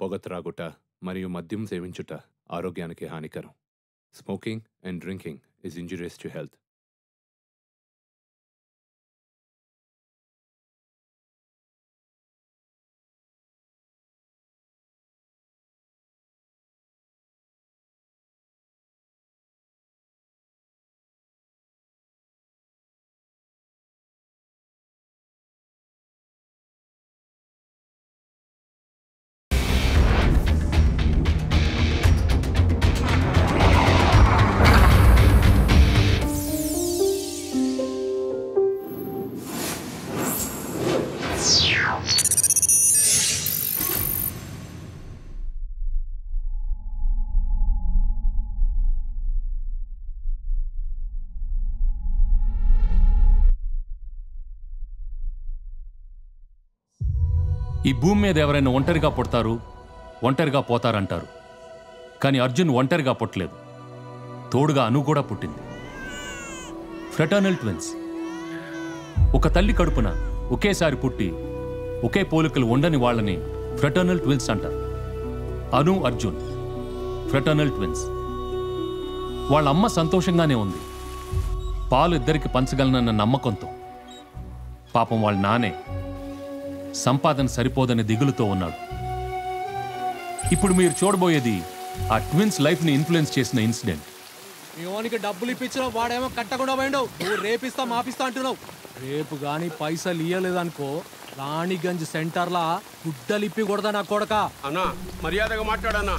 పొగ త్రాగుట మరియు మద్యం సేవించుట ఆరోగ్యానికి హానికరం. Smoking and drinking is injurious to health. ఈ భూమి మీద ఎవరైనా ఒంటరిగా పుడతారు, ఒంటరిగా పోతారంటారు. కానీ అర్జున్ ఒంటరిగా పుట్టలేదు, తోడుగా అను కూడా పుట్టింది. Fraternal twins. ఒక తల్లి కడుపున ఒకేసారి పుట్టి ఒకే పోలికలు ఉండని వాళ్ళని ఫ్రెటర్నల్ ట్విన్స్ అంటారు. Anu, Arjun fraternal twins. వాళ్ళ అమ్మ సంతోషంగానే ఉంది, పాలు ఇద్దరికి పంచగలనన్న నమ్మకంతో. పాపం వాళ్ళ నానే సంపాదన సరిపోదనే దిగులుతో ఉన్నాడు. ఇప్పుడు మీరు చూడబోయేది ఆ ట్విన్స్ లైఫ్ ని ఇన్ఫ్లుయెన్స్ చేసిన ఇన్సిడెంట్. నీవానికి డబ్బులు ఇప్పించినావు, వాడేమో కట్టకుండా పోయిండవు. నువ్వు రేపిస్తా మాపిస్తా అంటున్నావు. రేపు గానీ పైసలు ఇయ్యలేదనుకో రాణిగంజ్ సెంటర్లా గుడ్డలిప్పి కొడదా నా కొడక. అన్నా మర్యాదగా మాట్లాడన్నా.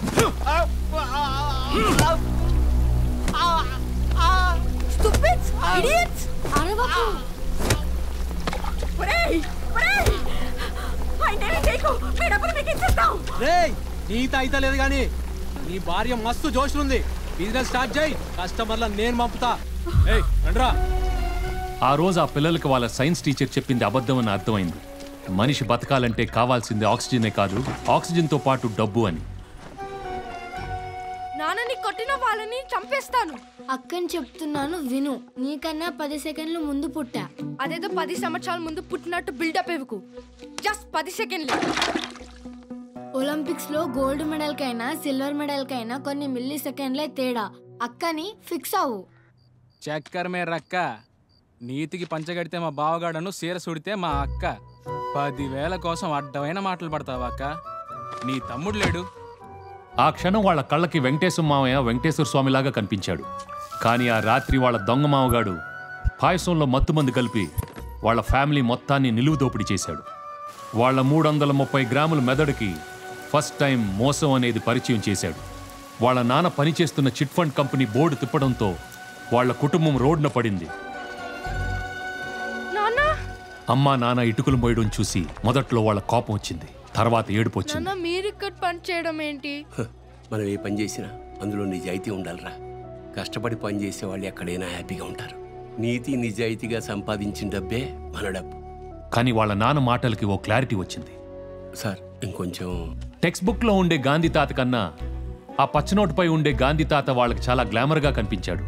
నీత అయితలేదు గానీ నీ భార్య మస్తు జోష్లుంది. బిజినెస్ స్టార్ట్ చేయి, కస్టమర్ల నేను పంపుతా. ఆ రోజు ఆ పిల్లలకి వాళ్ళ సైన్స్ టీచర్ చెప్పింది అబద్ధం అని అర్థమైంది. మనిషి బతకాలంటే కావాల్సింది ఆక్సిజనే కాదు, ఆక్సిజన్ తో పాటు డబ్బు అని. నాన్నని కొట్టిన వాళ్ళని చంపేస్తాను అక్కని చెప్తున్నాను విను. నీకన్నా 10 సెకండ్లు ముందు పుట్టా. అదేదో 10 సంవత్సరాల ముందు పుట్టినట్టు బిల్డప్ ఇవ్వకు. జస్ట్ 10 సెకండ్లు. ఒలింపిక్స్ లో గోల్డ్ మెడల్ కైనా సిల్వర్ మెడల్ కైనా కొన్ని మిల్లీ సెకండ్లే తేడా. అక్కని ఫిక్స్ అవ్వు. చక్కరమే రక్క. నీతికి పంచగడితే మా బావగాడను, సీర సుడితే మా అక్క. 10,000 కోసం అడ్డమైన మాటలు పడతావా అక్క? నీ తమ్ముడు లేడు. ఆ క్షణం వాళ్ళ కళ్ళకి వెంకటేశ్వర మామయ్య వెంకటేశ్వర స్వామిలాగా కనిపించాడు. కానీ ఆ రాత్రి వాళ్ళ దొంగ మామగాడు పాయసంలో మత్తుమందు కలిపి వాళ్ళ ఫ్యామిలీ మొత్తాన్ని నిలువు దోపిడీ చేశాడు. వాళ్ళ 330 గ్రాముల మెదడుకి ఫస్ట్ టైం మోసం అనేది పరిచయం చేశాడు. వాళ్ళ నాన్న పనిచేస్తున్న చిట్ ఫండ్ కంపెనీ బోర్డు తిప్పడంతో వాళ్ళ కుటుంబం రోడ్డున పడింది. అమ్మా నాన్న ఇటుకులు మోయడం చూసి మొదట్లో వాళ్ళ కోపం వచ్చింది, తర్వాత ఏడుపు వచ్చింది. మీరు ఇక్కడ పని చేయడం ఏంటి? మనం ఏ పని చేసినా అందులో నిజాయితీ ఉండాలిరా. కష్టపడి పని చేసే వాళ్ళు ఎక్కడైనా హ్యాపీగా ఉంటారు. నీతి నిజాయితీగా సంపాదించిన డబ్బే మన డబ్బు. కానీ వాళ్ళ నాన్న మాటలకి ఓ క్లారిటీ వచ్చింది. సార్ ఇంకొంచెం. టెక్స్ట్ బుక్ లో ఉండే గాంధీ తాత కన్నా ఆ పచ్చనోటుపై ఉండే గాంధీ తాత వాళ్ళకి చాలా గ్లామర్ గా కనిపించాడు.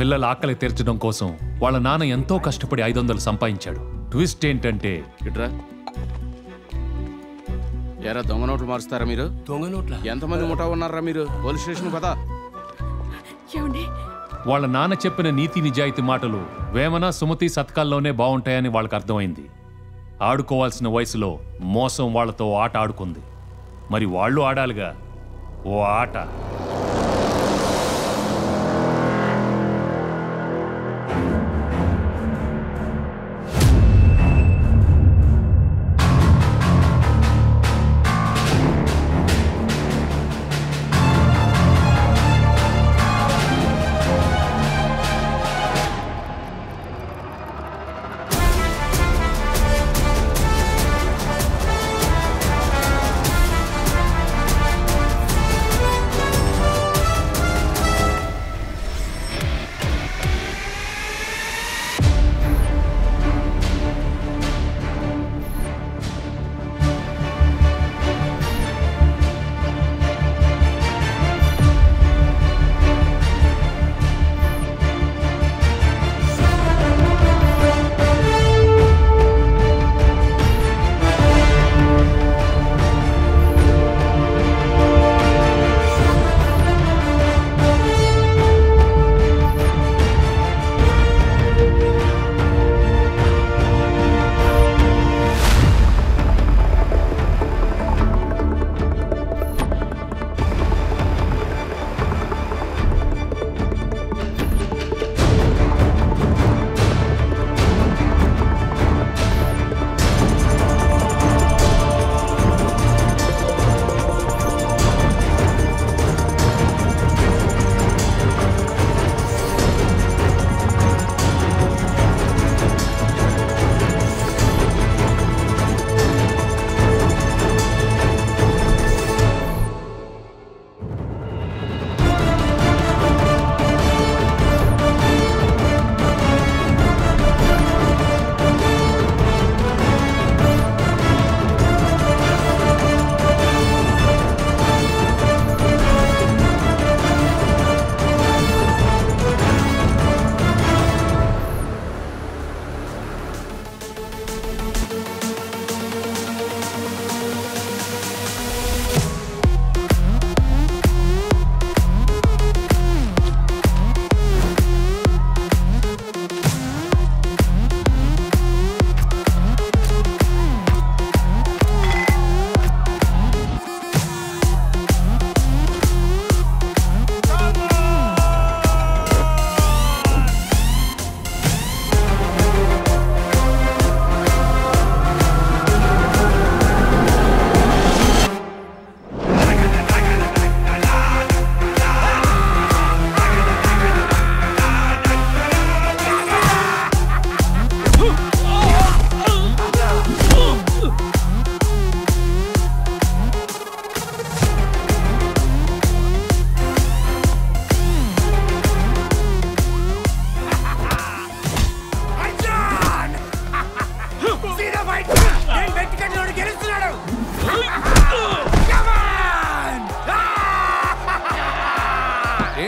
పిల్లల ఆకలి తీర్చడం కోసం వాళ్ళ నాన్న ఎంతో కష్టపడి 500 సంపాదించాడు. ట్విస్ట్ ఏంటంటే ఎరా దొంగ నోట్లు మారుస్తారా మీరు? దొంగ నోట్ల ఎంతమంది ముఠా ఉన్నారా మీరు? పోలీస్ స్టేషన్ కదా. వాళ్ళ నాన్న చెప్పిన నీతి నిజాయితీ మాటలు వేమన సుమతి సత్కాల్లోనే బాగుంటాయని వాళ్ళకి అర్థమైంది. ఆడుకోవాల్సిన వయసులో మోసం వాళ్లతో ఆట ఆడుకుంది. మరి వాళ్ళు ఆడాలిగా ఓ ఆట.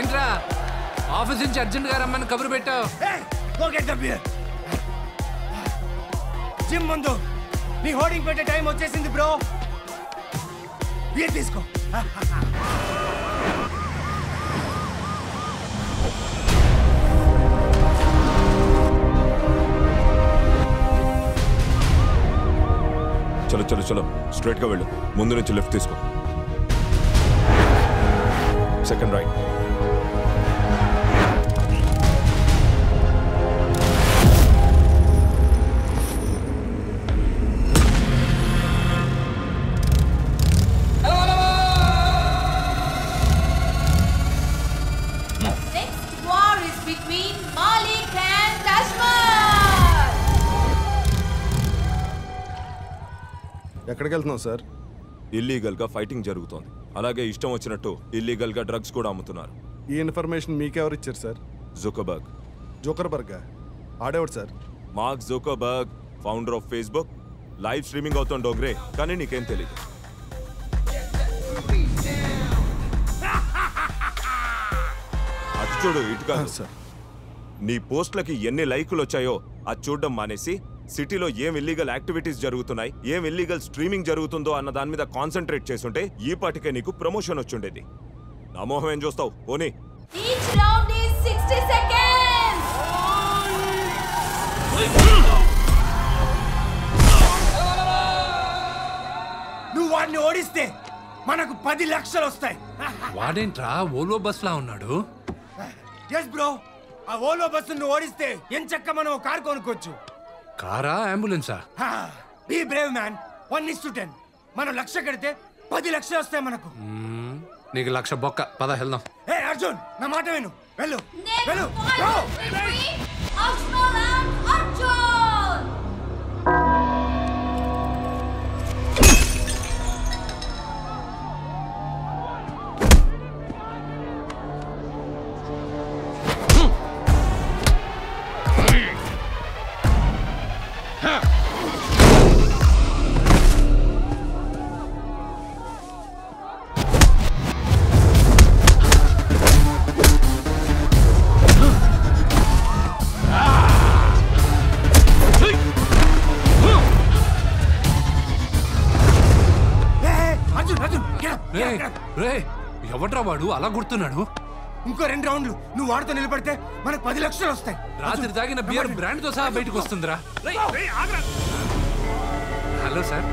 ఏంట్రా ఆఫీస్ నుంచి అర్జెంట్ గా రమ్మని కబురు పెట్టావు. Go get the beer. Gym ముందు నీ హోర్డింగ్ పెట్టే టైం వచ్చేసింది బ్రో. బియర్ తీసుకో. చలో చలో చలో స్ట్రైట్గా వెళ్ళు. ముందు నుంచి లెఫ్ట్ తీసుకో. Second right. ఎక్కడికి వెళ్తున్నావు సార్? ఇల్లీగల్గా ఫైటింగ్ జరుగుతోంది. అలాగే ఇష్టం వచ్చినట్టు ఇల్లీగల్గా డ్రగ్స్ కూడా అమ్ముతున్నారు. ఈ ఇన్ఫర్మేషన్ మీకెవరు ఇచ్చారు సార్? జుకర్బర్గ్. జుకర్బర్గ్ ఆడేవాడు sir? Mark Zuckerberg, founder of Facebook. Live streaming అవుతాం డోగ్రే, కానీ నీకేం తెలియదు. అది చూడు, ఇటు కాదు సార్. నీ పోస్ట్లకి ఎన్ని లైకులు వచ్చాయో అది చూడడం మానేసి సిటీలో ఏం ఇల్లీగల్ యాక్టివిటీస్ జరుగుతున్నాయి, ఏం ఇల్లీగల్ స్ట్రీమింగ్ జరుగుతుందో అన్న దాని మీద కాన్సన్ట్రేట్ చేస్తుంటే ఈ పాటికే నీకు ప్రమోషన్ వచ్చుండేది. నా మోహం ఏం చూస్తావు? పోనీ నువ్వు వాడిని ఓడిస్తే మనకు 10 లక్షలు వస్తాయి. వాడేంట్రా ఓలో బస్ లా ఉన్నాడు? ఎస్ బ్రో, ఆ ఓలో బస్సు నువ్వు ఓడిస్తే ఏం చక్క మనం కారు కొనుక్కోవచ్చు. కారా, అంబులెన్సా? Be brave man. 1:10. మనం 1 లక్ష కడితే 10 లక్షలు వస్తాయి మనకు. నీకు 1 లక్ష బొక్క. పద వెళ్దాం. ఏ అర్జున్, నా మాట విను. వెళ్ళు వెళ్ళు. ఎవడ్రా వాడు అలా గుర్తున్నాడు? ఇంకో 2 రౌండ్లు నువ్వు వాడితో నిలబడితే మనకు 10 లక్షలు వస్తాయి. రాత్రి తాగిన బియర్ బ్రాండ్ తో సహా బయటకు వస్తుందిరా. Hello sir.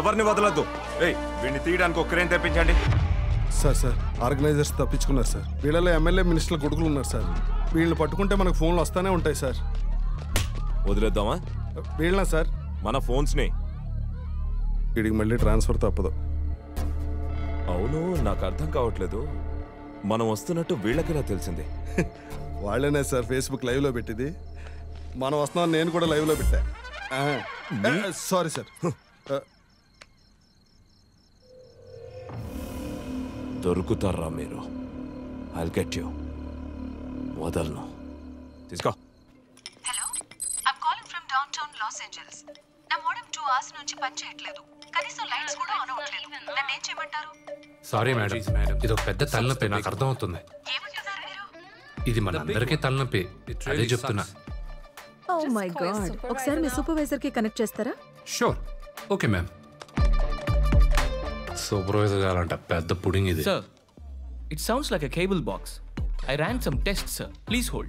ఎవరిని వదలద్దు. ఏయ్, వీడిని తీయడానికి ఒక్కరేం తెప్పించండి. సార్ సార్, ఆర్గనైజర్స్ తప్పించుకున్నారు సార్. వీళ్ళలో ఎమ్మెల్యే మినిస్టర్ల కొడుకులు ఉన్నారు సార్. వీళ్ళని పట్టుకుంటే మనకు ఫోన్లు వస్తానే ఉంటాయి సార్. వదిలేద్దామా వీళ్ళ సార్? మన ఫోన్స్ని వీడికి మళ్ళీ ట్రాన్స్ఫర్ తప్పదు. అవును, నాకు అర్థం కావట్లేదు, మనం వస్తున్నట్టు వీళ్ళకిలా తెలిసింది? వాళ్ళనే సార్ ఫేస్బుక్ లైవ్లో పెట్టింది. మనం వస్తున్నామని నేను కూడా లైవ్లో పెట్టా. Sorry sir. దొరుకుతారా మీరు? I'll get you. వదలను. తీసుకో. Hello, I'm calling from downtown Los Angeles. నా మోడెమ్ 2 hours నుంచి పని చేయట్లేదు. కనీసం లైట్స్ కూడా ఆన్ అవ్వట్లేదు. నన్ను ఏం చేయమంటారు? సారీ మేడం, ఇది ఒక పెద్ద తలనొప్పి. నాకు అర్థమవుతుంది. ఏమంటున్నారు మీరు? ఇది మనందరికీ తలనొప్పి. అదే చెప్తున్నా. Oh my God. ఒకసారి మీ సూపర్వైజర్ కి కనెక్ట్ చేస్తారా? షూర్. Okay ma'am. సూపర్వైజర్ గారంట పెద్ద పుడింగ్ ఇది. Sir, it sounds like a cable box. I ran some tests, sir. Please hold.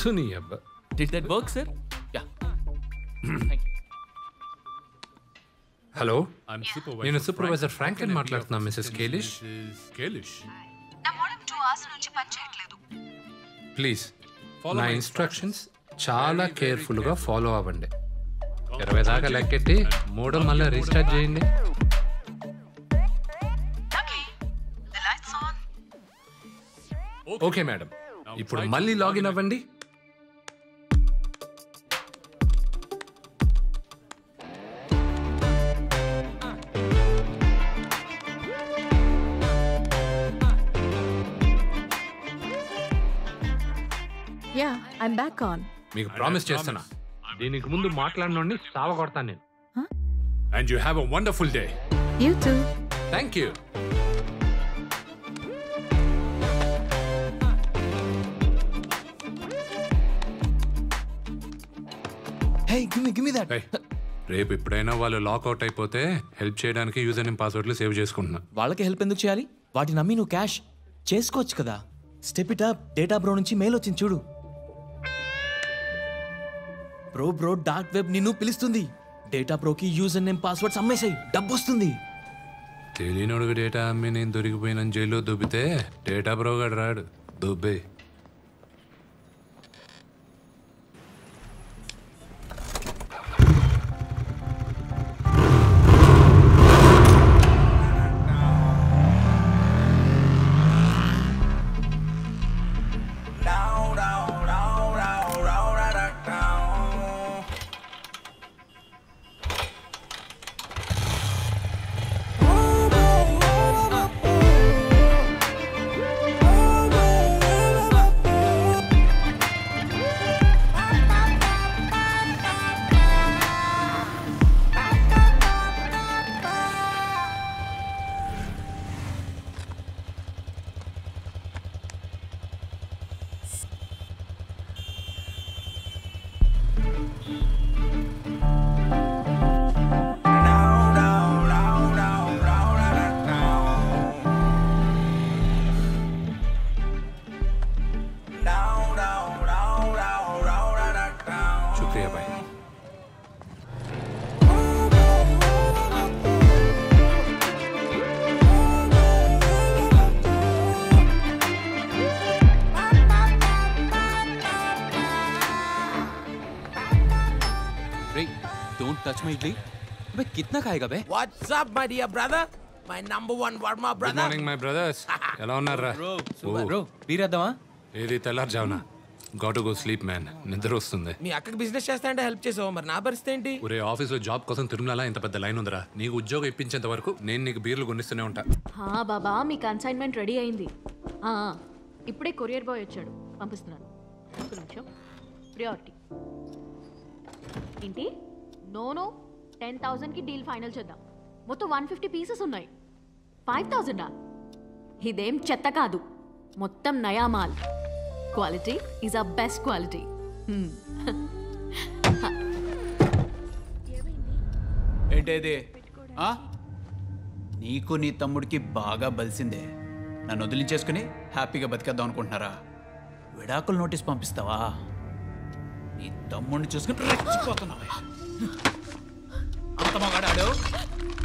Tuniyabba. Did that work, sir? Yeah. Thank you. Hello? I'm supervisor. Nenu supervisor Franklin matladutna Mrs. Kalish. Kalish. Na modem 2 hours nunchi pani cheyaledu. Please. Follow my instructions. Chaala careful ga follow avvandi. 20 daga lekketti modem malla restart cheyandi. Okay madam, ఇప్పుడు మళ్ళీ login అవ్వండి. Yeah, I am back on. మీకు promise చేస్తున్నా, దీనికి ముందు మాట్లాడనోని సావగొడతాను నేను. And you have a wonderful day. You too. Thank you. Give me that. Hey, రేపు ఎప్పుడైనా వాళ్ళు లాకౌట్ అయిపోతే హెల్ప్ చేయడానికి యూజర్ నేమ్ పాస్వర్డ్లు సేవ్ చేసుకుంటున్నా. వాళ్ళకి హెల్ప్ ఎందుకు చేయాలి? వాటిని నమ్మి నువ్వు క్యాష్ చేసుకోవచ్చు కదా. Step it up. Data bro నుంచి మెయిల్ వచ్చింది చూడు. బ్రో డార్క్ వెబ్ నిన్ను పిలుస్తుంది. డేటా బ్రోకి యూజర్ నేమ్ పాస్వర్డ్స్ అమ్మేసాయి, డబ్బు వస్తుంది. తెలియనోడుకు డేటా అమ్మి నేను దొరికిపోయినాను జైల్లో దొబ్బితే డేటా బ్రో గాడు రాడు. దుబ్బే. कितना खाएगा बे? What's up, my dear brother? My number one Varma brother. Good morning, my brothers. ఎలా ఉన్నారా? బ్రో, బీరదవా? ఏది తెల్లార్ జావనా? Got to go sleep, man. నిద్ర వస్తుంది. మీ అక్కకి బిజినెస్ చేస్తాంటే హెల్ప్ చేసావా? మరి నా పరిస్థితి ఏంటి? ఒరే, ఆఫీస్ లో జాబ్ కోసం తిరుమలలో ఇంత పెద్ద లైన్ ఉందరా. నీకు ఉద్యోగం ఇప్పించేంత వరకు నేను నీకు బీర్లు కొనిస్తూనే ఉంటా. హా బాబా, మీ కన్సైన్మెంట్ రెడీ అయింది. ఆ, ఇప్పుడే కొరియర్ బాయ్ వచ్చాడు, పంపిస్తున్నాను. ఒక నిమిషం. ప్రయారిటీ ఏంటి? నో 10,000 की डील फाइनल చేద్దాం. మొత్తం 150 పీసెస్ ఉన్నాయి. 5,000 ఇదేం చెత్త కాదు, మొత్తం నయామాల్. Quality is our best quality. ఏంటేది? నీకు నీ తమ్ముడికి బాగా బలిసిందే. నన్ను వదిలించేసుకుని హ్యాపీగా బతికేద్దాం అనుకుంటున్నారా? విడాకుల నోటీస్ పంపిస్తావా? నీ తమ్ముడిని చూసుకుని రెచ్చిపోతున్నా.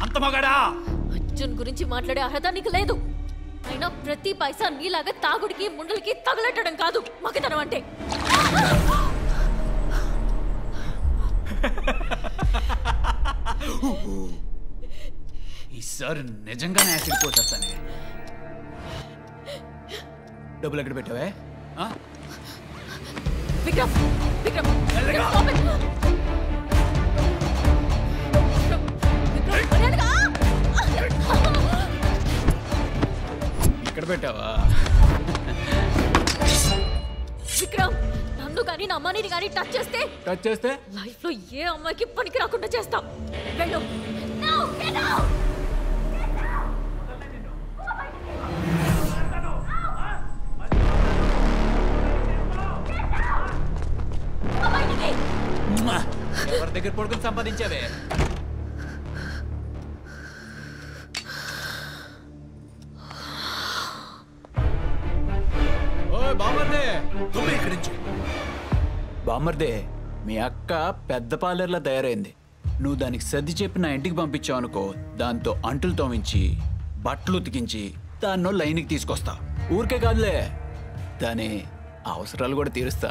అర్జున్ గురించి మాట్లాడే అర్హత నీకు లేదు. అయినా ప్రతి పైసా నీలాగా తాగుడికి ముండలకి తగలెట్టడం కాదు మగతనం అంటే. ఈసారి నిజంగానే యాసిడ్ పోసేస్తానే. డబ్బులు ఎక్కడ పెట్టావే? విక్రమ్, విక్రమ్ ఇక్కడ పెట్టావా? విక్రమ్, నన్ను కానీ నా అమ్మాయిని కానీ టచ్ చేస్తే లైఫ్ లో ఏ అమ్మాయికి పనికి రాకుండా చేస్తా. వెళ్ళు. దగ్గర పొడుకుని సంపాదించావే. ఓయ్ బామర్దే, తుమ్మి ఇక్కడి నుంచి. బామర్దే, మీ అక్క పెద్ద పార్లర్లా తయారైంది. నువ్వు దానికి సర్ది చెప్పి నా ఇంటికి పంపించావు అనుకో, దాంతో అంటులు తోమించి బట్టలు ఉతికించి దాన్నో లైన్కి తీసుకొస్తా. ఊరికే కాదులే, దాని అవసరాలు కూడా తీరుస్తా.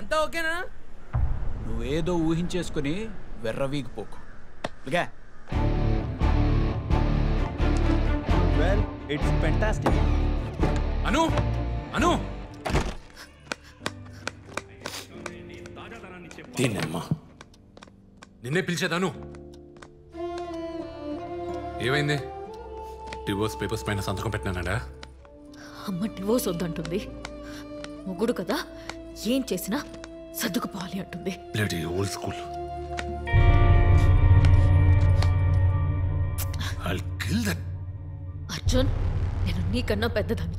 అంతా ఓకేనా? నువ్వేదో ఊహించేసుకుని వెర్రవీగిపోకు. Okay, well it's fantastic. Anu Anu దీన్నమ్మా, నిన్నే పిలిచేదాను. ఏమైంది? డివోర్స్ పేపర్స్ పైన సంతకం పెట్టినానండా. అమ్మ డివోర్స్ వద్దంటుంది, మొగుడు కదా ఏం చేసినా సర్దుకుపోవాలి అంటుంది. Bloody old school. I'll kill that. Arjun, నేను నీకన్నా పెద్దదాన్ని,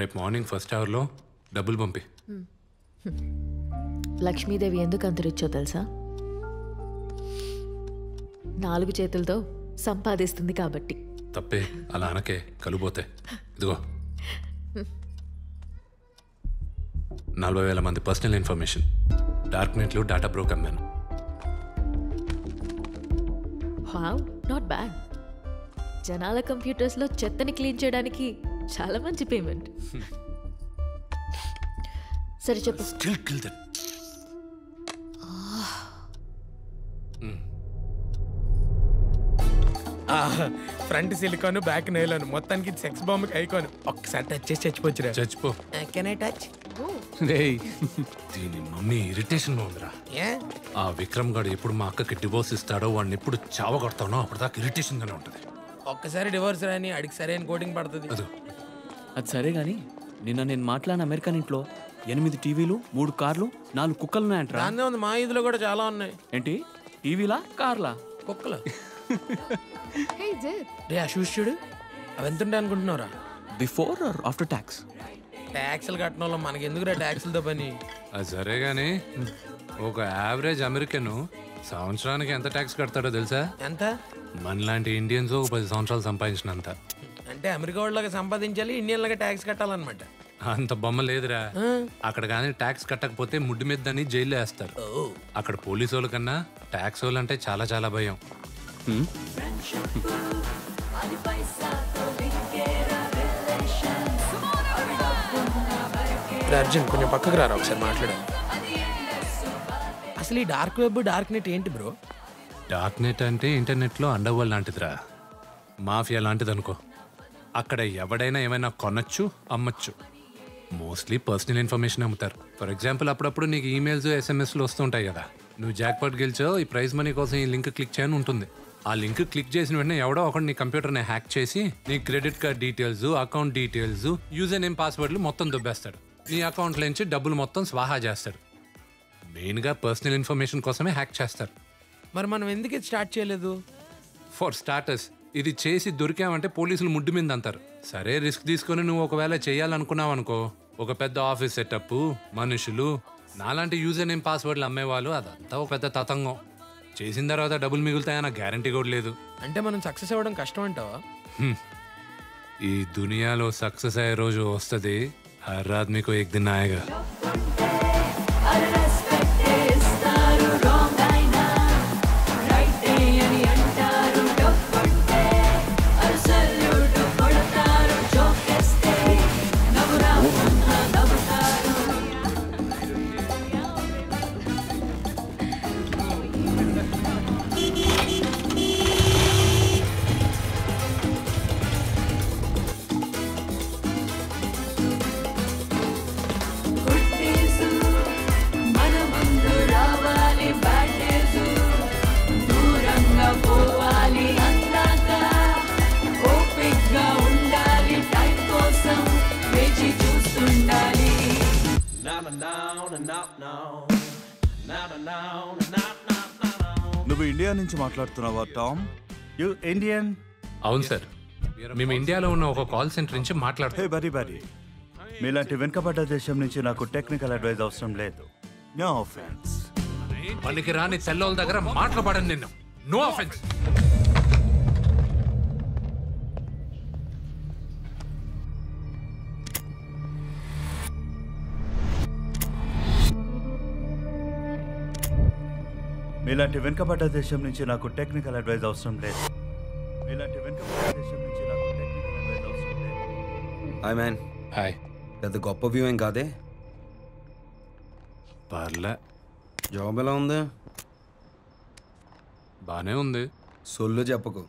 రేపు మార్నింగ్ 1st అవర్లో డబ్బులు పంపి. లక్ష్మీదేవి ఎందుకు అంత రిచ్చో తెలుసా? 4 చేతులతో సంపాదిస్తుంది కాబట్టి. తప్పే, అలా అనకే, కలిపోతే. ఇదిగో 40,000 మంది పర్సనల్ ఇన్ఫర్మేషన్ డార్క్ నెట్లో data broker man. Not bad. జనాల కంప్యూటర్స్లో చెత్తని క్లీన్ చేయడానికి చాలా మంచి పేమెంట్. సరే చెప్పు. ఫ్రంట్ సిలికాన్, బ్యాక్ నైలాన్, మొత్తానికి సెక్స్ బాంబ్ ఐకాన్. ఒక్కసారి టచ్ చేసి చచ్చిపోవచ్చురా. చచ్చిపో. Can I touch? దీని మమ్మీ ఇరిటేషన్ ఉందిరా. ఆ విక్రమ్ గాడు ఎప్పుడు మా అక్కకి డివోర్స్ ఇస్తాడో, వాడిని ఎప్పుడు చావగొడతానో, అప్పటిదాకా ఇరిటేషన్ గానే ఉంటది. ఒక్కసారి డివోర్స్ రాని అడిగి సరైన కోటింగ్ పడుతుంది. అది సరే గానీ, నిన్న నేను మాట్లాడిన అమెరికన్ ఇంట్లో 8 టీవీలు, 3 కార్లు, 4 కుక్కలు ఉన్నాయంటే. మా ఇదిలో కూడా చాలా ఉన్నాయి. ఏంటి టీవీలా, కార్లా, కుక్కలా? చూడు, అవి ఎంత ఉంటాయి అనుకుంటున్నారా? Before or after tax? ట్యాక్స్లు కట్టిన వాళ్ళం, మనకి ఎందుకురా ట్యాక్స్లతో పని. అది సరే గానీ, ఒక యావరేజ్ అమెరికన్ సంవత్సరానికి ఎంత ట్యాక్స్ కడతాడో తెలుసా? ఎంత? మనలాంటి ఇండియన్స్ 10 సంవత్సరాలు సంపాదించినంత. అంటే అమెరికా వాళ్ళకి సంపాదించాలి, ఇండియన్ లాగా ట్యాక్స్ కట్టాలన్నమాట. అంత బొమ్మ లేదురా అక్కడ. కానీ ట్యాక్స్ కట్టకపోతే ముడ్డు మీద దాన్ని జైల్లో వేస్తారు. అక్కడ పోలీసు వాళ్ళ కన్నా ట్యాక్స్ వాళ్ళు అంటే చాలా చాలా భయం. అర్జున్, కొంచెం పక్కకు రారా, ఒకసారి మాట్లాడాలి. అసలు ఈ డార్క్ వెబ్, డార్క్ నెట్ ఏంటి బ్రో? డార్క్ నెట్ అంటే ఇంటర్నెట్లో అండర్ వరల్డ్ లాంటిదిరా, మాఫియా లాంటిది అనుకో. అక్కడ ఎవడైనా ఏమైనా కొనొచ్చు, అమ్మచ్చు. మోస్ట్లీ పర్సనల్ ఇన్ఫర్మేషన్ అమ్ముతారు. ఫర్ ఎగ్జాంపుల్, అప్పుడప్పుడు నీకు ఈమెయిల్స్, ఎస్ఎంఎస్లు వస్తుంటాయి కదా. నువ్వు జాక్పాట్ గెలిచావు, ఈ ప్రైజ్ మనీ కోసం ఈ లింక్ క్లిక్ చేయని ఉంటుంది. ఆ లింక్ క్లిక్ చేసిన వెంటనే ఎవడో ఒకటి నీ కంప్యూటర్ని హ్యాక్ చేసి నీ credit card details, account details, user name, పాస్వర్డ్లు మొత్తం దొబ్బేస్తాడు. నీ అకౌంట్లో నుంచి డబ్బులు మొత్తం స్వాహా చేస్తాడు. మెయిన్గా పర్సనల్ ఇన్ఫర్మేషన్ కోసమే హ్యాక్ చేస్తారు. మరి మనం ఎందుకు ఇది స్టార్ట్ చేయలేదు? ఫర్ స్టార్టర్స్, ఇది చేసి దొరికామంటే పోలీసులు ముడ్డు మీద అంటారు. సరే రిస్క్ తీసుకుని నువ్వు ఒకవేళ చేయాలనుకున్నావు అనుకో, ఒక పెద్ద ఆఫీస్ సెటప్, మనుషులు, నాలాంటి యూజర్ నేమ్ పాస్వర్డ్లు అమ్మేవాళ్ళు, అదంతా ఒక పెద్ద తతంగం. చేసిన తర్వాత డబ్బులు మిగులుతాయన్న గ్యారంటీ కూడా లేదు. అంటే మనం సక్సెస్ అవ్వడం కష్టం అంటావా? ఈ దునియాలో సక్సెస్ అయ్యే రోజు వస్తుంది. హర్ ఆద్మీ కో ఏక్ దిన్ ఆయేగా. నువ్వు ఇండియా నుంచి మాట్లాడుతున్నావా టామ్? You Indian? అవును సార్, మేము ఇండియాలో ఉన్న ఒక కాల్ సెంటర్ నుంచి మాట్లాడుతున్నాం. హే బరి బరి, మీలాంటి వెనుకబడ్డ దేశం నుంచి నాకు టెక్నికల్ అడ్వైస్ అవసరం లేదు. No offence. పనికి రాని సెల్లోల దగ్గర మాట్లాడను నిన్ను. No offence. మీలాంటి వెనుకబడ్డ దేశం నుంచి నాకు టెక్నికల్ అడ్వైజ్ అవసరం లేదు. మీలాంటి వెనుకబడ్డ దేశం నుంచి నాకు టెక్నికల్ అడ్వైజ్ అవసరం లేదు. Hi man. హాయ్. పెద్ద గొప్ప వ్యూ ఏం కాదే. పర్లే. జాబ్ ఎలా ఉంది? బానే ఉంది. సొల్లు చెప్పకు.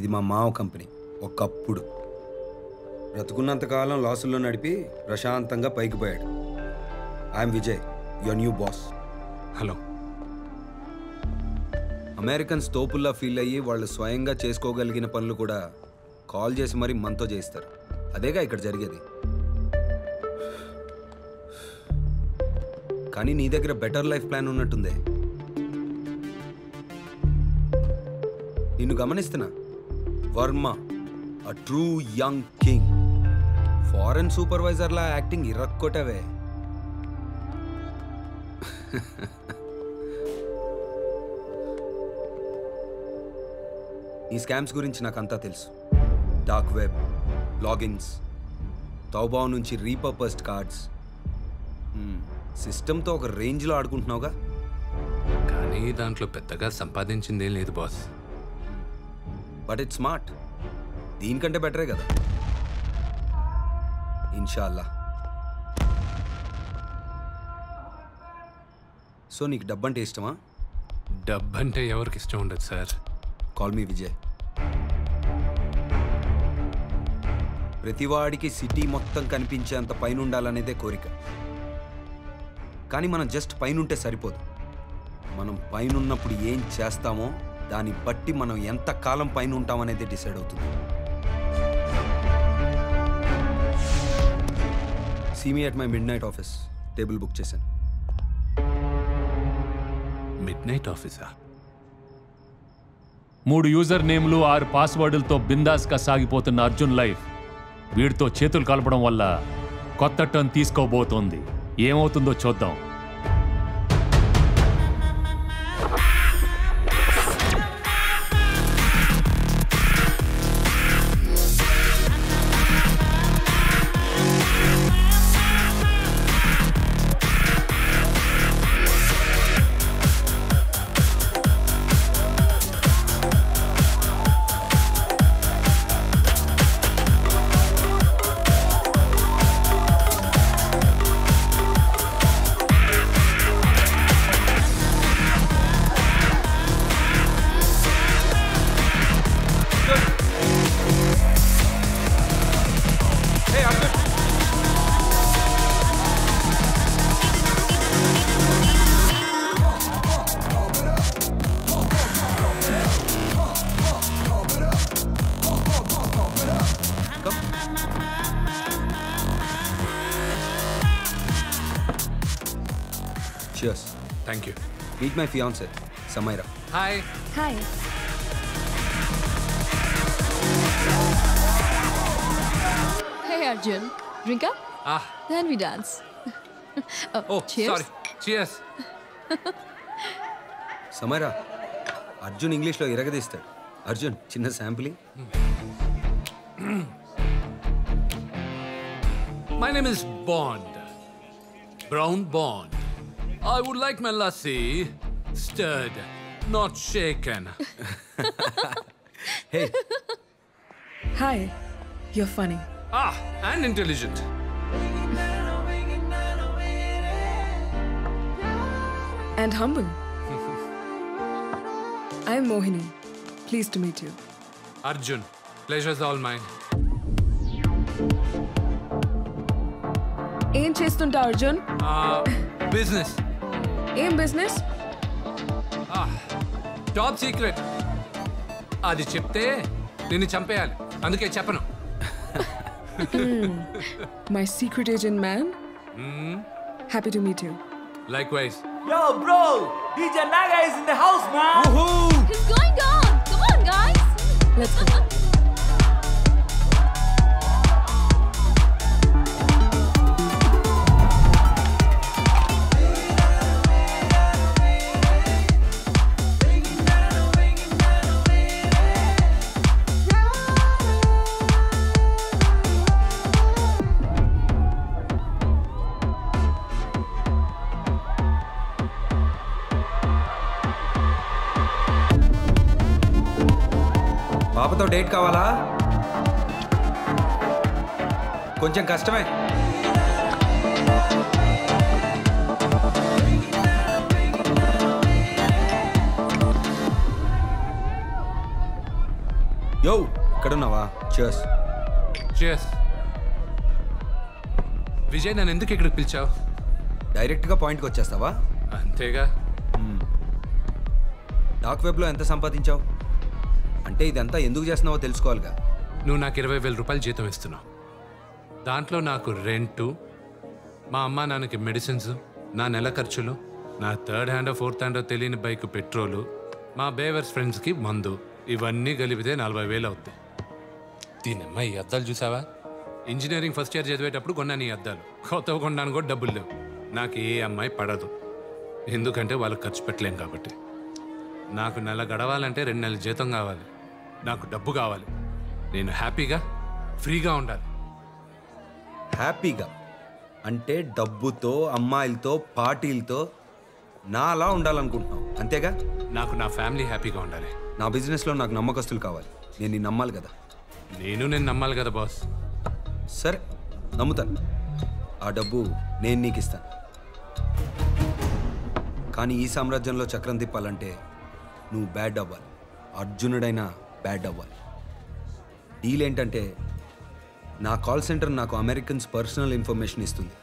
ఇది మా మావ కంపెనీ. ఒకప్పుడు బ్రతుకున్నంతకాలం లాసుల్లో నడిపి ప్రశాంతంగా పైకి పోయాడు. I'm Vijay, your new boss. Hello. Americans తోపుల్లా ఫీల్ అయ్యి వాళ్ళు స్వయంగా చేసుకోగలిగిన పనులు కూడా కాల్ చేసి మరీ మనతో చేయిస్తారు. అదేగా ఇక్కడ జరిగేది. కానీ నీ దగ్గర బెటర్ లైఫ్ ప్లాన్ ఉన్నట్టుందే. నిన్ను గమనిస్తున్నా. Varma, a true young king. Foreign సూపర్వైజర్లా యాక్టింగ్ ఇరక్కొటవే. ఈ స్కామ్స్ గురించి నాకంతా తెలుసు. డార్క్ వెబ్, లాగిన్స్, తౌబావ్ నుంచి రీపర్పస్డ్ కార్డ్స్. సిస్టమ్తో ఒక రేంజ్లో ఆడుకుంటున్నావుగా. కానీ దాంట్లో పెద్దగా సంపాదించిందేం లేదు బాస్. But it's smart. దీనికంటే బెటరే కదా. ఇన్షాల్లా. సో నీకు డబ్బంటే ఇష్టమా? డబ్బంటే ఎవరికి ఇష్టం ఉండదు సార్. Call me Vijay. ప్రతివాడికి సిటీ మొత్తం కనిపించేంత పైన ఉండాలనేదే కోరిక. కానీ మనం జస్ట్ పైన ఉంటే సరిపోదు. మనం పైన ఉన్నప్పుడు ఏం చేస్తామో దాన్ని బట్టి మనం ఎంత కాలం పైన ఉంటామనేది డిసైడ్ అవుతుంది. See me at my midnight office. Table book చేశాను. మిడ్నైట్ ఆఫీసా? 3 యూజర్ నేమ్లు 6 పాస్వర్డ్లతో బిందాస్గా సాగిపోతున్న అర్జున్ లైఫ్ వీడితో చేతులు కలపడం వల్ల కొత్త టర్న్ తీసుకోబోతోంది. ఏమవుతుందో చూద్దాం. Meet my fiancée, Samaira. Hi. Hi. Hey Arjun, drink up. Ah. Then we dance. Oh, cheers. Sorry. Cheers. Samaira, Arjun English lo iragadistadu. Arjun, chinna sample. My name is Bond. Brown Bond. I would like my lassi stirred, not shaken. Hey. Hi. You're funny. Ah, and intelligent. And humble. I'm Mohini. Pleased to meet you. Arjun, pleasure's all mine. Em chestunta Arjun? Business. ఏం business? Top secret. అది చెప్తే నిన్ను చంపేయాలి, అందుకే చెప్పను. My secret agent man. Happy to meet you. Likewise. Yo, bro! DJ Naga is in the house, man! Woohoo! He's going on! Come on, guys! Let's go. పాపతో date కావాలా? కొంచెం కష్టమే. యో, ఇక్కడున్నావా? చీర్స్. చీర్స్. విజయ్, నన్ను ఎందుకు ఇక్కడికి పిలిచావు? డైరెక్ట్గా పాయింట్కి వచ్చేస్తావా? అంతేగా. డాక్ వెబ్లో ఎంత సంపాదించావు? అంటే ఇదంతా ఎందుకు చేస్తున్నావో తెలుసుకోవాలిగా. నువ్వు నాకు 20,000 రూపాయలు జీతం ఇస్తున్నావు. దాంట్లో నాకు రెంటు, మా అమ్మ నాన్నకి మెడిసిన్స్, నా నెల ఖర్చులు, నా థర్డ్ హ్యాండో ఫోర్త్ హ్యాండో తెలియని బైక్ పెట్రోలు, మా బేవర్స్ ఫ్రెండ్స్కి మందు, ఇవన్నీ కలిపితే 40,000 అవుతాయి. దీనమ్మా, ఈ అద్దాలు చూసావా? ఇంజనీరింగ్ ఫస్ట్ ఇయర్ చదివేటప్పుడు కొన్నాను ఈ అద్దాలు. కొత్తగా కొన్నాను కూడా డబ్బులు లేవు. నాకు ఏ అమ్మాయి పడదు, ఎందుకంటే వాళ్ళకి ఖర్చు పెట్టలేం కాబట్టి. నాకు నెల గడవాలంటే 2 నెలల జీతం కావాలి. నాకు డబ్బు కావాలి. నేను హ్యాపీగా ఫ్రీగా ఉండాలి. హ్యాపీగా అంటే డబ్బుతో, అమ్మాయిలతో, పార్టీలతో నా అలా ఉండాలనుకుంటున్నావు, అంతేగా? నాకు నా ఫ్యామిలీ హ్యాపీగా ఉండాలి. నా బిజినెస్లో నాకు నమ్మకస్తులు కావాలి. నేను నిన్ను నమ్మాలి కదా. నేను నమ్మాలి కదా బాస్. సరే, నమ్ముతాను. ఆ డబ్బు నేను నీకు ఇస్తాను. కానీ ఈ సామ్రాజ్యంలో చక్రం తిప్పాలంటే నువ్వు బ్యాడ్ అవ్వాలి. అర్జునుడైనా బ్యాడ్ అవ్వాలి. డీల్ ఏంటంటే, నా కాల్ సెంటర్ నాకు అమెరికన్స్ పర్సనల్ ఇన్ఫర్మేషన్ ఇస్తుంది.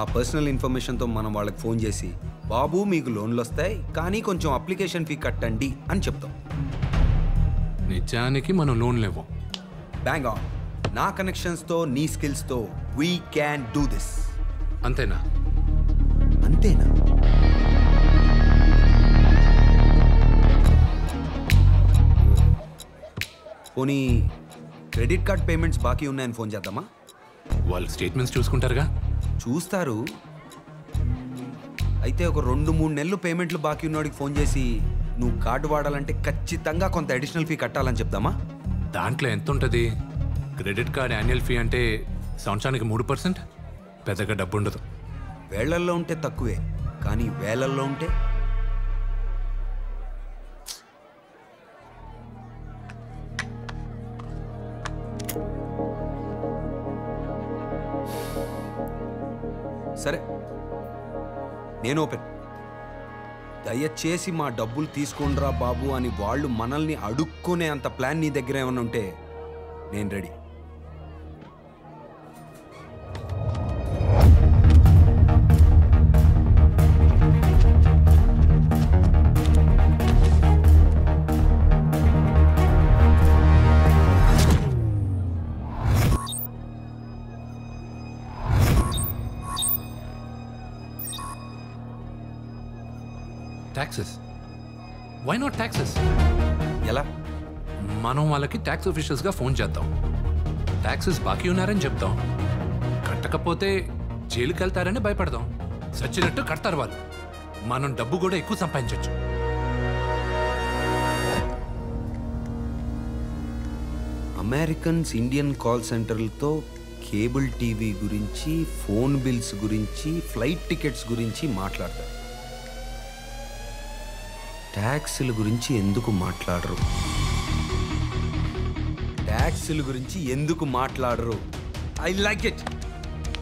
ఆ పర్సనల్ ఇన్ఫర్మేషన్తో మనం వాళ్ళకి ఫోన్ చేసి, బాబు మీకు లోన్లు వస్తాయి, కానీ కొంచెం అప్లికేషన్ ఫీ కట్టండి అని చెప్తాం. నిజానికి మనం లోన్ లేవు. Bang on. నా కనెక్షన్స్తో, నీ స్కిల్స్తో వీ క్యాన్ డూ దిస్. అంతేనా? అంతేనా? పోనీ క్రెడిట్ కార్డ్ పేమెంట్స్ బాకీ ఉన్నాయని ఫోన్ చేద్దామా? వాళ్ళు స్టేట్మెంట్స్ చూసుకుంటారుగా. చూస్తారు. అయితే ఒక 2-3 నెలలు పేమెంట్లు బాకీ ఉన్నోడికి ఫోన్ చేసి, నువ్వు కార్డు వాడాలంటే ఖచ్చితంగా కొంత అడిషనల్ ఫీ కట్టాలని చెప్దామా? దాంట్లో ఎంత ఉంటుంది? క్రెడిట్ కార్డ్ యాన్యువల్ ఫీ అంటే సంవత్సరానికి 3%. పెద్దగా డబ్బు ఉండదు. వేళ్లల్లో ఉంటే తక్కువే, కానీ వేలల్లో ఉంటే సరే, నేను ఓపెన్. దయచేసి మా డబ్బులు తీసుకుండ్రా బాబు అని వాళ్ళు మనల్ని అడుక్కునే అంత ప్లాన్ నీ దగ్గర ఏమైనా ఉంటే నేను ready. Taxes. Why not taxes? ఎలా? మనం వాళ్ళకి ట్యాక్స్ ఆఫీషియల్స్గా ఫోన్ చేద్దాం. ట్యాక్సెస్ బాకీ ఉన్నారని చెప్తాం. కట్టకపోతే జైలుకి వెళ్తారని భయపడదాం. సచ్చినట్టు కడతారు వాళ్ళు. మనం డబ్బు కూడా ఎక్కువ సంపాదించవచ్చు. అమెరికన్స్ ఇండియన్ కాల్ సెంటర్లతో కేబుల్ టీవీ గురించి, ఫోన్ బిల్స్ గురించి, ఫ్లైట్ టికెట్స్ గురించి మాట్లాడతారు. ట్యాక్సీల గురించి ఎందుకు మాట్లాడరు? ట్యాక్సీల గురించి ఎందుకు మాట్లాడరు? I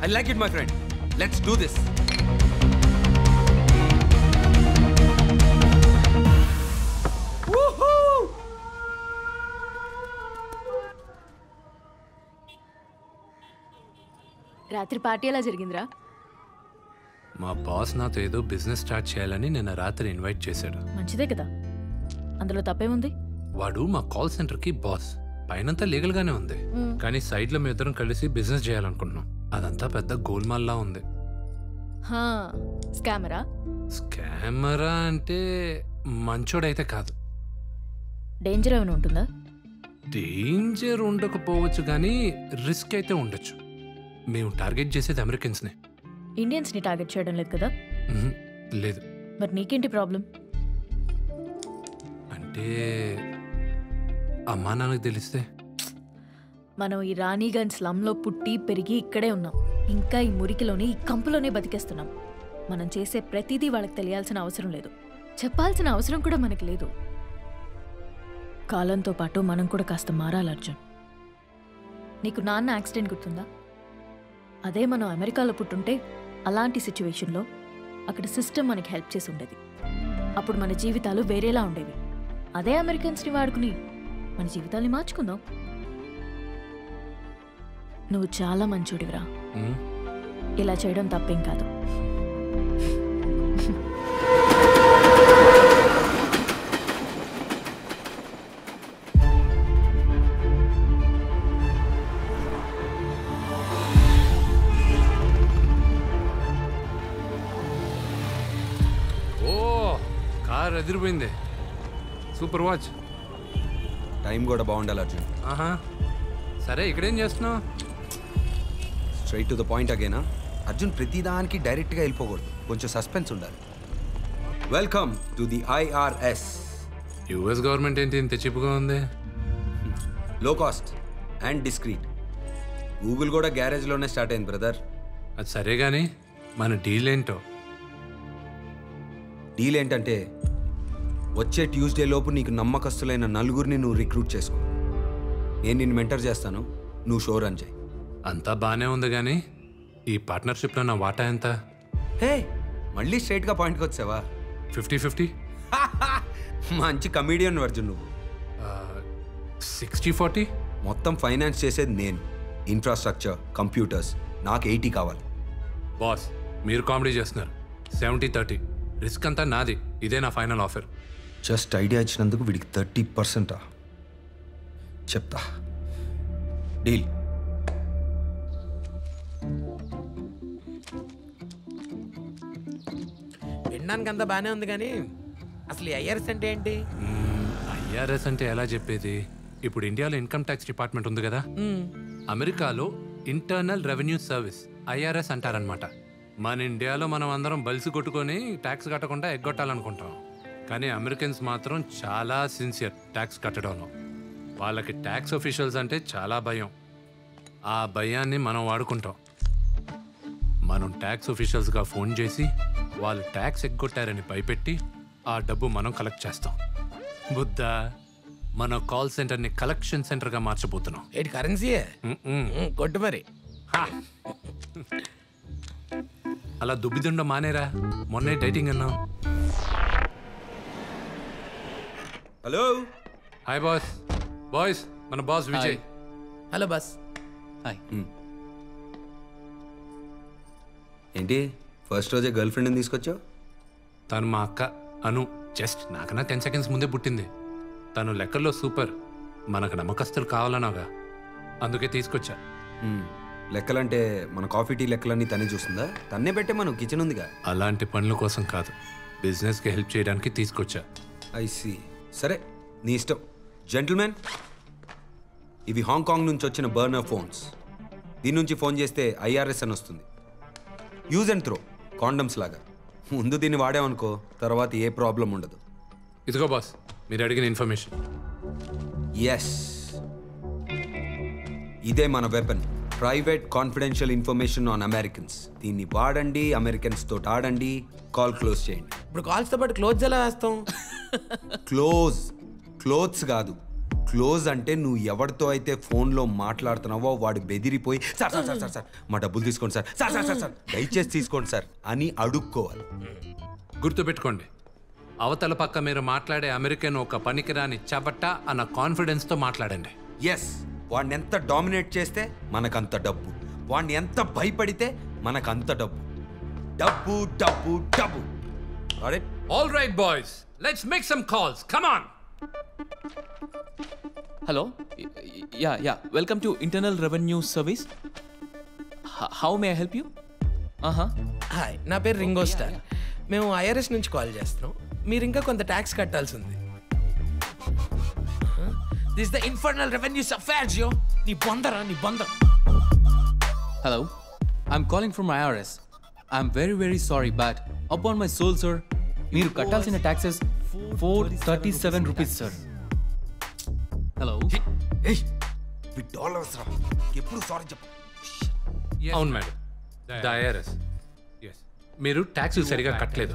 like it my friend. Let's do this. రాత్రి పార్టీ ఎలా జరిగిందిరా? మా బాస్ నాతో ఏదో బిజినెస్ స్టార్ట్ చేయాలని నిన్న రాత్రి ఇన్వైట్ చేశాడు. మంచిదే కదా, అందులో తప్పేముంది? వాడు మా కాల్ సెంటర్ కి బాస్. పైనంతా లీగల్ గానే ఉంది, కానీ సైడ్ లో మేమిద్దరం కలిసి బిజినెస్ చేయాలనుకుంటున్నాం. అదంతా పెద్ద గోల్మాల్లా ఉంది. Huh. Scammer? Scammer ante manchod aithe kaadu. Danger avunu untunda? Danger undakapovachu gaani risk aithe undachu. Mem target chesedi Americans ne. Indians ni target cheyadam ledhu kada? Ledhu. But neekenti problem? Ante amma nanaku teliste మనం ఈ రాణిగంజ్ స్లమ్లో పుట్టి పెరిగి ఇక్కడే ఉన్నాం. ఇంకా ఈ మురికిలోనే ఈ కంపులోనే బతికేస్తున్నాం. మనం చేసే ప్రతిదీ వాళ్ళకి తెలియాల్సిన అవసరం లేదు, చెప్పాల్సిన అవసరం కూడా మనకి లేదు. కాలంతో పాటు మనం కూడా కాస్త మారాలి. అర్జున్, నీకు నాన్న యాక్సిడెంట్ గుర్తుందా? అదే మనం అమెరికాలో పుట్టుంటే అలాంటి సిచ్యువేషన్లో అక్కడ సిస్టమ్ మనకి హెల్ప్ చేసి ఉండేది. అప్పుడు మన జీవితాలు వేరేలా ఉండేవి. అదే అమెరికన్స్ని వాడుకుని మన జీవితాల్ని మార్చుకుందాం. నువ్వు చాలా మంచోడివిరా. ఇలా చేయడం తప్పేం కాదు. ఓ, కార్ ఎదిరిపోయింది. Super watch. టైం కూడా బాగుండాలి అర్జున్. ఆహా, సరే ఇక్కడేం చేస్తున్నావు? Straight to the point again, huh? Arjun, pratidaaniki direct ga elipogodu. Koncha suspense undali. Welcome to the IRS. US government enti inte cheapuga unde. Low cost and discreet. Google kuda garage lone start ayindi brother. Adu sare gaani mana deal ento. Deal entante vache Tuesday lopu neeku nammakastulaina nalugurni nu recruit chesko. Nenu ninnu mentor chestanu. Nu show run chey. అంతా బానే ఉంది కానీ ఈ partnership లో నా వాటా ఎంత? హే, మళ్ళీ స్ట్రైట్ గా పాయింట్కి వచ్చావా? 50-50. మంచి కమీడియన్ వర్జన్ నువ్వు. 60-40. మొత్తం ఫైనాన్స్ చేసేది నేను. Infrastructure, computers. నాకు 80 కావాలి. బాస్, మీరు కామెడీ చేస్తున్నారు. 70-30. రిస్క్ అంతా నాది. ఇదే నా ఫైనల్ ఆఫర్. జస్ట్ ఐడియా ఇచ్చినందుకు వీడికి 30%. చెప్తా డీల్. వినడానికి అంతా బాగానే ఉంది కానీ అసలు ఐఆర్ఎస్ అంటే ఏంటి? ఐఆర్ఎస్ అంటే ఎలా చెప్పేది? ఇప్పుడు ఇండియాలో ఇన్కమ్ ట్యాక్స్ డిపార్ట్మెంట్ ఉంది కదా, అమెరికాలో ఇంటర్నల్ రెవెన్యూ సర్వీస్, ఐఆర్ఎస్ అంటారనమాట. మన ఇండియాలో మనం అందరం బలిసి కొట్టుకొని ట్యాక్స్ కట్టకుండా ఎగ్గొట్టాలనుకుంటాం. కానీ అమెరికన్స్ మాత్రం చాలా సిన్సియర్ ట్యాక్స్ కట్టడంలో. వాళ్ళకి ట్యాక్స్ ఆఫీషియల్స్ అంటే చాలా భయం. ఆ భయాన్ని మనం వాడుకుంటాం. మనం ట్యాక్స్ ఆఫీషియల్స్గా ఫోన్ చేసి వాళ్ళు ట్యాక్స్ ఎగ్గొట్టారని భయపెట్టి ఆ డబ్బు మనం కలెక్ట్ చేస్తాం. బుద్ధ, మన కాల్ సెంటర్ని కలెక్షన్ సెంటర్గా మార్చబోతున్నాం. ఏంటి కరెన్సీయే కొట్టు మరి. అలా దుబ్బిదుండ మానేరా. మొన్నే డైటింగ్ అన్నాం. Hello, hi boss. బాయ్స్, మన boss Vijay. Hello boss. Hi. ఏంటి ఫస్ట్ రోజే గర్ల్ ఫ్రెండ్ని తీసుకొచ్చావు? తను మా అక్క అను. జస్ట్ నాకన్నా 10 seconds ముందే పుట్టింది. తను లెక్కల్లో సూపర్. మనకు నమ్మకస్తులు కావాలన్నాగా, అందుకే తీసుకొచ్చా. లెక్కలంటే మన కాఫీ టీ లెక్కలన్నీ తనే చూస్తుందా? తన్నే పెట్టే మనం కిచెన్ ఉందిగా. అలాంటి పనుల కోసం కాదు, బిజినెస్కి హెల్ప్ చేయడానికి తీసుకొచ్చా. I see. సరే, నీ ఇష్టం. జెంటిల్మెన్, ఇవి హాంకాంగ్ నుంచి వచ్చిన బర్నర్ ఫోన్స్. దీని నుంచి ఫోన్ చేస్తే ఐఆర్ఎస్ అని వస్తుంది. యూజ్ అండ్ త్రో, కాండమ్స్ లాగా. ముందు దీన్ని వాడామనుకో, తర్వాత ఏ ప్రాబ్లం ఉండదు. ఇదిగో బాస్, మీరు అడిగిన ఇన్ఫర్మేషన్. ఎస్, ఇదే మన weapon. Private confidential information on Americans. దీన్ని వాడండి, అమెరికన్స్ తోటి ఆడండి, కాల్ క్లోజ్ చేయండి. ఇప్పుడు కాల్స్తో పాటు క్లోజ్ ఎలా వేస్తాం? క్లోజ్ క్లోత్స్ కాదు. క్లోజ్ అంటే నువ్వు ఎవరితో అయితే ఫోన్లో మాట్లాడుతున్నావో వాడు బెదిరిపోయి sir sir sir sir sir మా డబ్బులు తీసుకోండి sir, sir sir sir sir దయచేసి తీసుకోండి సార్ అని అడుక్కోవాలి. గుర్తుపెట్టుకోండి, అవతల పక్క మీరు మాట్లాడే అమెరికన్ ఒక పనికిరాని చబట్ట అన్న కాన్ఫిడెన్స్తో మాట్లాడండి. ఎస్, వాడిని ఎంత డామినేట్ చేస్తే మనకంత డబ్బు, వాడిని ఎంత భయపడితే మనకంత డబ్బు. డబ్బు డబ్బు డబ్బు. All right boys, let's make some calls. Come on. Hello. Yeah. Welcome to Internal Revenue Service. How may I help you? Hi నా పేరు రింగో స్టార్ మేము ఐఆర్ఎస్ నుంచి కాల్ చేస్తున్నాం మీరు ఇంకా కొంత ట్యాక్స్ కట్టాల్సి ఉంది this the infernal revenue service yo నీ బొందరా hello I'm calling from IRS I'm very sorry but upon my soul sir మీరు కట్టాల్సిన taxes 437 rupees sir hello hey with dollars ra eppudu sorry cheppu అవును madam IRS మీరు ట్యాక్సులు సరిగా కట్టలేదు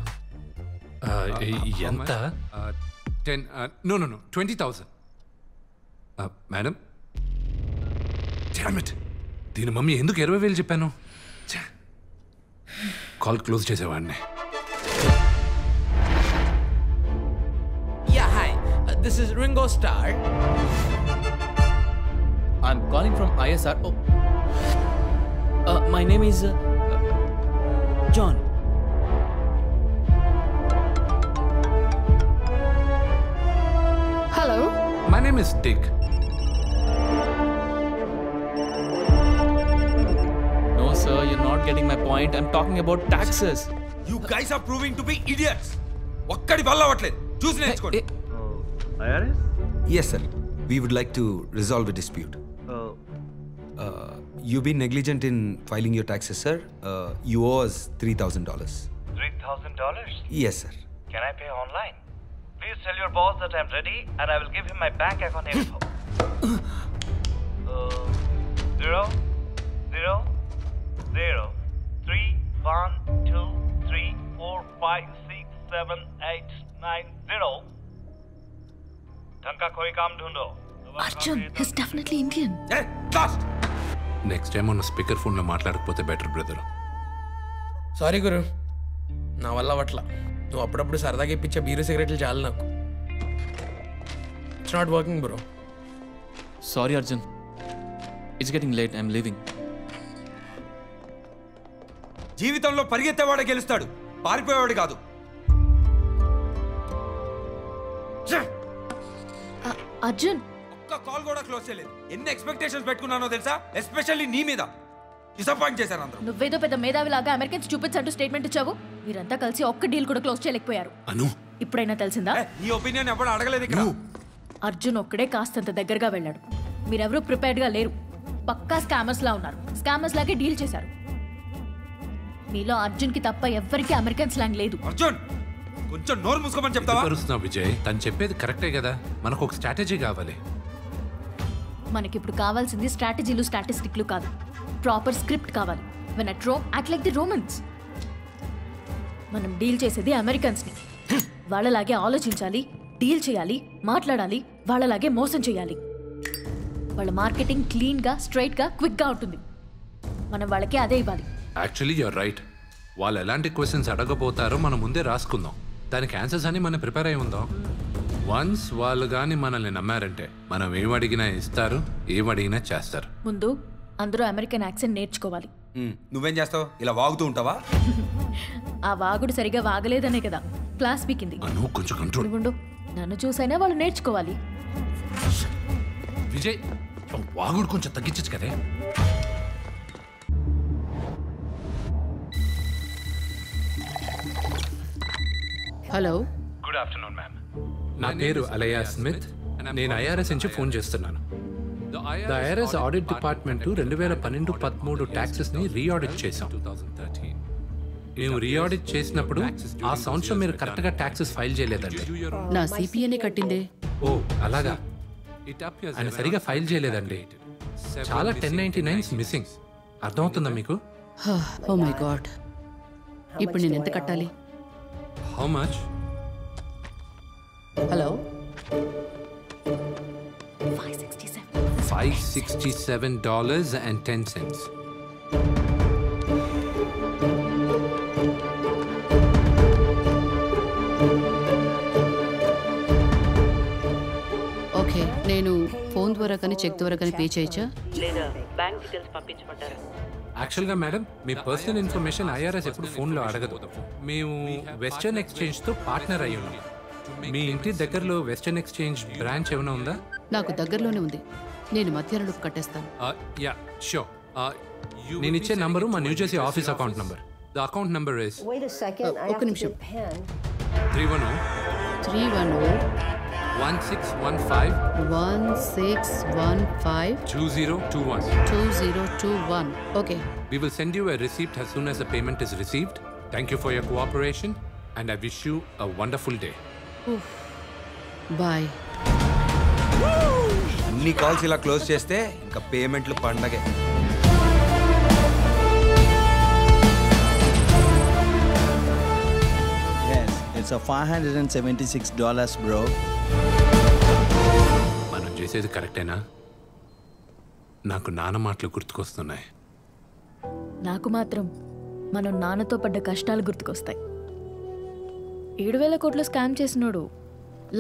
ఎంత 20,000 మేడం దీని మమ్మీ ఎందుకు 20,000 చెప్పాను కాల్ క్లోజ్ చేసేవాడిని yeah hi this is Ringo Starr I'm calling from ISR my name is John hello my name is Dick no sir you're not getting my point I'm talking about taxes you guys are proving to be idiots ఒక్కడి వల్ల అవట్లేదు చూసి నేర్చుకోండి IRS yes sir we would like to resolve a dispute you been negligent in filing your taxes sir you owe us $3,000 yes sir can I pay online please tell your boss that I'm ready and I will give him my bank account info 0003123456789 dhanka koi kaam dhundo Arjun is definitely Indian hey trust next time on a speaker phone lo maatladakapothe better brother sorry guru na valla vatla nu appudu saradaga ippicha beer cigaretteలు చాలు నాకు it's not working bro sorry Arjun it's getting late I'm leaving జీవితంలో పరిగెత్తేవాడే గెలుస్తాడు పారిపోయేవాడు కాదు అర్జున్ ఒక్క call కూడా close చేయలేదు ఎన్ని ఎక్స్‌పెక్టేషన్స్ పెట్టుకున్నానో తెలుసా ఎస్పెషల్లీ నీ మీద డిసప్పాయింట్ చేశారు అందరూ నువ్వేదో పెద్ద మేధావిలాగా అమెరికన్ స్టూపిడ్స్ అంటూ స్టేట్మెంట్ ఇచ్చావు మీరంతా కలిసి ఒక్క డీల్ కూడా క్లోజ్ చేయలేకపోయారు అను ఇప్పుడైనా తెలిసిందా నీ ఒపీనియన్ ఎప్పుడు అడగలేదు ఇక్కడ అర్జున్ ఒక్కడే కాస్తంత దగ్గరగా వెళ్ళాడు మీరెవరూ ప్రిపేర్డ్ గా లేరు పక్కా స్కామర్స్ లా ఉన్నారు స్కామర్స్ లాగే డీల్ చేశారు మీలో అర్జున్ కి తప్ప ఎవ్వరికి అమెరికన్ స్లాంగ్ లేదు అర్జున్ కొంచెం నోరు మూసుకోమని చెప్తావా తెలుసునా విజయ్ తను చెప్పేది కరెక్టే కదా మనకు ఒక స్ట్రాటజీ కావాలి మనకి ఇప్పుడు కావాల్సింది స్ట్రాటజీలు స్టాటిస్టిక్లు కాదు ప్రాపర్ స్క్రిప్ట్ కావాలి when at Rome act like the Romans మనం డీల్ చేసేది అమెరికన్స్ ని వాళ్ళలాగే ఆలోచించాలి డీల్ చేయాలి మాట్లాడాలి వాళ్ళలాగే మోసం చేయాలి వాళ్ళ మార్కెటింగ్ క్లీన్ గా స్ట్రైట్ గా క్విక్ గా ఉంటుంది మనం వాళ్ళకి అదే ఇవ్వాలి యాక్చువల్లీ యు ఆర్ రైట్ వాళ్ళు ఎలాంటి క్వశ్చన్స్ అడగబోతారో మనం ముందే రాసుకుందాం దానికి ఆన్సర్స్ అని మనం ప్రిపేర్ అయి ఉందాం వన్స్ వాళ్ళు కానీ మనల్ని నమ్మారంటే మనం ఏమడిగినా ఇస్తారు ఏమడిగినా చేస్తారు ముందు అందరూ అమెరికన్ యాక్సెంట్ నేర్చుకోవాలి నువ్వేం చేస్తావు ఇలా వాగుతూ ఉంటావా ఆ వాగుడు సరిగా వాగలేదనే కదా క్లాస్ పీకింది నువ్వు కొంచెం కంట్రోల్ ఉండు నన్ను చూసైనా వాళ్ళు నేర్చుకోవాలి విజయ్ వాగుడు కొంచెం తగ్గించచ్చు కదే హలో గుడ్ ఆఫ్టర్నూన్ మ్యామ్ నా పేరు అలయా స్మిత్ నేను ఐఆర్ఎస్ నుంచి ఫోన్ చేస్తున్నాను the IRS audit department 2012-13 taxes ని రీఆడిట్ చేశాం మేము రీఆడిట్ చేసినప్పుడు ఆ సంవత్సరం మీరు కరెక్ట్ గా ట్యాక్సెస్ ఫైల్ చేయలేదండి నా సిపిఏనే కట్టిందే ఓ అలాగా ఆయన సరిగా ఫైల్ చేయలేదండి చాలా 1099s మిస్సింగ్ అర్థమవుతుందా మీకు ఓ మై గాడ్ ఇప్పుడు నేను ఎంత కట్టాలి How much? Hello? 567 $567.10 Okay, నేను ఫోన్ ద్వారా కానీ చెక్ ద్వారా కానీ పే చేయొచ్చా? లేదా బ్యాంక్ డిటైల్స్ పంపించమంటారా? యాక్చువల్గా మేడం మీ పర్సనల్ ఇన్ఫర్మేషన్ ఐఆర్ఎస్ ఎప్పుడు ఫోన్లో అడగదు మేము వెస్టర్న్ ఎక్స్చేంజ్తో పార్ట్నర్ అయ్యి ఉన్నాం మీ ఇంటి దగ్గరలో వెస్టర్న్ ఎక్స్చేంజ్ బ్రాంచ్ ఏమైనా ఉందా నాకు దగ్గరలోనే ఉంది నేను మధ్యాహ్నంలో కట్టేస్తాను నేను ఇచ్చే నంబరు మా New Jersey office account number The account number is... Wait a second, I have to pen. 310-1615-2021. Okay. We will send you a receipt as soon as the payment is received. Thank you for your cooperation and I wish you a wonderful day. Oof. Bye. Anni calls ila close cheste inka payment lu pandage. It's a $576, bro. Manu చేసేది కరెక్టేనా? నాకు నాన్న మాటలు గుర్తుకొస్తున్నాయి. నాకు మాత్రం మనం నాన్నతో పడ్డ కష్టాలు గుర్తుకొస్తాయి. 7,000 కోట్లు స్కామ్ చేసినోడు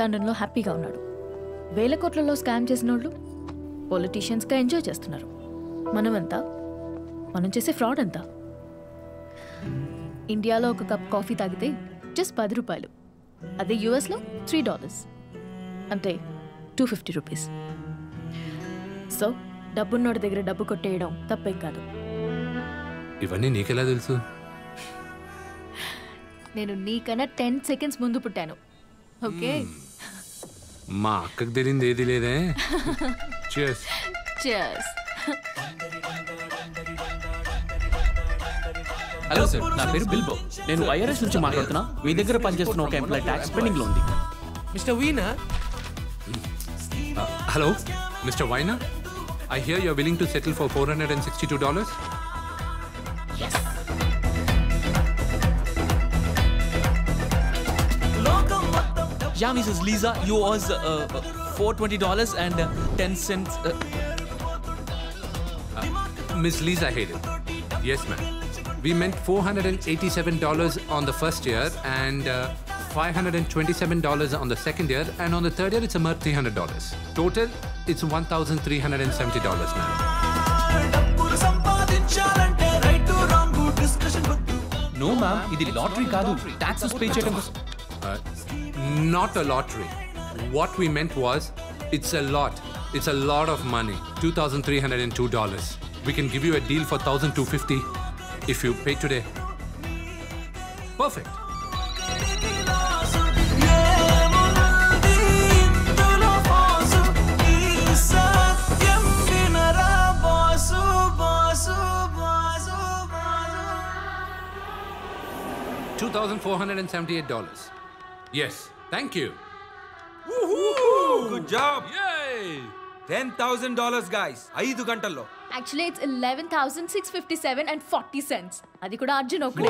లండన్లో హ్యాపీగా ఉన్నాడు. 1,000 కోట్లలో స్కామ్ చేసినోళ్ళు పొలిటీషియన్స్గా ఎంజాయ్ చేస్తున్నారు. మనమంతా మనం చేసే ఫ్రాడ్ అంతా. ఇండియాలో ఒక కప్ కాఫీ తాగితే just ₹10. At the US lo $3. Ante ₹250. So, dabbu nodi degara dabbu kotteyadam tappe kaadu. Ivanni neeke ela telusu? Nenu neekana 10 seconds mundu puttanu. Okay. Ma akkaki telindi edi lede. Cheers. Cheers. Hello sir, నా పేరు బిల్బో. నేను IRS నుంచి మాట్లాడుతున్నా. మీ దగ్గర పనిచేస్తున్న ఒక employee tax పెండింగ్లో ఉంది. మిస్టర్ వీనా. హలో మిస్టర్ వైనా, I hear you are willing to settle for $462. Yeah Mrs Lisa, you owe $420 and 10 cents. Miss Lisa Hayden. Yes ma'am. We meant $487 on the first year and $527 on the second year, and on the third year it's a mere $300. Total, it's $1,370 now. No, ma'am, it's a lottery card. Taxes pay check. Not a lottery. What we meant was, it's a lot. It's a lot of money. $2,302. We can give you a deal for $1,250. If you pay today. Perfect. $2,478. Yes, thank you. Woohoo! Good job. Yay! $10,000 guys. 5 gantallo. Actually, it's 11,657.40. Adi kuda Arjun okade.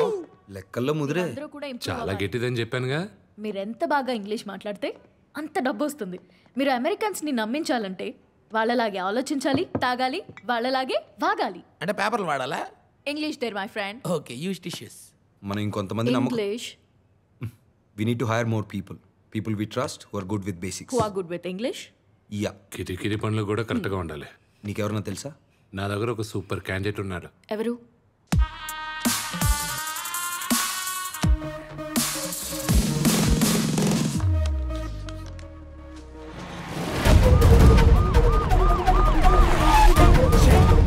Lekkallo mudre. Chala getidani cheppanu ga. Meer enta baga English maatladte anta dabbu ostundi. Meer Americans ni namminchalante vallalage aallochinchali, taagali, vallalage vaagali. Ante paper lu vaadala? English there, my friend. Okay, use tissues. Mana inkontamandi namak English. We need to hire more people. People we trust who are good with basics. Who are good with English? Yeah. Kiri panlu kuda correct ga undale. Niku evarna telusa? నా దగ్గర ఒక super candidate ఉన్నాడు. ఎవరు?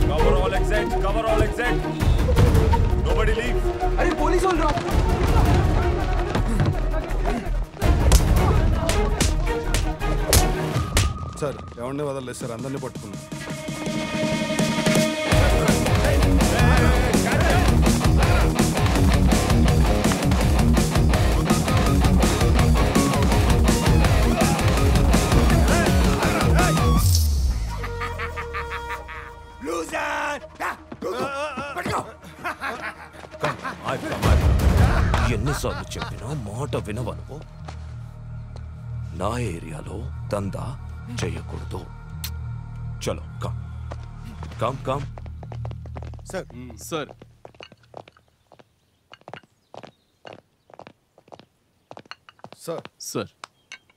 Cover all exit, cover all exit. Nobody leave. అరే police వాళ్ళు రా. Sir ఎవరిని వదలలేదు సార్, అందరినీ పట్టుకున్నాం. ఎన్నిసార్లు చెప్పినా మాట వినవనుకో. నా ఏరియాలో దందా చేయకూడదు. చలో come come come. Sir sir, sir sir,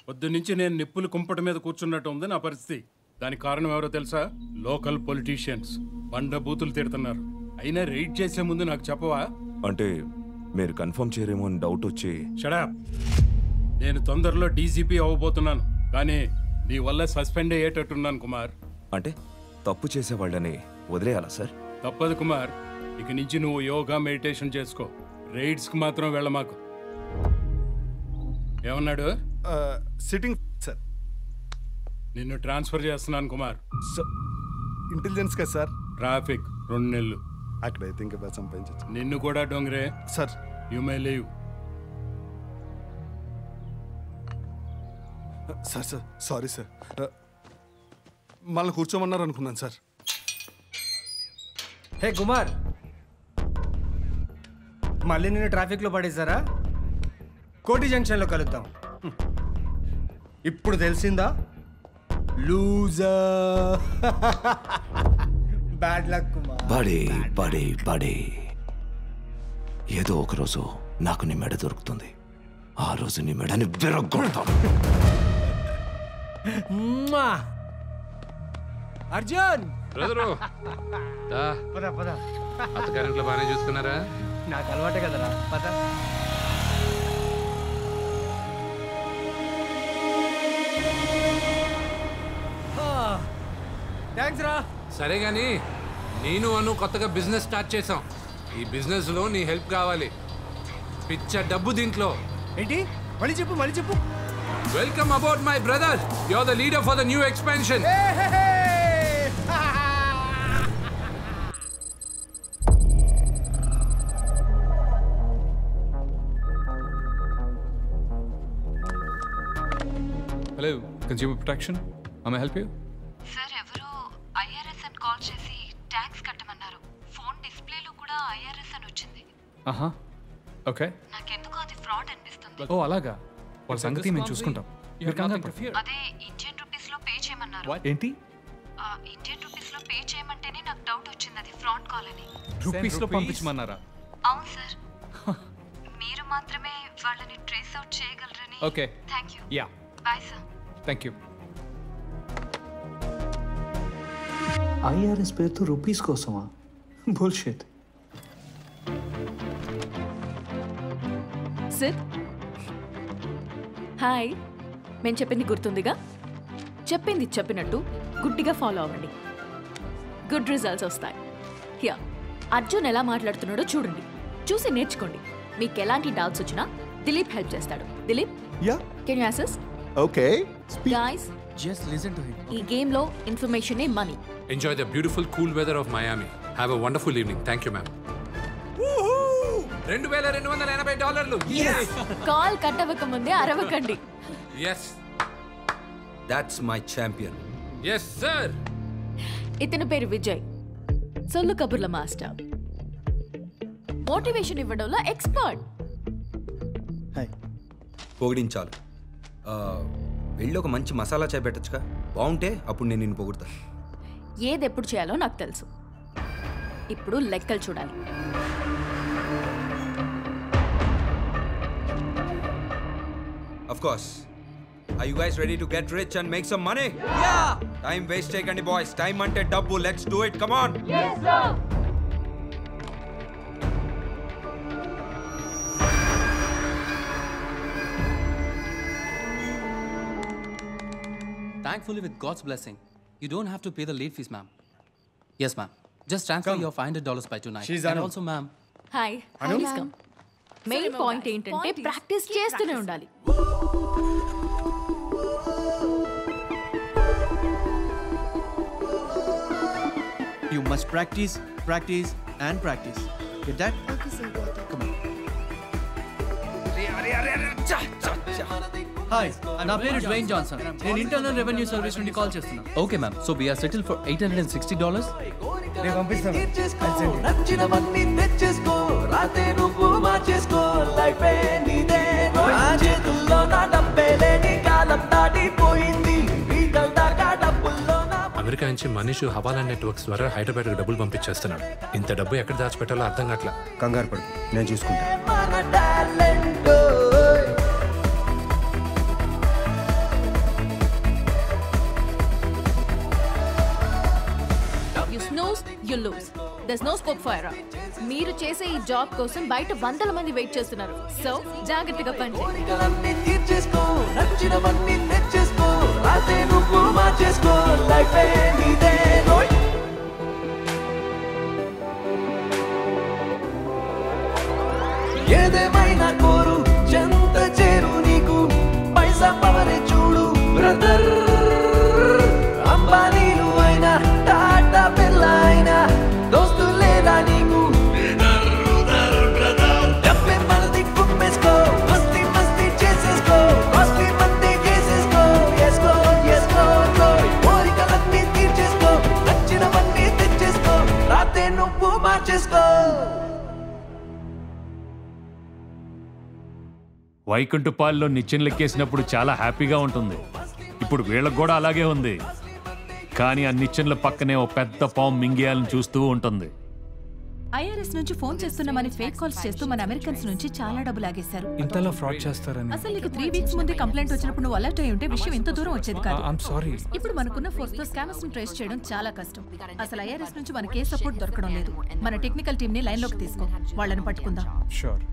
పొద్దు నుంచి నేను నిప్పులు కుంపట మీద కూర్చున్నట్టు ఉంది నా పరిస్థితి. దానికి కారణం ఎవరో తెలుసా? లోకల్ పొలిటీషియన్స్ బండ బూతులు తిడుతున్నారు. అయినా రైడ్ చేసే ముందు నాకు చెప్పవా? అంటే మీరు కన్ఫర్మ్ చేయరేమో అని డౌట్ వచ్చి. షడప్. నేను తొందరలో డీజీపీ అవ్వబోతున్నాను, కానీ నీ వల్ల సస్పెండ్ అయ్యేటట్టున్నాను కుమార్. అంటే తప్పు చేసేవాళ్ళని వదిలేయాలా సార్? తప్పదు కుమార్. ఇక నుంచి నువ్వు యోగా మెడిటేషన్ చేసుకో. Raids ku matram vela maaku. Evunnadu? Sitting sir. Ninnu transfer chestunnanu Kumar. Sir. Intelligence ka sir. Traffic 2 nellu. Akkada I think about some punches. Ninnu kuda dongre. Sir, you may leave. Sir, sorry sir. Malna kurchomannaru anukunnan sir. Hey Kumar. మళ్ళీ నేను ట్రాఫిక్లో పడేశారా? కోటి జంక్షన్లో కలుద్దాం. ఇప్పుడు తెలిసిందా loser? Bad luck Kumar. బడే బడే బడే ఏదో ఒకరోజు నాకు నీ మెడ దొరుకుతుంది. ఆ రోజు నీ మెడని విరగ్గొడతాం. అర్జున్ అత్తగారింట్లో బాగానే చూసుకున్నారా? నాకు అలవాటే కదరా. పద థ్యాంక్స్ రా. సరే కానీ నేను అను కొత్తగా బిజినెస్ స్టార్ట్ చేశాం. ఈ బిజినెస్లో నీ హెల్ప్ కావాలి. పిచ్చ డబ్బు దీంట్లో. ఏంటి మళ్ళీ చెప్పు మళ్ళీ చెప్పు. Welcome about my brother. You are the leader for the new expansion. Hello, Consumer Protection. How may I help you? Sir, evaro IRS and call chesi tax kattamannaru. Phone display lo kuda IRS and ochindi. Aha. Okay. Nakenduko adi fraud anipistundi. Oh, alaga. One sangathi men chusukuntam. Meer kanga interfere. Ade Indian rupees lo pay cheyamannaru. Enti? Indian rupees lo pay cheyamantene nak doubt ochindi adi fraud call ani. Rupees lo pampinchamannara? Avunu sir. Meeru maatrame vallani trace out cheyagalrani. Okay. Thank you. Yeah. Bye sir. Thank you. IRS पे तो rupees को समा. Bullshit. Sir. Hi. मैं చెప్పింది గుర్తుందిగా? చెప్పింది చెప్పినట్టు గుడ్డిగా follow అవ్వండి. Good results వస్తాయి. Here. అర్జున్ ఎలా మాట్లాడుతున్నాడో చూడండి. చూసి నేర్చుకోండి. మీకు ఎలాంటి డౌట్స్ వచ్చినా దిలీప్ హెల్ప్ చేస్తాడు. Dilip? Yeah. Can you assist? Okay. Speak. Guys, just listen to him. Okay. This game low information is money. Enjoy the beautiful cool weather of Miami. Have a wonderful evening. Thank you, ma'am. Woohoo! $2,280. Yes. Call kattavakamunde aravakandi. Yes. That's my champion. Yes, sir. Itinu peru Vijay. Sollu kaburla master. Motivation ivvadamlo expert. Hi. Pogidinchalu. వెళ్ళి ఒక మంచి మసాలా చాయ్ పెట్టచ్చుగా. బాగుంటే అప్పుడు నేను నిన్ను పొగుడతా. ఏది ఎప్పుడు చేయాలో నాకు తెలుసు. ఇప్పుడు లెక్కలు చూడాలి. Of course. Are you guys ready to get rich and make some money? Yeah. Time waste చేయకండి బాయ్స్. టైం అంటే డబ్బు. Let's do it. Come on. yes sir. Thankfully, with God's blessing, you don't have to pay the late fees, ma'am. Yes, ma'am. Just transfer your $500 by tonight. She's and Anu. Also, ma'am. Hi. Anu? Please come. Main point ఏంటంటే practice చేస్తూనే ఉండాలి. You must practice, practice, and practice. Get that? Okay, sir. Come on. Cha cha cha. Hi, నా పేరు Dwayne Johnson. నేను internal revenue service నుండి call చేస్తున్నా. Okay ma'am. So we are settle for $860. నేను పంపిస్తాను. నచ్చినవన్నీ తెచ్చేసుకో. రాతే నువ్వు మార్చేసుకో. లైఫ్ ఏ నీదే. నా చేతుల్లో నా డబ్బే లేని కాలం దాటిపోయింది. వీళ్ళ దాకా డబ్బుల్లో నా అమెరికా నుంచి మనిషి హవాలా నెట్వర్క్స్ ద్వారా హైదరాబాద్కి డబ్బులు పంపించేస్తున్నాడు. ఇంత డబ్బు ఎక్కడ దాచిపెట్టాలో అర్థం కావట్లా. కంగారు పడు, నేను చూసుకుంటాను. You lose. There's no scope for error. Meeru chese ee job kosam baita vandala mandi wait chestunaru. So, jagrataga panche. Kalamanni teechesko, nachinavanni teechesko, raate nuvu marchesko, life e nide roy. ఏదేమైనా కోరు చెంత చేరు నీకు పైసా పవరే చూడు brother అంబానీలు అయినా టాటా బిర్లా అయినా దోస్తు లేదా నీకు డబ్బే మనది కుమ్మేసుకో మస్తీ మస్తీ చేసేసుకో మస్తీ మస్తీ చేసేసుకో ఎస్కో ఎస్కో కోరికలన్నీ తీర్చేసుకో నచ్చినవన్నీ తెచ్చేసుకో రాతే నువ్వు మార్చేసుకో. వైకుంఠపాల్లో నిచ్చెన లెక్కేసినప్పుడు చాలా హ్యాపీగా ఉంటుంది, ఇప్పుడు వీళ్ళకు కూడా అలాగే ఉంది. కానీ ఆ నిచ్చెన్ల పక్కనే ఓ పెద్ద పాము మింగేయాలని చూస్తూ ఉంటుంది. ఐఆర్ఎస్ నుంచి ఫోన్ చేస్తున్నామని ఫేక్ కాల్స్ చేస్తూ మన అమెరికన్స్ నుంచి చాలా డబ్బు లాగేశారు. ఇంతలా ఫ్రాడ్ చేస్తారని అసలు నీకు 3 weeks ముందే కంప్లైంట్ వచ్చినప్పుడు నువ్వు అలర్ట్ అయి ఉంటే విషయం ఇంత దూరం వచ్చేది కాదు. I am sorry. ఇప్పుడు మనకున్న ఫోర్స్ తో స్కామర్స్ ని ట్రేస్ చేయడం చాలా కష్టం. అసలు ఐఆర్ఎస్ నుంచి మనకి ఏ సపోర్ట్ దొరకడం లేదు. మన టెక్నికల్ టీమ్ ని లైన్ లోకి తీసుకో, వాళ్ళని పట్టుకుందాం. షూర్.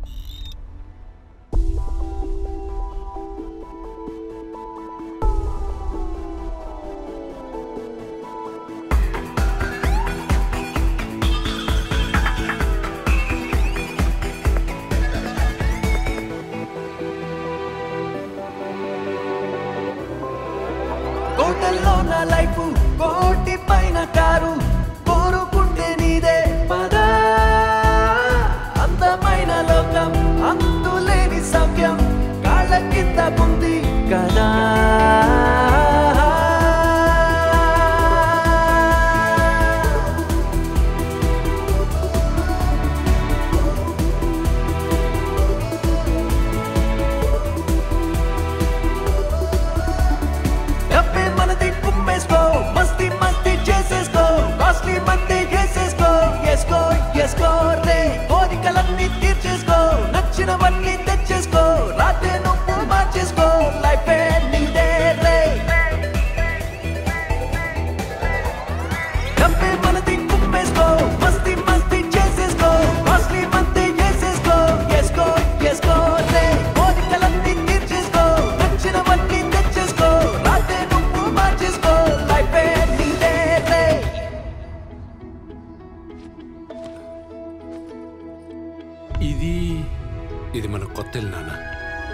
ఇది మన కొత్త ఇల్లు నాన్న,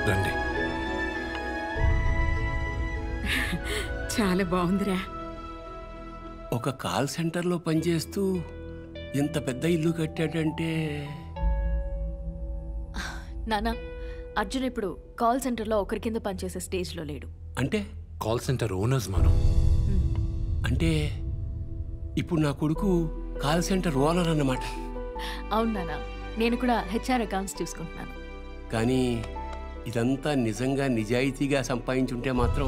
రండి. చాలా బాగుందిరా. ఒక కాల్ సెంటర్లో పనిచేస్తూ ఇంత పెద్ద ఇల్లు కట్టాడంటే. నాన్న, అర్జున్ ఇప్పుడు కాల్ సెంటర్లో ఒకరి కింద పనిచేసే స్టేజ్లో లేడు. అంటే కాల్ సెంటర్ ఓనర్స్ మనం. అంటే ఇప్పుడు నా కొడుకు కాల్ సెంటర్ ఓనర్ అన్నమాట. అవును నాన్న, నేను కూడా హెచ్ఆర్ అకౌంట్స్ చూసుకుంటున్నాను. కానీ ఇదంతా నిజంగా నిజాయితీగా సంపాదించుంటే మాత్రం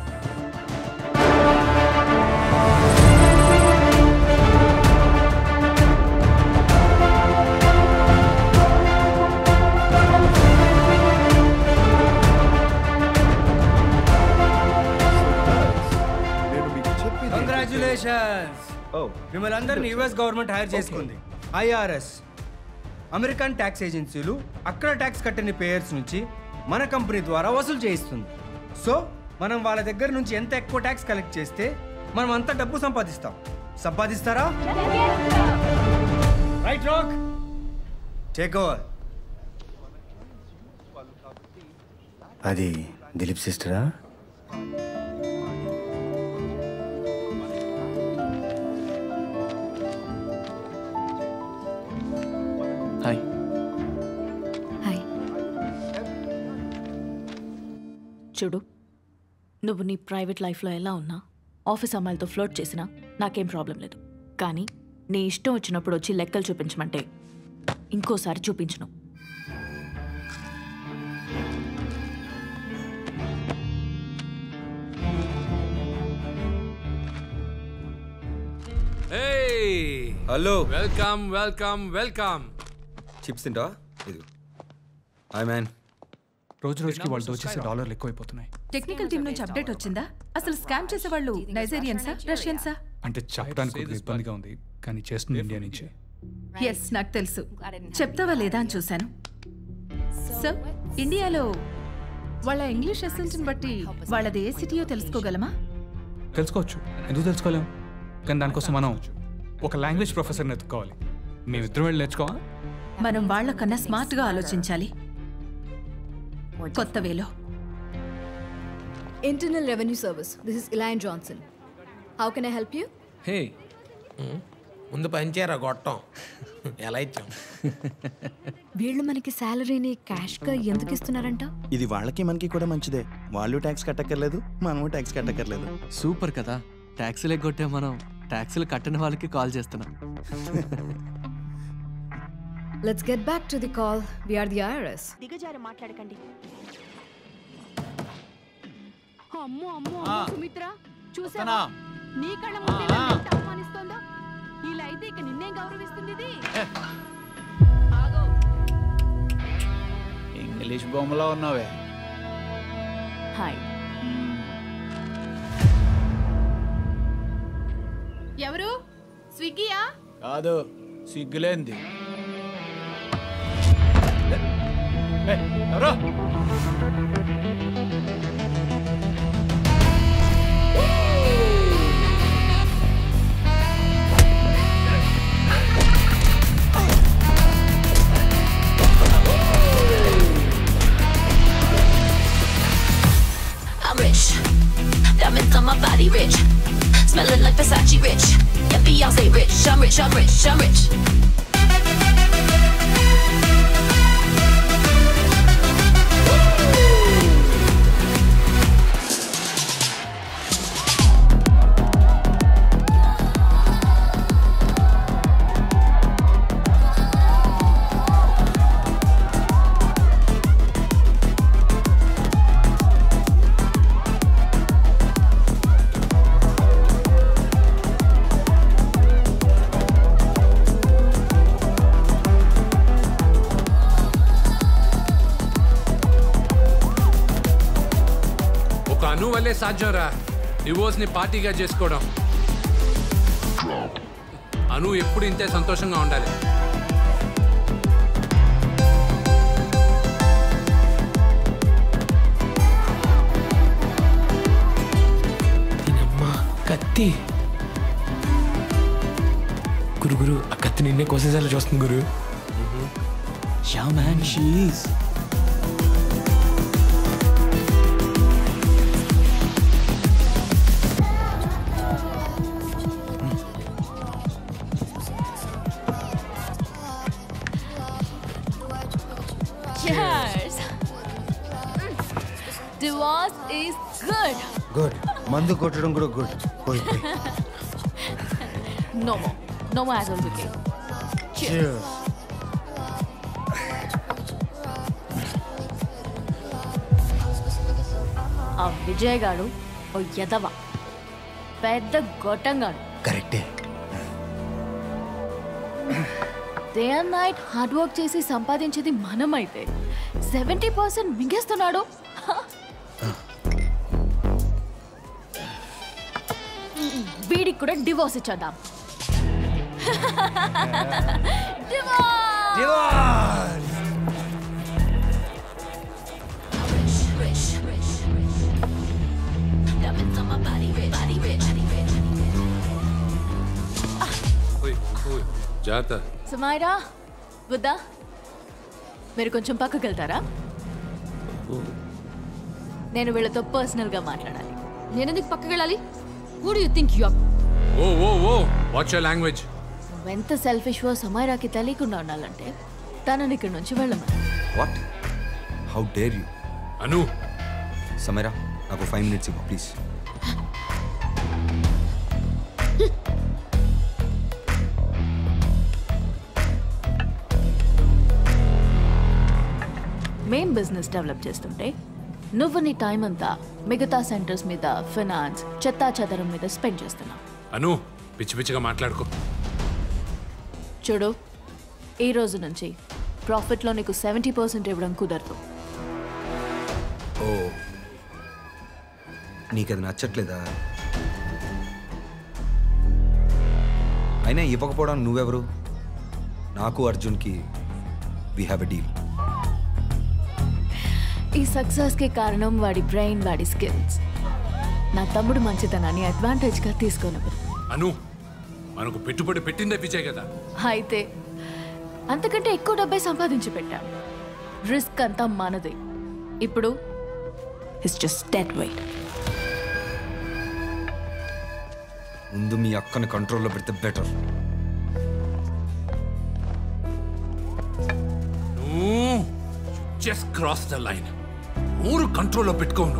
మిమ్మల్ని అందరినీ యుఎస్ గవర్నమెంట్ హైర్ చేసుకుంది. ఐఆర్ఎస్, అమెరికన్ ట్యాక్స్ ఏజెన్సీలు అక్కడ ట్యాక్స్ కట్టని పేయర్స్ నుంచి మన కంపెనీ ద్వారా వసూలు చేయిస్తుంది. సో మనం వాళ్ళ దగ్గర నుంచి ఎంత ఎక్కువ ట్యాక్స్ కలెక్ట్ చేస్తే మనం అంత డబ్బు సంపాదిస్తాం. సంపాదిస్తారా? Right rock, take over. అది దిలీప్ సిస్టరా? చూడు, నువ్వు నీ ప్రైవేట్ లైఫ్లో ఎలా ఉన్నా, ఆఫీస్ అమ్మాయిలతో ఫ్లోట్ చేసినా నాకేం ప్రాబ్లం లేదు. కానీ నీ ఇష్టం వచ్చినప్పుడు వచ్చి లెక్కలు చూపించమంటే ఇంకోసారి చూపించను. Hello, welcome welcome welcome. Chips తింటా? ఇదిగో. హాయ్ మ్యాన్, రోజు రోజుకి వాళ్ళు వచ్చేసి డాలర్లు ఎక్కువైపోతున్నాయి. టెక్నికల్ టీమ్ నుంచి అప్డేట్ వచ్చిందా? అసలు స్కామ్ చేసేవాళ్ళు నైజీరియన్సా రష్యన్సా అంటే చెప్పడానికి కొద్దిగా ఇబ్బందిగా ఉంది కానీ చేస్తుంది ఇండియా నుంచి. ఎస్ నాకు తెలుసు, చెప్తావా లేదా అని చూశాను. సార్ ఇండియాలో వాళ్ళ ఇంగ్లీష్ అసెంట్ని బట్టి వాళ్ళది ఏ సిటీయో తెలుసుకోగలమా? తెలుసుకోవచ్చు, ఎందుకు తెలుసుకోలేము. కానీ దానికోసం మనం ఒక లాంగ్వేజ్ ప్రొఫెసర్ని ఎత్తుకోవాలి. మేమిద్దరం వెళ్ళి నేర్చుకోవా? మనం వాళ్ళకన్నా స్మార్ట్గా ఆలోచించాలి. కొత్త వేలో. Internal Revenue Service. This is Elaine Johnson. How can I help you? Hey. Mundu panchera gottam. Ela icham. Veelu maniki salary ni cash ga enduku istunaranta? Idi vallaki maniki kuda manchide. Vallu tax kattakarledu, manamu tax kattakarledu. Super kada. Tax le gotte manam. Tax le kattana vallaki call chestunnam. Let's get back to the call. We are the IRS. Digajara maatladakandi. అమ్మో అమ్మో సుమిత్ర చూసావా నీ కళ్ళ ముందే ఎంత అవమానిస్తుందో. ఇలా అయితే ఇక నిన్నేం గౌరవిస్తుంది ఇది. ఆగో ఇంగ్లీష్ బొమ్మలా ఉన్నావే. హాయ్ ఎవరు? స్విగ్గీయా? కాదు, సిగ్గులేంది. ఎవరు? Diamonds on my body, rich. Smelling like Versace, rich. Your fiance, rich. I'm rich, I'm rich, I'm rich. నువ్వలే సాధ్యంరా డివోర్స్ని పార్టీగా చేసుకోవడం. అను ఎప్పుడు ఇంతే సంతోషంగా ఉండాలి. కత్తి గురు గురు ఆ కత్తి నిన్నే కోసేసాల చూస్తుంది గురు. Man she's good. మందు కొట్టడం కూడా good. No more, no more అసలు. Okay cheers. ఆ విజయ్ గాడు ఓ యదవ పెద్ద గొట్టంగాడు. కరెక్టే. Day and night hard work చేసి సంపాదించేది మనమైతే 70% మింగేస్తున్నాడు. వీడికి కూడా డివోర్స్ ఇచ్చేద్దాం. సుమైరా, బుద్ధా, మీరు కొంచెం పక్కకి వెళ్తారా? నేను వీళ్ళతో పర్సనల్గా మాట్లాడాలి. నేను ఎందుకు పక్కకి వెళ్ళాలి? Who do you think you are? Oh, oh, oh! Watch your language. When the selfish was Samaira ki tali kunda unnalante tanani ikkada nunchi vellamanu. What? How dare you? Anu, Samaira, naku 5 minutes ivu please. Main business develop chestunte నువ్వు నీ time అంతా మిగతా centres మీద, finance చెత్తా చెదరం మీద spend చేస్తున్నా. అను పిచ్చి పిచ్చిగా మాట్లాడుకో. చూడు, ఈ రోజు నుంచి ప్రాఫిట్లో నీకు 70% ఇవ్వడం కుదరదు. నీకు అది నచ్చట్లేదా? అయినా ఇవ్వకపోవడానికి నువ్వెవరు? నాకు అర్జున్కి వి హ్యావ్ ఎ డీల్. ఈ సక్సెస్కి కారణం వాడి బ్రెయిన్, వాడి స్కిల్స్. నా తమ్ముడు మంచితనాన్ని అడ్వాంటేజ్గా తీసుకున్నాడు. అను, మనకు పెట్టుబడి పెట్టిందే విజయ్ కదా. అయితే అంతకంటే ఎక్కువ డబ్బే సంపాదించి పెట్టాం. రిస్క్ అంతా మనది. ఇప్పుడు ఇట్స్ జస్ట్ దట్ వే. ముందు మీ అక్కని కంట్రోల్లో పెడితే better. Just cross the line. ఊరు కంట్రోల్లో పెట్టుకోను.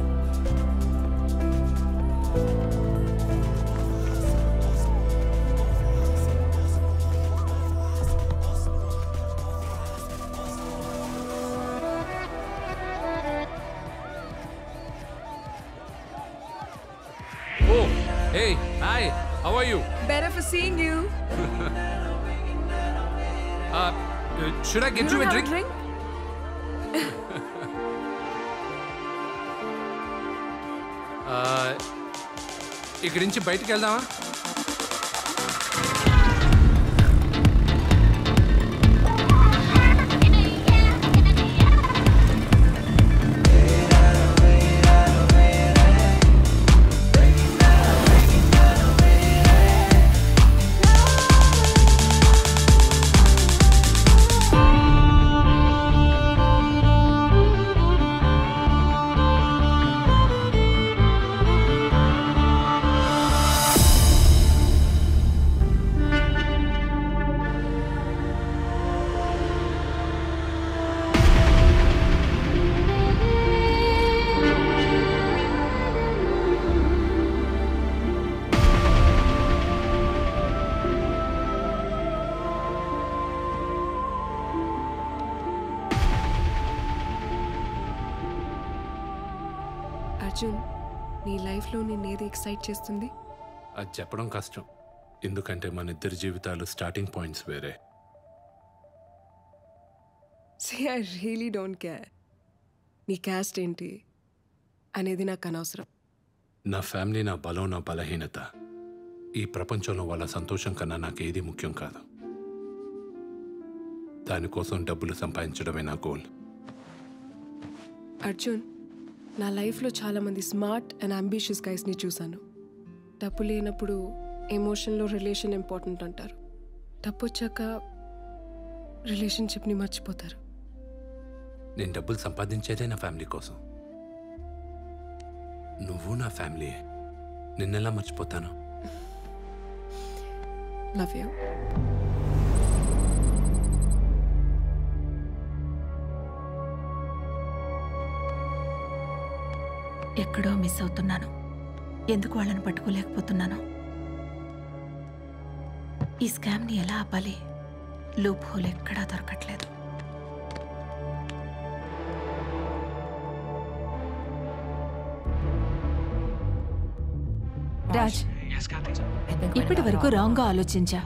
Hey, hi. How are you? Better for seeing you. Should I get you, a drink? ఇక్కడ నుంచి బయటికి వెళ్దామా? నీ లైఫ్లో నిన్నేది ఎక్సైట్ చేస్తుంది? అది చెప్పడం కష్టం, ఎందుకంటే మన ఇద్దరి జీవితాలు స్టార్టింగ్ పాయింట్స్ వేరే. See, I really don't care. నీ క్యాస్ట్ ఏంటి అనేది నాకు అనవసరం. నా ఫ్యామిలీ నా బలం, నా బలహీనత. ఈ ప్రపంచంలో వాళ్ళ సంతోషం కన్నా నాకేది ముఖ్యం కాదు. దానికోసం డబ్బులు సంపాదించడమే నా గోల్. అర్జున్, నా లైఫ్లో చాలామంది స్మార్ట్ అండ్ అంబిషియస్ గైస్ని చూశాను. డబ్బు లేనప్పుడు ఎమోషన్లో రిలేషన్ ఇంపార్టెంట్ అంటారు. డబ్బు వచ్చాక రిలేషన్షిప్ని మర్చిపోతారు. నేను డబ్బులు సంపాదించేదే నా ఫ్యామిలీ కోసం. నువ్వు నా ఫ్యామిలీ, నిన్నెలా మర్చిపోతాను? Love you. ఎక్కడో మిస్ అవుతున్నాను. ఎందుకు వాళ్ళని పట్టుకోలేకపోతున్నాను? ఈ స్కామ్ని ఎలా ఆపాలి? లూప్ హోల్ ఎక్కడా దొరకట్లేదు. రాజ్, ఇప్పటి వరకు రాంగ్గా ఆలోచించా.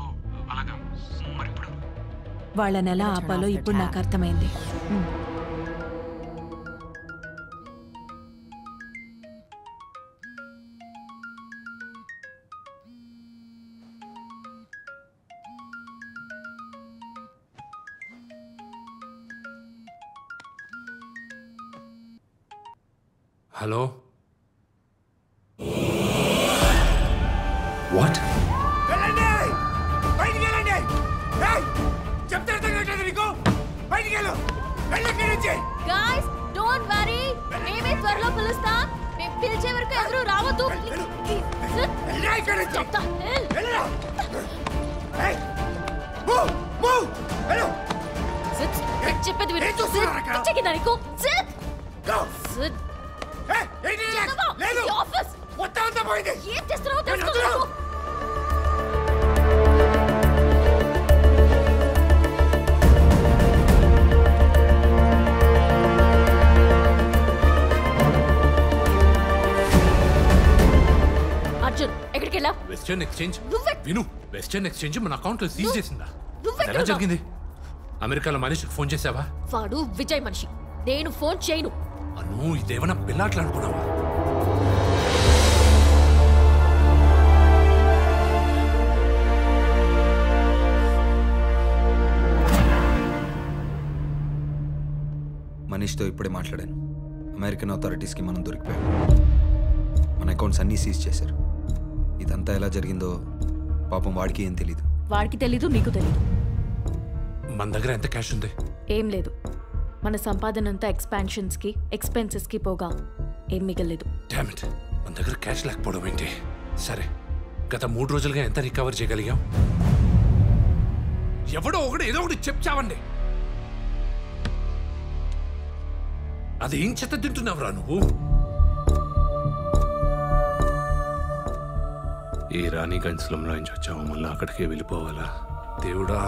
వాళ్ళని ఎలా ఆపాలో ఇప్పుడు నాకు అర్థమైంది. Hello, what? చెప్పేది అర్జున్, ఎక్కడికి వెళ్ళా? Western exchange. విను, వెస్టర్న్ ఎక్స్చేంజ్ మన అకౌంట్లో సీజ్ చేసిందా? ఎలా జరిగింది? అమెరికాలో మనిషికి ఫోన్ చేసావా? వాడు విజయ్ మనిషి, నేను ఫోన్ చేయను. అను, ఇదేమన్నా పిల్లాట్లు అనుకున్నావా? మనీష్తో ఇప్పుడే మాట్లాడాను. అమెరికన్ అథారిటీస్కి మనం దొరికిపోయాం. మన అకౌంట్స్ అన్నీ సీజ్ చేశారు. ఇదంతా ఎలా జరిగిందో పాపం వాడికి ఏం తెలీదు. వాడికి తెలీదు, నీకు తెలీదు. మన దగ్గర ఎంత క్యాష్ ఉంది? ఏం లేదు. మన సంపాదన అంతా ఎక్స్పాన్షన్స్కి, ఎక్స్పెన్సెస్కి పోగా ఏం మిగలేదు. మన దగ్గర క్యాష్ లేకపోవడం ఏంటి? సరే, గత 3 రోజులుగా ఎంత రికవర్ చేయగలిగాం? ఎవడో ఒకటి ఏదో ఒకటి చెప్చావండి. అది ఏం చెత్త తింటున్నావురా నువ్వు? ఏ రాణిగంజ్ స్లంలో నుంచి వచ్చావు, మళ్ళీ అక్కడికే వెళ్ళిపోవాలా? దేవుడా,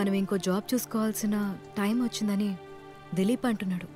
మనం ఇంకో జాబ్ చూసుకోవాల్సిన టైం వచ్చిందని దిలీప్ అంటున్నాడు.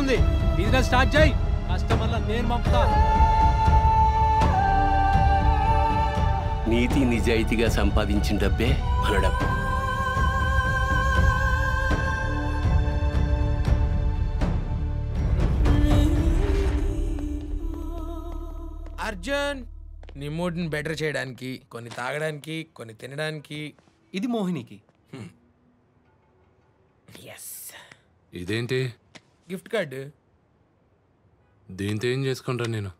ఉంది బిజినెస్ స్టార్ట్ చేయి, కస్టమర్ల నేను పంపుతా. నీతి నిజాయితీగా సంపాదించిన డబ్బే మన డబ్బు. అర్జున్, నీ మూడ్ని బెటర్ చేయడానికి కొన్ని తాగడానికి, కొన్ని తినడానికి. ఇది మోహినికి. ఇదేంటి గిఫ్ట్ కార్డు? దీంతో ఏం చేసుకుంటాను నేను?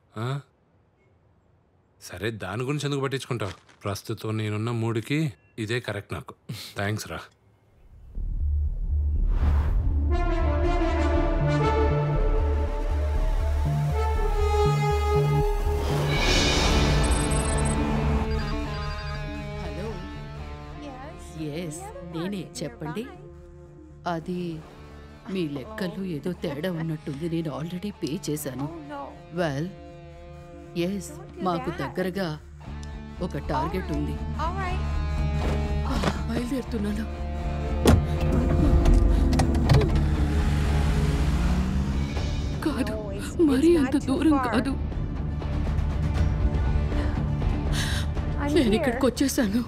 సరే, దాని గురించి ఎందుకు పట్టించుకుంటావు? ప్రస్తుతం నేనున్న మూడుకి ఇదే కరెక్ట్ నాకు. థ్యాంక్స్ రా. హలో, ఎస్ నేనే, చెప్పండి. అది మీ లెక్కలు ఏదో తేడా ఉన్నట్టుంది. నేను ఆల్రెడీ పే చేశాను. వెల్, ఎస్, మాకు దగ్గరగా ఒక టార్గెట్ ఉంది. బయలుదేరుతున్నాను. కాదు, మరీ అంత దూరం కాదు. నేను ఇక్కడికి వచ్చేసాను.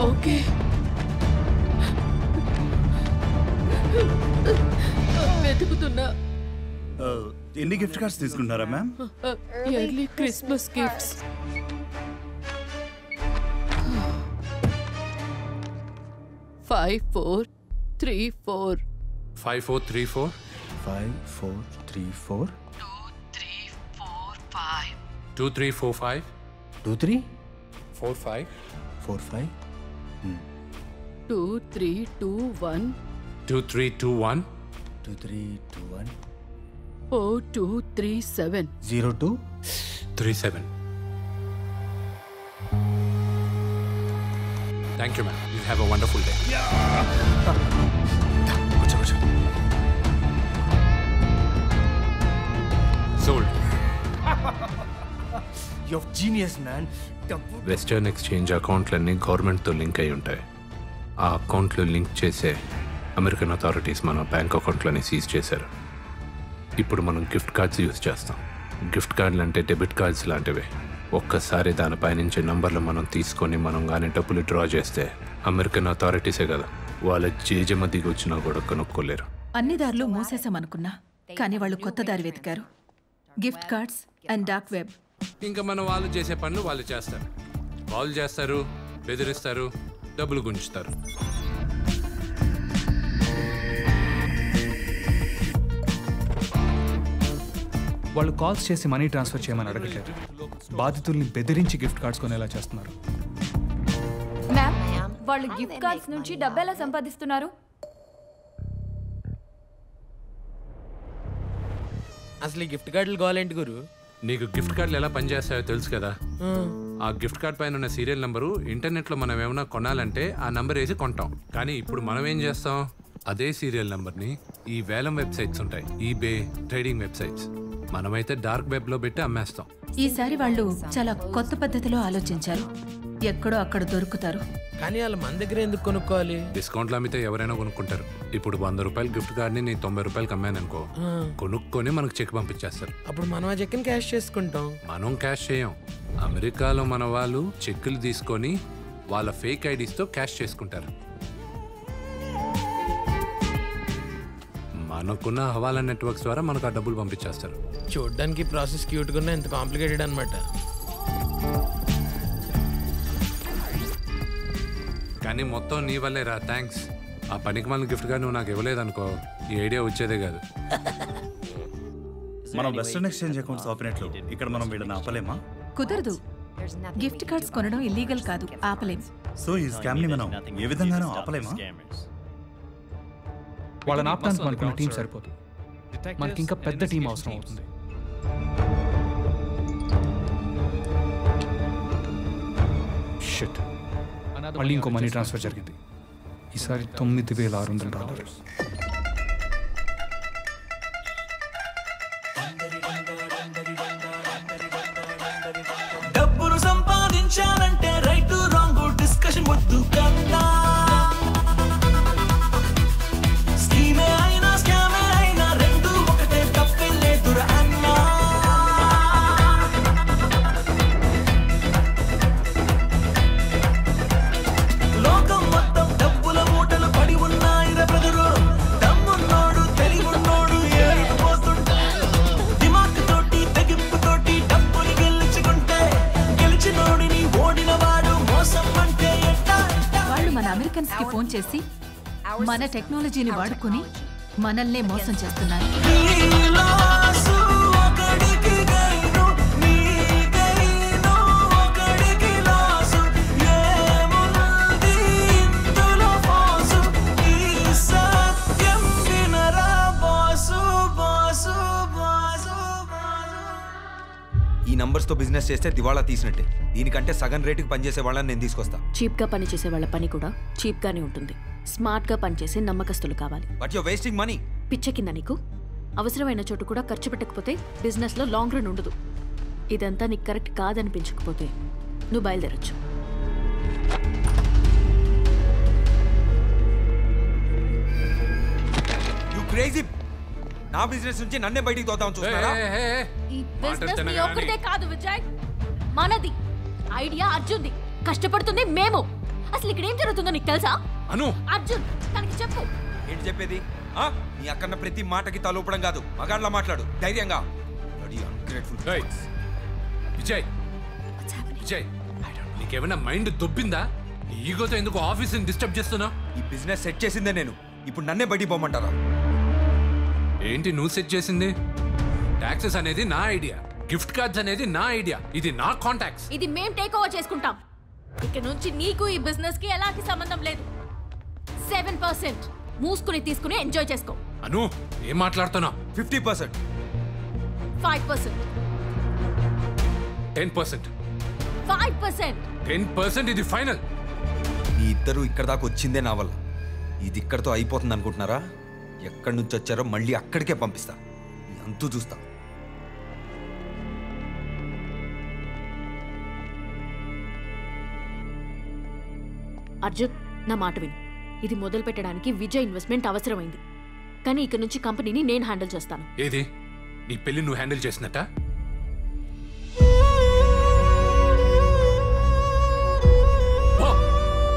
ఓకే, వెతుకుతున్నా. ఎన్ని గిఫ్ట్ కార్డ్స్ తీసుకున్నారా ma'am? Early Christmas gifts. Two three two one. 0237 0237. Thank you, ma'am. You have a wonderful day. Yeah. Sold. You're genius, man. Western Exchange account lani government to link ayi untai. Aa account lo link chese American authorities మన bank అకౌంట్లని seize చేశారు. ఇప్పుడు మనం gift cards use చేస్తాం. Gift కార్డులు అంటే debit cards లాంటివి. ఒక్కసారి దానిపై నుంచి నంబర్లు మనం తీసుకొని మనం కానీ డబ్బులు డ్రా చేస్తే అమెరికన్ అథారిటీసే కదా, వాళ్ళ జేజమ దిగి వచ్చినా కూడా కనుక్కోలేరు. అన్ని దారులు మూసేసామనుకున్నా, కానీ వాళ్ళు కొత్త దారి వెతికారు. Gift cards and dark web. ఇంకా మనం వాళ్ళు చేసే పనులు వాళ్ళు చేస్తారు. వాళ్ళు చేస్తారు, బెదిరిస్తారు, డబ్బులు గుంజుతారు. వాళ్ళు కాల్స్ చేసి మనీ ట్రాన్స్ఫర్ చేయమని అడగట్లేదు, బాధితుల్ని బెదిరించి గిఫ్ట్ కార్డ్స్ కొనేలా చేస్తున్నారు. వాళ్ళు గిఫ్ట్ కార్డ్స్ నుంచి డబ్బెలా సంపాదిస్తున్నారు? అసలు గిఫ్ట్ కార్డులు కావాలేంటి గురు? నీకు గిఫ్ట్ కార్డులు ఎలా పనిచేస్తాయో తెలుసు కదా. ఆ గిఫ్ట్ కార్డ్ పైన ఉన్న సీరియల్ నెంబరు ఇంటర్నెట్లో మనం ఏమైనా కొనాలంటే ఆ నెంబర్ వేసి కొంటాం. కానీ ఇప్పుడు మనం ఏం చేస్తాం, అదే సీరియల్ నెంబర్ని ఈ వేలం వెబ్సైట్స్ ఉంటాయి, ఈబే, ట్రేడింగ్ వెబ్సైట్స్, మనమైతే డార్క్ వెబ్లో పెట్టి అమ్మేస్తాం. ఈసారి వాళ్ళు చాలా కొత్త పద్ధతిలో ఆలోచించారు. ఎక్కడో అక్కడ దొరుకుతారు. కానీ వాళ్ళు మన దగ్గర ఎందుకు కొనుక్కోవాలి? డిస్కౌంట్లో అమ్మితే ఎవరైనా కొనుక్కుంటారు. ఇప్పుడు 100 రూపాయల గిఫ్ట్ కార్డ్ని నేను 90 రూపాయలకి అమ్మాను అనుకో, కొనుక్కొని మనకు చెక్ పంపించేస్తారు. అప్పుడు మనం ఆ చెక్ని క్యాష్ చేసుకుంటాం. మనం క్యాష్ చేయం. అమెరికాలో మన వాళ్ళు చెక్కులు తీసుకొని వాళ్ళ ఫేక్ ఐడీస్తో క్యాష్ చేసుకుంటారు. మనకున్న హవాలా నెట్వర్క్స్ ద్వారా మనకు ఆ డబ్బులు పంపించేస్తారు. చూడ్డానికి ప్రాసెస్ క్యూట్గా ఎంత కాంప్లికేటెడ్ అనమాట. కానీ మొత్తం నీ వల్లే రా, థ్యాంక్స్. ఆ పనికి మళ్ళీ గిఫ్ట్గా నువ్వు నాకు ఇవ్వలేదనుకో ఈ ఐడియా వచ్చేదే కాదు. మనం వెస్టర్న్ ఎక్స్చేంజ్ అకౌంట్స్ ఆపరేట్లు ఇక్కడ మనం వీళ్ళని ఆపలేమా? కుదరదు. గిఫ్ట్ కార్డ్స్ కొనడం ఇల్లీగల్ కాదు, ఆపలేం. సో ఈ స్కామ్ని మనం ఏ విధంగానూ ఆపలేమా? వాళ్ళని ఆపడానికి మనకున్న టీం సరిపోతుంది. మనకి ఇంకా పెద్ద టీం అవసరం అవుతుంది. షిట్, మళ్ళీ ఇంకో మనీ ట్రాన్స్ఫర్ జరిగింది. ఈసారి $9,600. డబ్బులు సంపాదించాలంటే రైట్ రాంగ్ డిస్కషన్ వద్దు కదా. అమెరికన్స్ కి ఫోన్ చేసి మన టెక్నాలజీని వాడుకుని మనల్నే మోసం చేస్తున్నారు. ఈ నంబర్స్ తో బిజినెస్ చేస్తే దివాళా తీసినట్టే. దీనికంటే సగం రేటుకి పనిచేసే వాళ్ళని నేను తీసుకొస్తా. చీప్ గా పనిచేసే వాళ్ళ పని కూడా చీప్ గానే ఉంటుంది. స్మార్ట్ గా పనిచేసే నమ్మకస్తులు కావాలి. But you are wasting money. పిచ్చ కింద నీకు అవసరమైన చోటు కూడా ఖర్చు పెట్టకపోతే బిజినెస్ లో లాంగ్ రన్ ఉండదు. ఇదంతా నీకు కరెక్ట్ కాదనిపించకపోతే నువ్వు బయలుదేరొచ్చు. You crazy. నా బిజినెస్ నుంచి నన్నే బయటికి తోద్దామని చూస్తారా? ఈ బిజినెస్ నీ ఒక్కరిదే కాదు విజయ్, మనది. ఐడియా అర్జున్ది, కష్టపడుతుంది మేము. అసలు ఇక్కడ ఏం జరుగుతుందో నీకు తెలుసా? అను అర్జున్ తనకి చెప్పు. ఏంటి చెప్పేది? నీ అక్కన్న ప్రతి మాటకి తలూపడం కాదు, మగాళ్ళ మాట్లాడు ధైర్యంగా. విజయ్, విజయ్ నీకేమైనా మైండ్ దొబ్బిందా? నీ ఈగోతో ఎందుకు ఆఫీస్ని డిస్టర్బ్ చేస్తున్నా? ఈ బిజినెస్ సెట్ చేసిందే నేను, ఇప్పుడు నన్నే బయటికి పోమంటారా? ఏంటి నువ్వు సెట్ చేసింది? టాక్సెస్ అనేది నా ఐడియా, గిఫ్ట్ కార్డ్స్ అనేది నా ఐడియా, ఇది నా కాంటాక్ట్స్, ఇది మేము టేక్ ఓవర్ చేసుకుంటాం. ఇక్కడ నుంచి నీకు ఈ బిజినెస్ కి ఎలాంటి సంబంధం లేదు. 7% మూసుకుని తీసుకుని ఎంజాయ్ చేసుకో. అను ఏం మాట్లాడుతున్నా? 50%, 5%, 10%, 5%, 10%, ఇది ఫైనల్. మీ ఇద్దరు ఇక్కడ దాకా వచ్చిందే నా వల్ల. ఇది ఇక్కడతో అయిపోతుంది అనుకుంటున్నారా? ఎక్కడి నుంచి వచ్చారో మళ్ళీ అక్కడికే పంపిస్తా. అంతూ చూస్తా. అర్జున్ నా మాట విను. ఇది మొదలు పెట్టడానికి విజయ్ ఇన్వెస్ట్మెంట్ అవసరమైంది, కానీ ఇక నుంచి కంపెనీని నేను హ్యాండిల్ చేస్తాను. ఏది నీ పెళ్లి నువ్వు హ్యాండిల్ చేసినట్ట?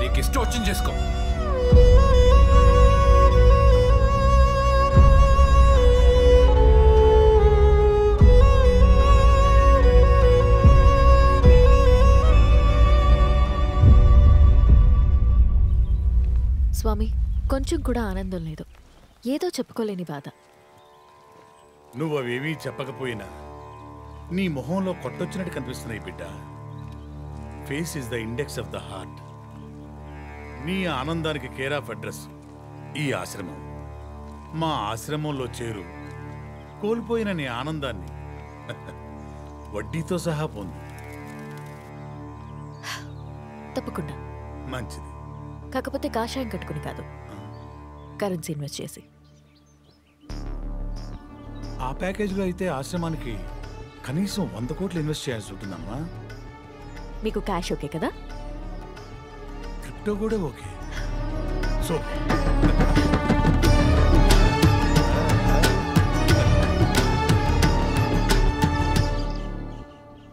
నీకు ఇష్టం వచ్చింది చేసుకో. స్వామి కొంచెం కూడా ఆనందం లేదు, ఏదో చెప్పుకోలేని బాధ. నువ్వేమీ చెప్పకపోయినా నీ మొహంలో కొట్టొచ్చినట్టు కనిపిస్తున్నాయి బిడ్డ. Face is the index of the heart. నీ ఆనందానికి కేర్ ఆఫ్ అడ్రస్ ఈ ఆశ్రమం. మా ఆశ్రమంలో చేరు. కోల్పోయిన నీ ఆనందాన్ని వడ్డీతో సహా పొంది. తప్పకుండా. మంచిది. కాకపోతే కాషాయం కట్టుకుని కాదు, కరెన్సీ ఇన్వెస్ట్ చేసి. ఆ ప్యాకేజ్లో అయితే ఆశ్రమానికి కనీసం 100 కోట్లు ఇన్వెస్ట్ చేయాల్సి ఉంటుందమ్మా. మీకు క్యాష్ ఓకే కదా? క్రిప్టో కూడా okay. So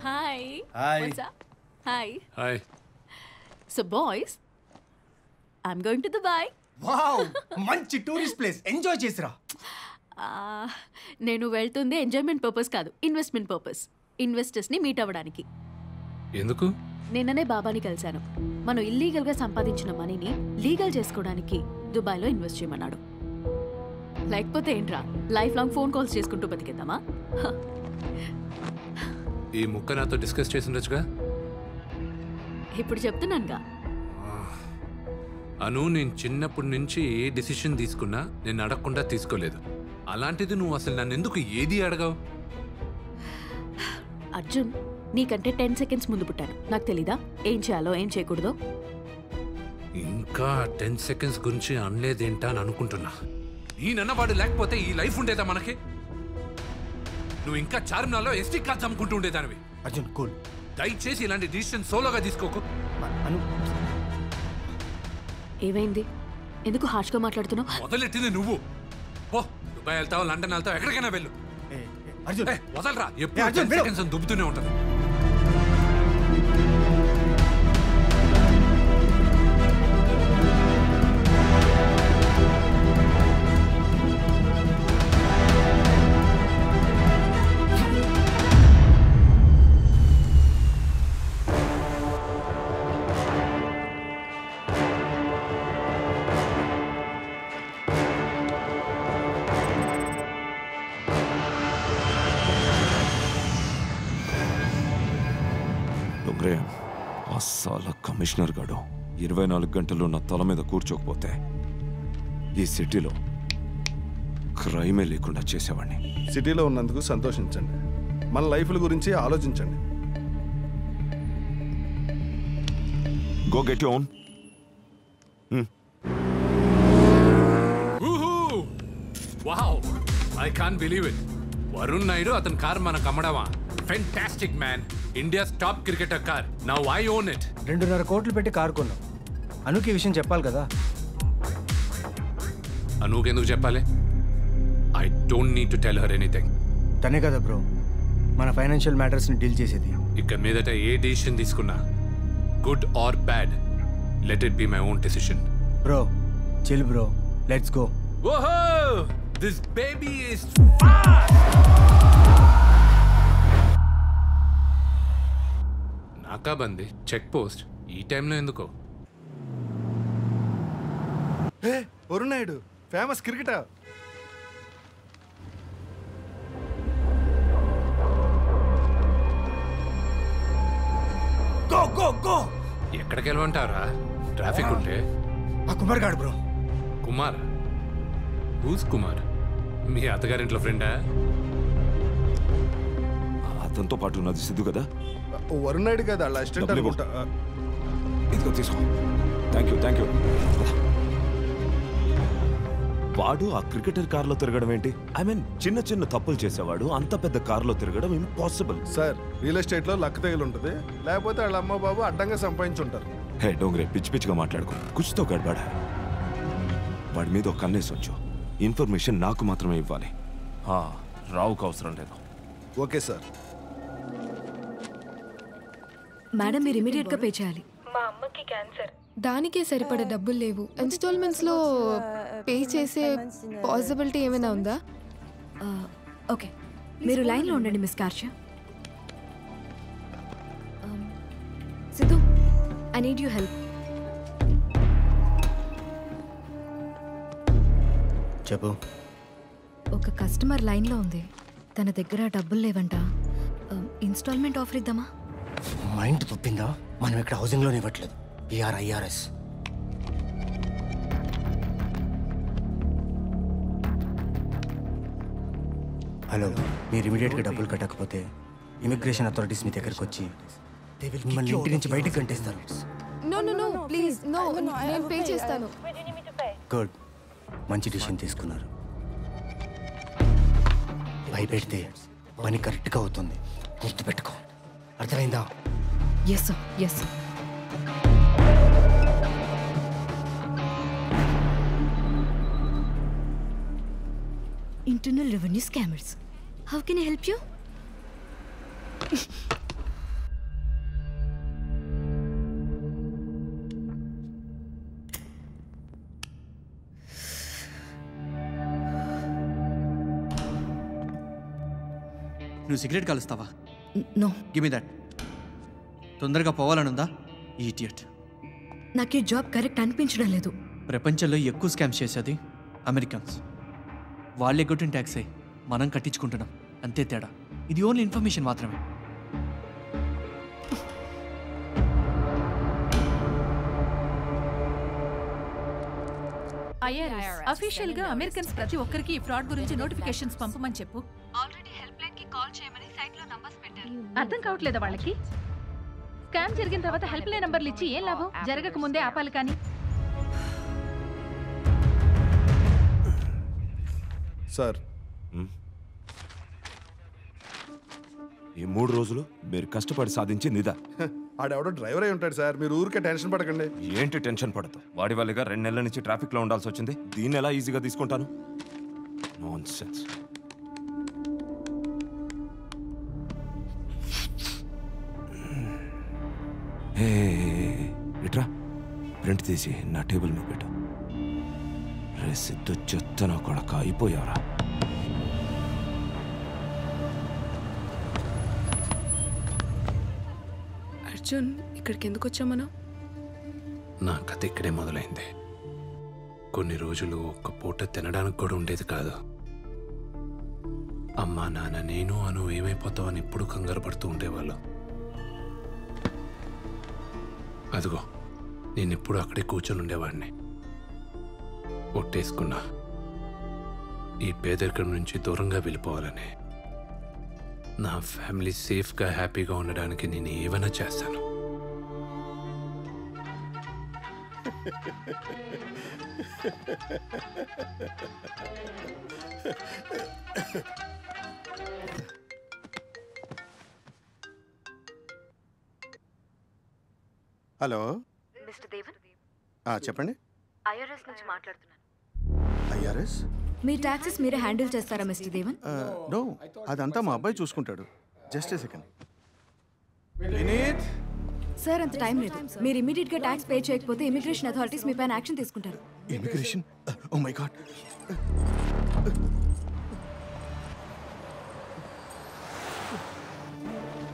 hi. Hi. Hi. So boys, I'm going to Dubai. Wow, manchi tourist place. Enjoy chesra. నేను వెళ్తుంది ఎంజాయ్మెంట్ పర్పస్ కాదు, ఇన్వెస్ట్మెంట్ పర్పస్. ఇన్వెస్టర్స్ ని మీట్ అవ్వడానికి. ఎందుకు? నిన్ననే బాబాని కలిశాను. మనం ఇల్లీగల్ గా సంపాదించిన మనీని లీగల్ చేసుకోవడానికి దుబాయ్లో ఇన్వెస్ట్ చేయమన్నాడు. లేకపోతే ఏంట్రా లైఫ్ లాంగ్ ఫోన్ కాల్స్ చేసుకుంటూ బతికేద్దామా? ఈ ముక్క నాతో డిస్కస్ చేసిండొచ్చుగా. ఇప్పుడు చెప్తున్నానుగా అను, నేను చిన్నప్పటి నుంచి ఏ డిసిషన్ తీసుకున్నా నేను అడగకుండా తీసుకోలేదు. అలాంటిది నువ్వు అసలు నన్ను ఎందుకు ఏది అడగవు? అర్జున్, నీకంటే 10 సెకండ్స్ ముందు పుట్టాను. నాకు తెలీదా ఏం చేయాలో ఏం చేయకూడదో? ఇంకా 10 సెకండ్స్ గురించి అనలేదేంటా అని అనుకుంటున్నా. నేనన్నవాడు లేకపోతే ఈ లైఫ్ ఉండేదా మనకి? నువ్వు ఇంకా చార్మినార్లో ఎస్టీ కార్డ్స్ అమ్ముకుంటూ ఉండేదానివి. అర్జున్ కూల్, దయచేసి ఇలాంటి డిసిషన్ సోలోగా తీసుకోకు. ఏమైంది? ఎందుకు హార్ష్గా మాట్లాడుతున్నావు? మొదలెట్టింది నువ్వు. ఓ దుబాయ్ వెళ్తావు, లండన్ వెళ్తావు, ఎక్కడికైనా వెళ్ళు. వదలరా, ఎప్పుడు దుబ్బుతూనే ఉంటుంది. కమిషనర్ గాడు 24 గంటలు నా తల మీద కూర్చోకపోతే ఈ సిటీలో క్రైమే లేకుండా చేసేవాడిని. సిటీలో ఉన్నందుకు సంతోషించండి, మన లైఫ్ల గురించి ఆలోచించండి. Go get your own. Wow, I can't believe it. Varun Naidu అతని కార్ మనకు అమ్మడమా? Fantastic man, India's top cricketer car. Now I own it. 2.5 కోట్లు పెట్టి కార్ కొన్నా. అనుకి విషయం చెప్పాలి కదా. అనుకి ఎందుకు చెప్పాలి? I don't need to tell her anything. తనే కదా బ్రో మన ఫైనాన్షియల్ మ్యాటర్స్ ని డీల్ చేసేది. ఇక మీదట ఏ డిసిషన్ తీసుకున్నా, good or bad, let it be my own decision. Bro chill bro, let's go. ఓహో, దిస్ బేబీ ఇస్ ఫాస్ట్. నాకాబంది చెక్ పోస్ట్ ఈ టైంలో ఎందుకో? Varun Naidu famous cricketer. Go go go. ఎక్కడికి వెళ్ళమంటారా? ట్రాఫిక్ ఉంటే ఆ కుమార్ గాడు బ్రో. కుమార్? హూస్ కుమార్? మీ అత్తగారింట్లో ఫ్రెండా? అతనితో పాటు ఉన్నది సిద్ధు కదా. వరుణ్ నాయుడు కదా అలా అసిస్టెంట్ అనుకుంటా. ఇదిగో తీసుకో. Thank you thank you. వాడు ఆ క్రికెటర్ కార్లో తిరగడం ఏంటి? ఐ మీన్ చిన్న చిన్న తప్పులు చేసేవాడు, అంత పెద్ద కార్లో తిరగడం ఇంపాసిబుల్. సార్ రియల్ ఎస్టేట్లో లక్ తగిలి ఉంటుంది, లేకపోతే వాళ్ళ అమ్మ బాబు అడ్డంగా సంపాదించుంటారు. హే డోంగ్రే, పిచ్చి పిచ్చిగా మాట్లాడుకో. కుచ్చుతో గడబడా. వాడి మీద ఒక కన్నేసొచ్చు. ఇన్ఫర్మేషన్ నాకు మాత్రమే ఇవ్వాలి, రావుకు అవసరం లేదు. Okay sir. మేడం మీరు ఇమీడియట్ గా పే చేయాలి. మా అమ్మకి క్యాన్సర్, దానికే సరిపడే డబ్బులు లేవు. ఇన్స్టాల్మెంట్స్ లో పే చేసే పాసిబిలిటీ ఏమైనా ఉందా? ఓకే, మీరు లైన్ లో ఉండండి మిస్ కార్ష. Siddhu, I need your help. చెప్పు. ఒక కస్టమర్ లైన్ లో ఉంది, తన దగ్గర డబ్బులు లేవంట. ఇన్స్టాల్మెంట్ ఆఫర్ ఇద్దామా? మైండ్ తప్పిందా? మనం ఇక్కడ హౌసింగ్లోనే ఇవ్వట్లేదు. పిఆర్ఐఆర్ఎస్ Hello, if you don't double cut, the immigration authorities will contest. No, please. No, I'll pay. Where do you need me to pay? Good. Manchi decision tesukunnaru. Bhayapetthe pani correct ga avutundi. Gurtu pettuko. Arthamainda? Yes sir. Yes sir. Internal revenue scammers. How can I help you? You cigarette kalustava? No. Give me that. Tondarga povalanunda? Idiot. Naki job correct anipinchadam ledu. Prapanchallo ekku scam chesadi Americans. Valle gottin tax ay manam kattichukuntunam. Ante teda. Idi only information maatrame. IRS official ga Americans prati okkariki fraud gurinchi notifications pampamani cheppu. Already helpline ki call cheyamani site lo numbers pettaru. Artham kavutledha vallaki. Scam jarigina tarvata helpline number lichi em labham? Jaragaka munde aapali kani. Sir, ఈ 3 రోజులు మీరు కష్టపడి సాధించి నిదా ఆడెవడో driver అయి ఉంటాడు sir, మీరు ఊరికే టెన్షన్ పడకండి. ఏంటి టెన్షన్ పడతావు? వాడి వల్లగా 2 నెలల నుంచి ట్రాఫిక్ లో ఉండాల్సి వచ్చింది. దీన్ని ఎలా ఈజీగా తీసుకుంటాను? నాన్సెన్స్. ఏ ఇట్రా ప్రింట్ తీసి నా టేబుల్ మీద పెట్టు. రే సిద్ధు చెత్తన కొడక అయిపోయారా? అర్జున్, ఇక్కడికి ఎందుకు వచ్చా మనం? నా కథ ఇక్కడే మొదలైంది. కొన్ని రోజులు ఒక్క పూట తినడానికి కూడా ఉండేది కాదు. అమ్మా నాన్న నేను అను ఏమైపోతావు అని ఎప్పుడు కంగారు పడుతూ ఉండేవాళ్ళు. అదిగో నేనెప్పుడు అక్కడే కూర్చొని ఉండేవాడిని. ఒట్టేసుకున్నా ఈ పేదరికం నుంచి దూరంగా వెళ్ళిపోవాలని. నా ఫ్యామిలీ సేఫ్గా హ్యాపీగా ఉండడానికి నేను ఏమైనా చేస్తాను. Hello mister Devan. చెప్పండి. ఐఆర్ఎస్ నుంచి మాట్లాడుతున్నాను. ఐఆర్ఎస్ మీ టాక్సెస్ మీరే హ్యాండిల్ చేస్తారా మిస్టర్ దేవన్? నో, అదంతా మా అబ్బాయి చూసుకుంటాడు. Just a second. సార్, అంత టైం లేదు. మీరు ఇమీడియట్ గా ట్యాక్స్ పే చేయకపోతే ఇమిగ్రేషన్ అథారిటీస్ మీ పైన యాక్షన్ తీసుకుంటారు. ఇమిగ్రేషన్? Oh my god.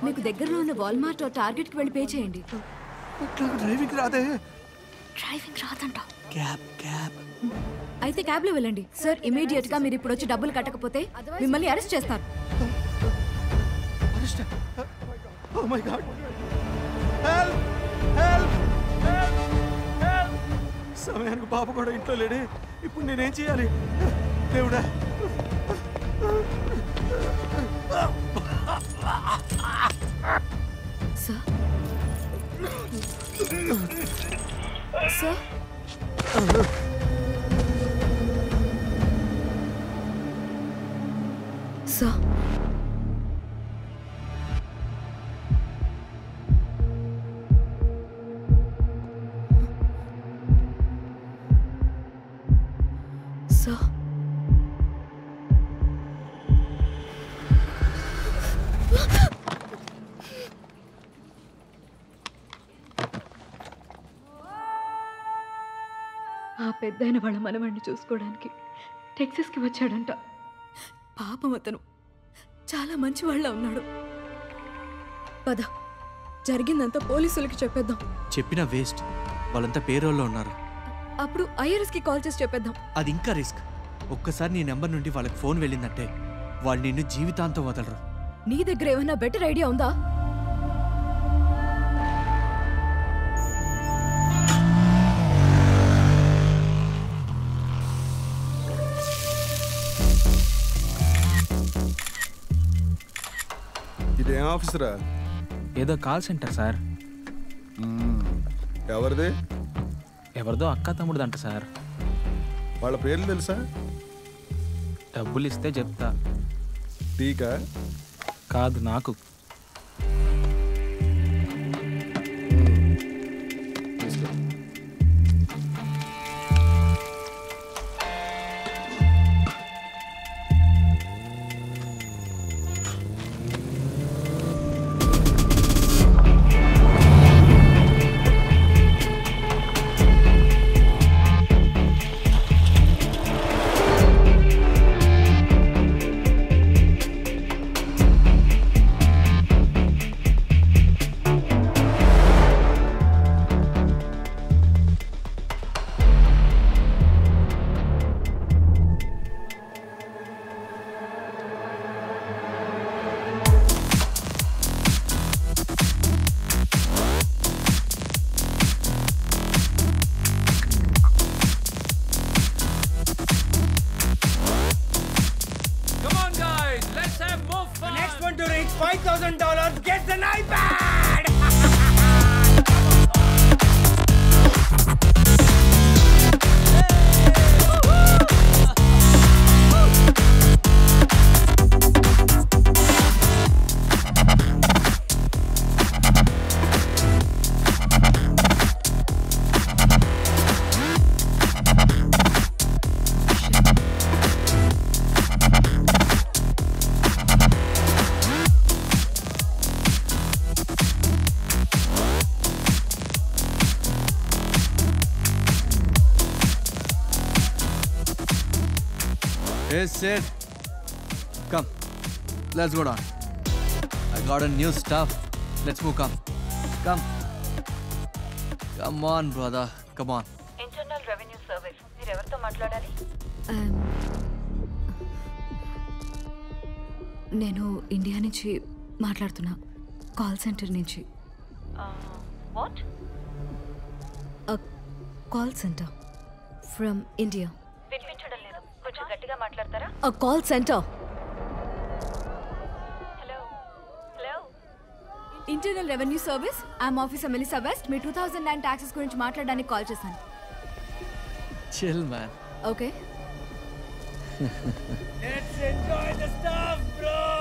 మీకు దగ్గరలో ఉన్న వాల్మార్ట్ ఆ టార్గెట్ కి వెళ్ళి పే చేయండి. డ్రైవింగ్ రాదే? డ్రైవింగ్ రాదంట. క్యాబ్ అయితే క్యాబ్లో వెళ్ళండి సార్. ఇమీడియట్ గా మీరు ఇప్పుడు వచ్చి డబ్బులు కట్టకపోతే మిమ్మల్ని అరెస్ట్ చేస్తారు. సమయానికి పాప కూడా ఇంట్లో లేడే. ఇప్పుడు నేనేం చేయాలి? దేవుడా. సార్, సార్, ఆ పెద్దైన వాళ్ళ మనవణ్ణి చూసుకోవడానికి టెక్సాస్కి వచ్చాడంట. పాపం అతను చాలా మంచివాళ్ళ ఉన్నాడు. పద, జరిగిందంతా పోలీసులకి చెప్పేద్దాం. చెప్పినా వేస్ట్, వాళ్ళంతా పేరోల్లో ఉన్నారు. అప్పుడు ఐఆర్ఎస్కి కాల్ చేసి చెప్పేద్దాం. అది ఇంకా రిస్క్. ఒక్కసారి నీ నెంబర్ నుండి వాళ్ళకి ఫోన్ వెళ్ళిందంటే వాళ్ళు నిన్ను జీవితాంతం వదలరు. నీ దగ్గర ఏమైనా బెటర్ ఐడియా ఉందా? This office is this a call center, sir. Who is it? It's sir. What's your name, sir? Double is the Jepta. Tika? Kad Naku. Hey, Sid. Come. Let's go down. I got a new stuff. Let's move. Come. Come. Come on, brother. Come on. Internal Revenue Service. You ever to matladari? Nenu India nunchi matladutuna. Call center nunchi. What? A call center from India. A call center. Hello. Hello. Internal Revenue Service. I'm Officer Melissa West. Me 2009 taxes gurinchi maatladani call chesanu. Chill, man. Okay. Let's enjoy the stuff, bro.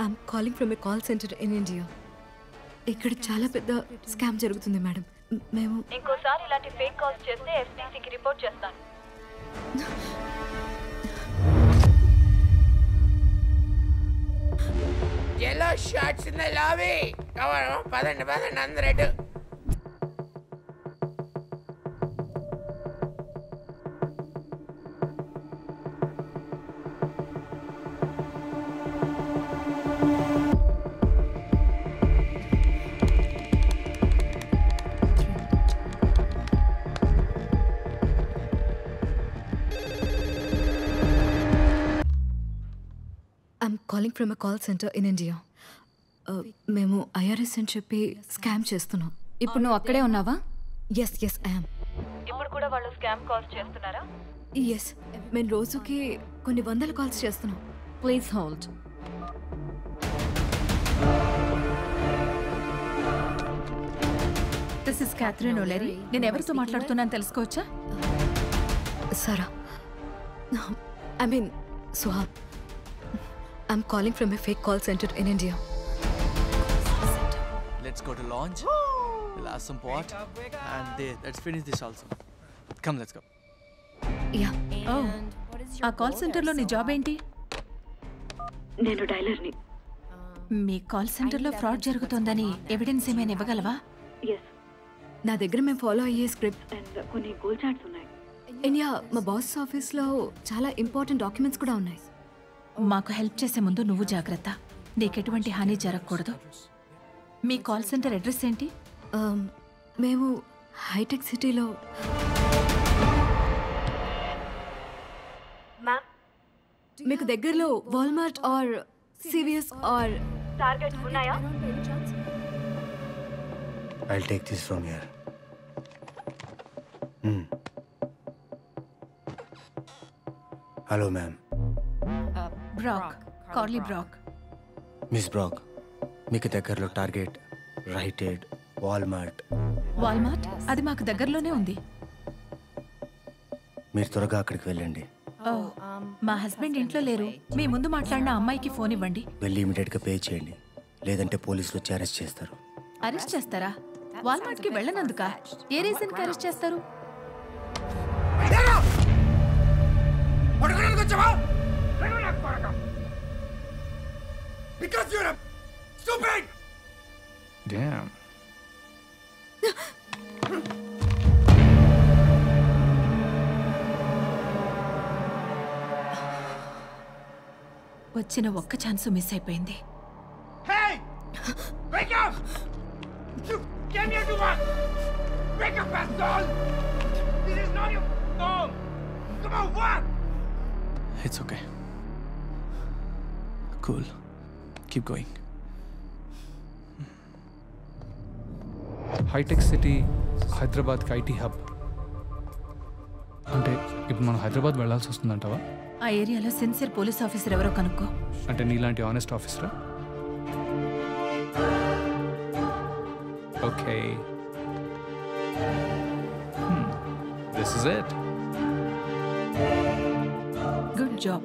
I'm calling from a call center in India. ఇక్కడ చాలా పెద్ద scam జరుగుతుంది madam. మేము ఇంకోసారి ఇలాంటి fake calls చేస్తే FCCకి report చేస్తాను. Yellow shots in the lobby. Come on, పదండి పదండి అందరూ ఎటు. Calling from a call center in India. Memo IRS and chepi scam chestunnam. Ippudu nu akkade unnava? Yes, yes, I am. Ippudu kuda vallu scam calls chestunnara? Yes. Men rojuki konni vandala calls chestunnam. Please hold. This is Catherine O'Leary. Nenu evartho maatladutunnanu telusukovacha? Sarah. I mean, Suha. I'm calling from a fake call center in India. Let's go to launch. We'll have some pot. And let's finish this also. Come, let's go. Yeah. Oh. Our call center lo ni job enti? Nenu dialer ni. Me call center lo fraud jarugutundani evidence emaina ivvagalava? Yes. Na daggara mem follow ayye script and konni goal charts unnai. And yeah, ma boss office lo chala important documents kuda unnai. మాకు help చేసే ముందు నువ్వు జాగ్రత్త. నీకెటువంటి హాని జరగకూడదు. మీ call centre address ఏంటి? మేము hitech సిటీలో. మ్యామ్ మీకు దగ్గరలో Walmart or CVS or target ఉన్నాయా? I'll take this from here. Hello, ma'am. Brock. Carly Brock. Miss Brock, మీకు దగ్గరలో Target Rite Aid Walmart. Walmart అది మాకు దగ్గరలోనే ఉంది. మీరు త్వరగా అక్కడికి వెళ్ళండి. మా హస్బెండ్ ఇంట్లో లేరు. మీ ముందు మాట్లాడిన అమ్మాయికి ఫోన్ ఇవ్వండి. వెళ్ళి ఇమిడియట్ గా పే చేయండి. లేదంటే పోలీసులు వచ్చి అరెస్ట్ చేస్తారు. అరెస్ట్ చేస్తారా? వాల్మార్ట్ కి వెళ్ళనందుక? ఏ రీజన్ కి అరెస్ట్ చేస్తారు? Because you're a stupid. Damn. వచ్చిన ఒక్క ఛాన్స్ మిస్ అయిపోయింది. Hey! Wake up! You came here to what? Wake up, asshole! This is not your home. Come on, what? It's okay. Cool. Keep going. High Tech City, Hyderabad IT hub. అంటే ఇప్పుడు మనం హైదరాబాద్ వెళ్ళాల్సి వస్తుందంటావా? ఆ ఏరియాలో sincere police officer ఎవరో కనుక్కో. అంటే నీలాంటి ఆనెస్ట్ ఆఫీసరా? Okay. This is it. Good job.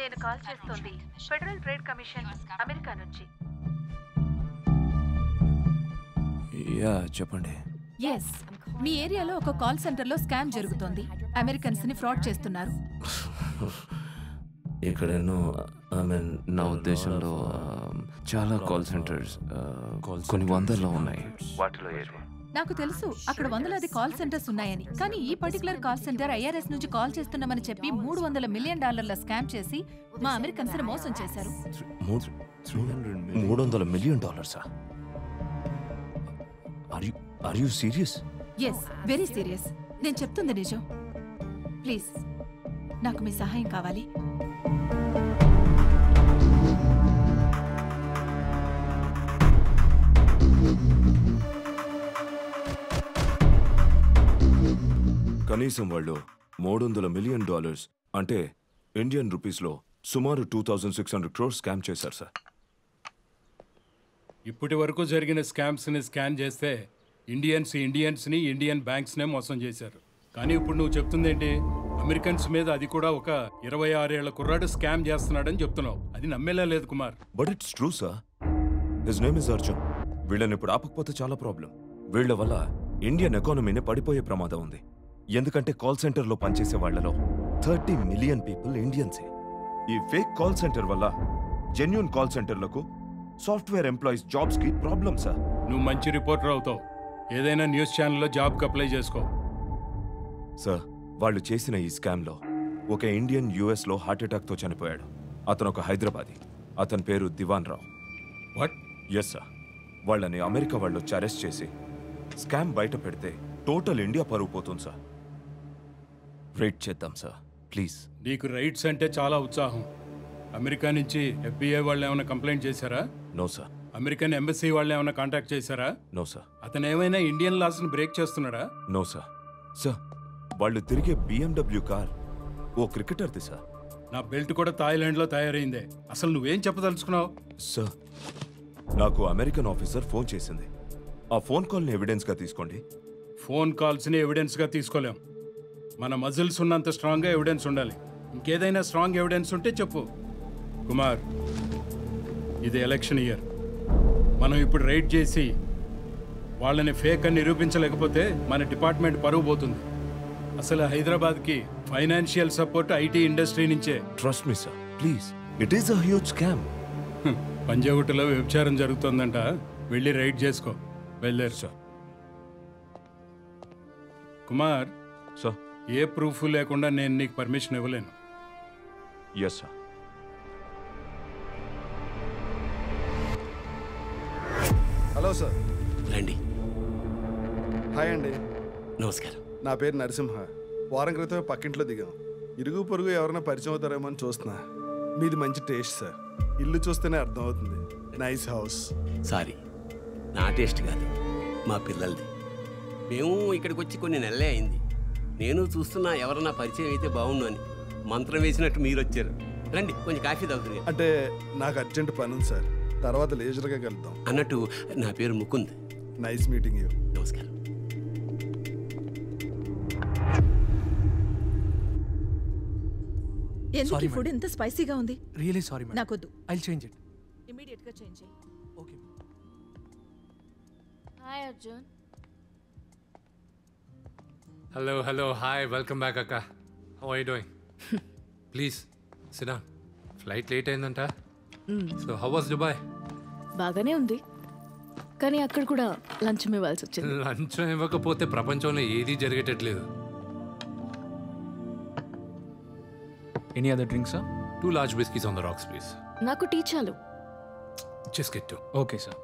నేను కాల్ చేస్తుంది ఫెడరల్ ట్రేడ్ కమిషన్ అమెరికా నుంచి. యా చెప్పండి. yes మీ ఏరియాలో ఒక కాల్ సెంటర్ లో స్కామ్ జరుగుతోంది. అమెరికన్స్ ని ఫ్రాడ్ చేస్తున్నారు. ఇక్కడేనో నా ఉద్దేశంలో చాలా కాల్ సెంటర్స్ కొన్ని వందల్లో ఉన్నాయి. నాకు తెలుసు అక్కడ వందలాది కాల్ సెంటర్స్ ఉన్నాయని, కానీ ఈ పర్టికులర్ కాల్ సెంటర్ ఐఆర్ఎస్ నుంచి కాల్ చేస్తున్నామని చెప్పి $300 మిలియన్ స్కామ్ చేసి మా అమెరికన్స్ మోసం చేశారు. $300 million? Are you serious? yes very serious. నేను చెప్తుంది నిజం. ప్లీజ్ నాకు మీ సహాయం కావాలి. కనీసం వాళ్ళు $300 మిలియన్ అంటే ఇండియన్ రూపీస్లో సుమారు 2600 crores స్కామ్ చేశారు సార్. ఇప్పటి వరకు జరిగిన స్కామ్స్ని స్కాన్ చేస్తే ఇండియన్స్ని ఇండియన్ బ్యాంక్స్నే మోసం చేశారు. కానీ ఇప్పుడు నువ్వు చెప్తుందేంటి? అమెరికన్స్ మీద అది కూడా ఒక 26 ఏళ్ల కుర్రాడు స్కామ్ చేస్తున్నాడని చెప్తున్నావు. అది నమ్మేలా లేదు Kumar. But it's true sir. His name is Arjun. వీళ్ళని ఇప్పుడు ఆపకపోతే చాలా ప్రాబ్లం. వీళ్ళ వల్ల ఇండియన్ ఎకానమీనే పడిపోయే ప్రమాదం ఉంది. ఎందుకంటే కాల్ సెంటర్లో పనిచేసే వాళ్లలో 30 మిలియన్ పీపుల్ ఇండియన్సే. ఈ ఫేక్ కాల్ సెంటర్ వల్ల జెన్యూన్ కాల్ సెంటర్లకు, సాఫ్ట్వేర్ ఎంప్లాయీస్ జాబ్స్కి ప్రాబ్లమ్ సార్. నువ్వు మంచి రిపోర్టర్ అవుతావు. ఏదైనా న్యూస్ ఛానల్లో జాబ్కి అప్లై చేసుకో. సార్ వాళ్ళు చేసిన ఈ స్కామ్లో ఒక ఇండియన్ యుఎస్లో హార్ట్అటాక్తో చనిపోయాడు. అతను ఒక హైదరాబాదీ. అతని పేరు Diwan Rao. What? Yes sir. వాళ్ళని అమెరికా వాళ్ళు వచ్చి అరెస్ట్ చేసి స్కామ్ బయట పెడితే టోటల్ ఇండియా పరువు పోతుంది సార్. రైట్ చేద్దాం సార్ ప్లీజ్. నీకు రైట్స్ అంటే చాలా ఉత్సాహం. అమెరికా నుంచి FBI వాళ్ళు ఏమైనా కంప్లైంట్ చేశారా? No sir. అమెరికన్ ఎంబసీ వాళ్ళు ఏమైనా కాంటాక్ట్ చేశారా? No sir. అతను ఏమైనా ఇండియన్ లాస్ని బ్రేక్ చేస్తున్నాడా? No sir. సార్ వాళ్ళు తిరిగే BMW కార్ ఓ క్రికెటర్ది సార్. నా బెల్ట్ కూడా థాయిలాండ్లో తయారైందే. అసలు నువ్వేం చెప్పదలుచుకున్నావు? సార్ నాకు అమెరికన్ ఆఫీసర్ ఫోన్ చేసింది. ఆ ఫోన్ కాల్ని ఎవిడెన్స్గా తీసుకోండి. ఫోన్ కాల్స్ని ఎవిడెన్స్గా తీసుకోలేం. మన మజిల్స్ ఉన్నంత స్ట్రాంగ్గా ఎవిడెన్స్ ఉండాలి. ఇంకేదైనా స్ట్రాంగ్ ఎవిడెన్స్ ఉంటే చెప్పు. కుమార్, ఇది ఎలక్షన్ ఇయర్. మనం ఇప్పుడు రైడ్ చేసి వాళ్ళని ఫేక్ అని నిరూపించలేకపోతే మన డిపార్ట్మెంట్ పరువు పోతుంది. అసలు హైదరాబాద్కి ఫైనాన్షియల్ సపోర్ట్ IT ఇండస్ట్రీ నుంచే. Trust me sir please. It is a huge scam. పంజాగుట్టలో వ్యభిచారం జరుగుతుందంట, వెళ్ళి రైడ్ చేసుకో. వెళ్ళారు సార్. కుమార్ సార్, ఏ ప్రూఫ్ లేకుండా నేను నీకు పర్మిషన్ ఇవ్వలేను. Yes sir. Hello sir. రండి. హాయ్ అండి. నమస్కారం. నా పేరు నరసింహ. వారం క్రితమే పక్కింట్లో దిగాం. ఇరుగు పొరుగు ఎవరైనా పరిచయం అవుతారేమో అని చూస్తున్నా. మీది మంచి టేస్ట్ సార్. ఇల్లు చూస్తేనే అర్థమవుతుంది. Nice house. సారీ, నా టేస్ట్ కాదు, మా పిల్లలది. మేము ఇక్కడికి వచ్చి కొన్ని నెలలే అయింది. నేను చూస్తున్నా ఎవరన్నా పరిచయం అయితే బాగుండు అని. మంత్రం వేసినట్టు మీరు వచ్చారు. రండి, కొంచెం కాఫీ తాగుతుంది. అంటే నాకు అర్జెంట్ పని ఉంది సార్. తర్వాత లేజర్గా కలుద్దాం. అన్నట్టు నా పేరు ముకుంద్. Nice meeting you. నమస్కారం. ఎందుకు ఫుడ్ ఎంత స్పైసీగా ఉంది? రియల్లీ సారీ మేడం, నాకు వద్దు. ఐల్ చేంజ్ ఇట్ ఇమిడియట్ గా చేంజ్ చేయి. Okay. Hi Arjun. Hello hello. Hi, welcome back అక్క. How are you doing? Please sit down. Flight late అయిందంట. So how was Dubai? బాగానే ఉంది, కానీ అక్కడ కూడా లంచం ఇవ్వాల్సి వచ్చింది. లంచం ఇవ్వకపోతే ప్రపంచంలో ఏది జరగట్లేదు. Any other drinks, sir? 2 large whiskeys on the rocks, please. Naku tea chalu. Just get 2. Okay, sir.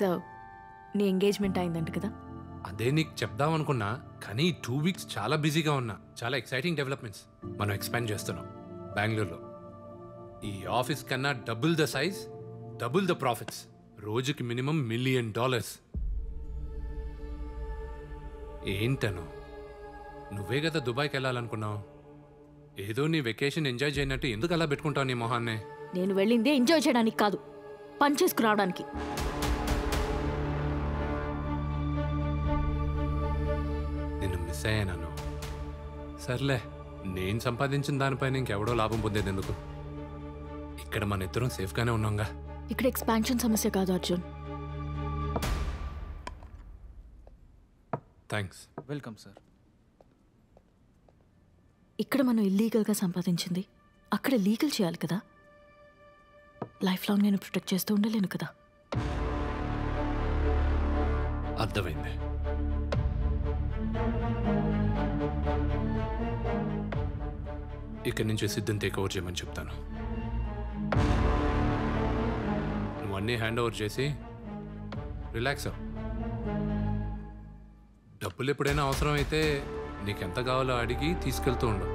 So, nee engagement ayindante kada? అదే నీకు చెప్దాం అనుకున్నా, కానీ 2 weeks చాలా బిజీగా ఉన్నా. చాలా ఎక్సైటింగ్ డెవలప్మెంట్స్ మనం ఎక్స్పాండ్ చేస్తున్నాం బెంగళూరులో. ఈ ఆఫీస్ కన్నా double the size, double the profits. రోజుకి మినిమం $1 million. ఏంటను, నువ్వే కదా దుబాయ్కి వెళ్ళాలనుకున్నావు. ఏదో నీ వెకేషన్ ఎంజాయ్ చేయనట్టు ఎందుకు అలా పెట్టుకుంటావు నీ మొహాన్నే? నేను వెళ్ళిందే ఎంజాయ్ చేయడానికి కాదు, పని చేసుకురావడానికి. సేనాను సర్లే, నేను సంపాదించిన దానిపైన ఇంకెవడో లాభం పొందేది ఎందుకు? ఇక్కడ మన ఇద్దరం సేఫ్గానే ఉన్నాంగా. ఇక్కడ ఎక్స్పాన్షన్ సమస్య కాదు అర్జున్. థ్యాంక్స్. Welcome sir. ఇక్కడ మనం ఇల్లీగల్గా సంపాదించింది అక్కడ లీగల్ చేయాలి కదా. లైఫ్ లాంగ్ నేను ప్రొటెక్ట్ చేస్తూ ఉండలేను కదా. అర్థమైంది. ఇక్కడి నుంచి సిద్ధం టేక్ ఓవర్ చేయమని చెప్తాను. నువ్వు అన్నీ హ్యాండ్ ఓవర్ చేసి రిలాక్స్ అవు. డబ్బులు ఎప్పుడైనా అవసరం అయితే నీకెంత కావాలో అడిగి తీసుకెళ్తూ ఉండు.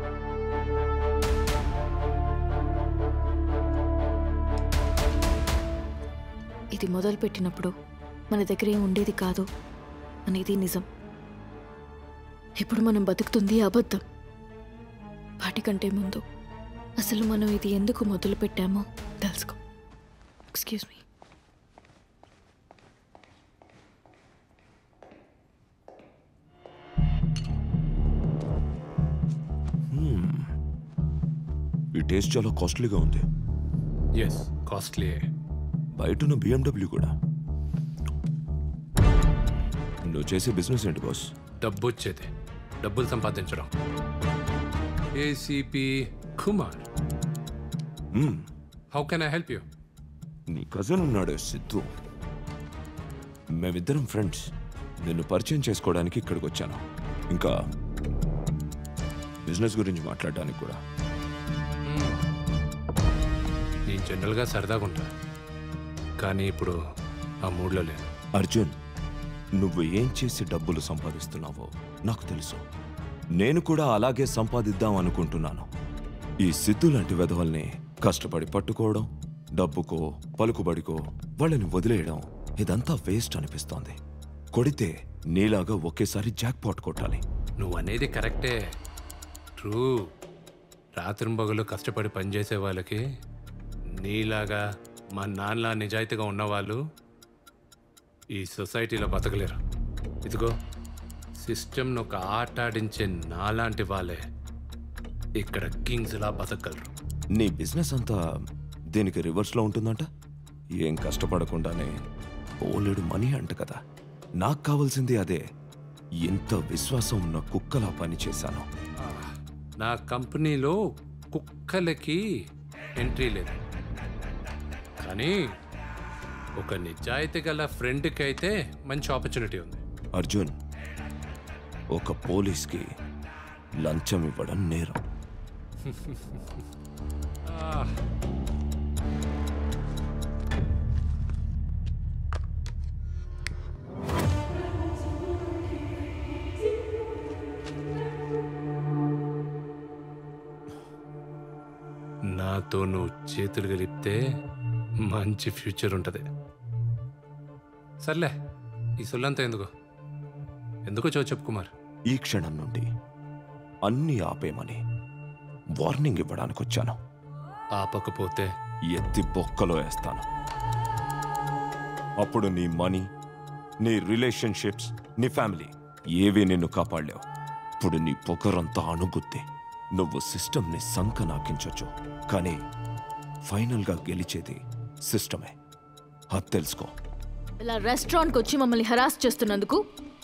ఇది మొదలు పెట్టినప్పుడు మన దగ్గర ఏం ఉండేది కాదు అనేది నిజం. ఇప్పుడు మనం బతుకుతుంది అబద్ధం. వాటికంటే ముందు అసలు మనం ఇది ఎందుకు మొదలు పెట్టామో తెలుసుకో. Excuse me. ఈ టేస్ట్ చాలా కాస్ట్లీగా ఉంది. Yes, costly. బయట ఉన్న BMW కూడా. నువ్వు చేసే బిజినెస్ ఏంటి బాస్? డబ్బు వచ్చేది, డబ్బులు సంపాదించడం. ACP Kumar. How can I help you? నీ కజిన్ ఉన్నాడు సిద్ధు. మేమిద్దరం ఫ్రెండ్స్. నిన్ను పరిచయం చేసుకోవడానికి ఇక్కడికి వచ్చాను, ఇంకా బిజినెస్ గురించి మాట్లాడడానికి కూడా. నేను జనరల్గా సరదాగా ఉంటా, కానీ ఇప్పుడు ఆ మూడ్లో లేదు. అర్జున్, నువ్వు ఏం చేసి డబ్బులు సంపాదిస్తున్నావో నాకు తెలుసు. నేను కూడా అలాగే సంపాదిద్దాం అనుకుంటున్నాను. ఈ సిద్ధు లాంటి వెధవల్ని కష్టపడి పట్టుకోవడం, డబ్బుకో పలుకుబడికో వాళ్ళని వదిలేయడం, ఇదంతా వేస్ట్ అనిపిస్తోంది. కొడితే నీలాగా ఒకేసారి జాక్పాట్ కొట్టాలి. నువ్వు అనేది కరెక్టే, ట్రూ. రాత్రింబగలు కష్టపడి పనిచేసే వాళ్ళకి, నీలాగా మా నాన్నలా నిజాయితీగా ఉన్నవాళ్ళు ఈ సొసైటీలో బతకలేరు. ఇదిగో, సిస్టమ్ను ఒక ఆట ఆడించే నాలాంటి వాళ్ళే ఇక్కడ కింగ్స్లా బతకగలరు. నీ బిజినెస్ అంతా దీనికి రివర్స్లో ఉంటుందంట. ఏం కష్టపడకుండానే పోలేడు మనీ అంట కదా. నాకు కావాల్సింది అదే. ఎంత విశ్వాసం ఉన్న కుక్కలా పని చేశాను. నా కంపెనీలో కుక్కలకి ఎంట్రీ లేదు, కానీ ఒక నిజాయితీ గల ఫ్రెండ్కి అయితే మంచి ఆపర్చునిటీ ఉంది. అర్జున్, ఒక పోలీస్కి లంచం ఇవ్వడం నేరం. నాతో నువ్వు చేతులు కలిపితే మంచి ఫ్యూచర్ ఉంటుంది. సర్లే, ఈ సొల్లంతా ఎందుకో చెప్పు కుమార్. ఈ క్షణం నుండి అన్నీ ఆపేమని వార్నింగ్ ఇవ్వడానికి వచ్చాను. ఆపకపోతే ఎత్తి బొక్కలో వేస్తాను. అప్పుడు నీ మనీ, నీ రిలేషన్షిప్స్, నీ ఫ్యామిలీ ఏవి నిన్ను కాపాడలేవు. ఇప్పుడు నీ పొగరంతా అణుగుద్ది. నువ్వు సిస్టమ్ని సంకనాకించొచ్చు, కానీ ఫైనల్గా గెలిచేది సిస్టమే. అది తెలుసుకో. ఇలా రెస్టారెంట్కి వచ్చి మమ్మల్ని హెరాస్ చేస్తున్నందుకు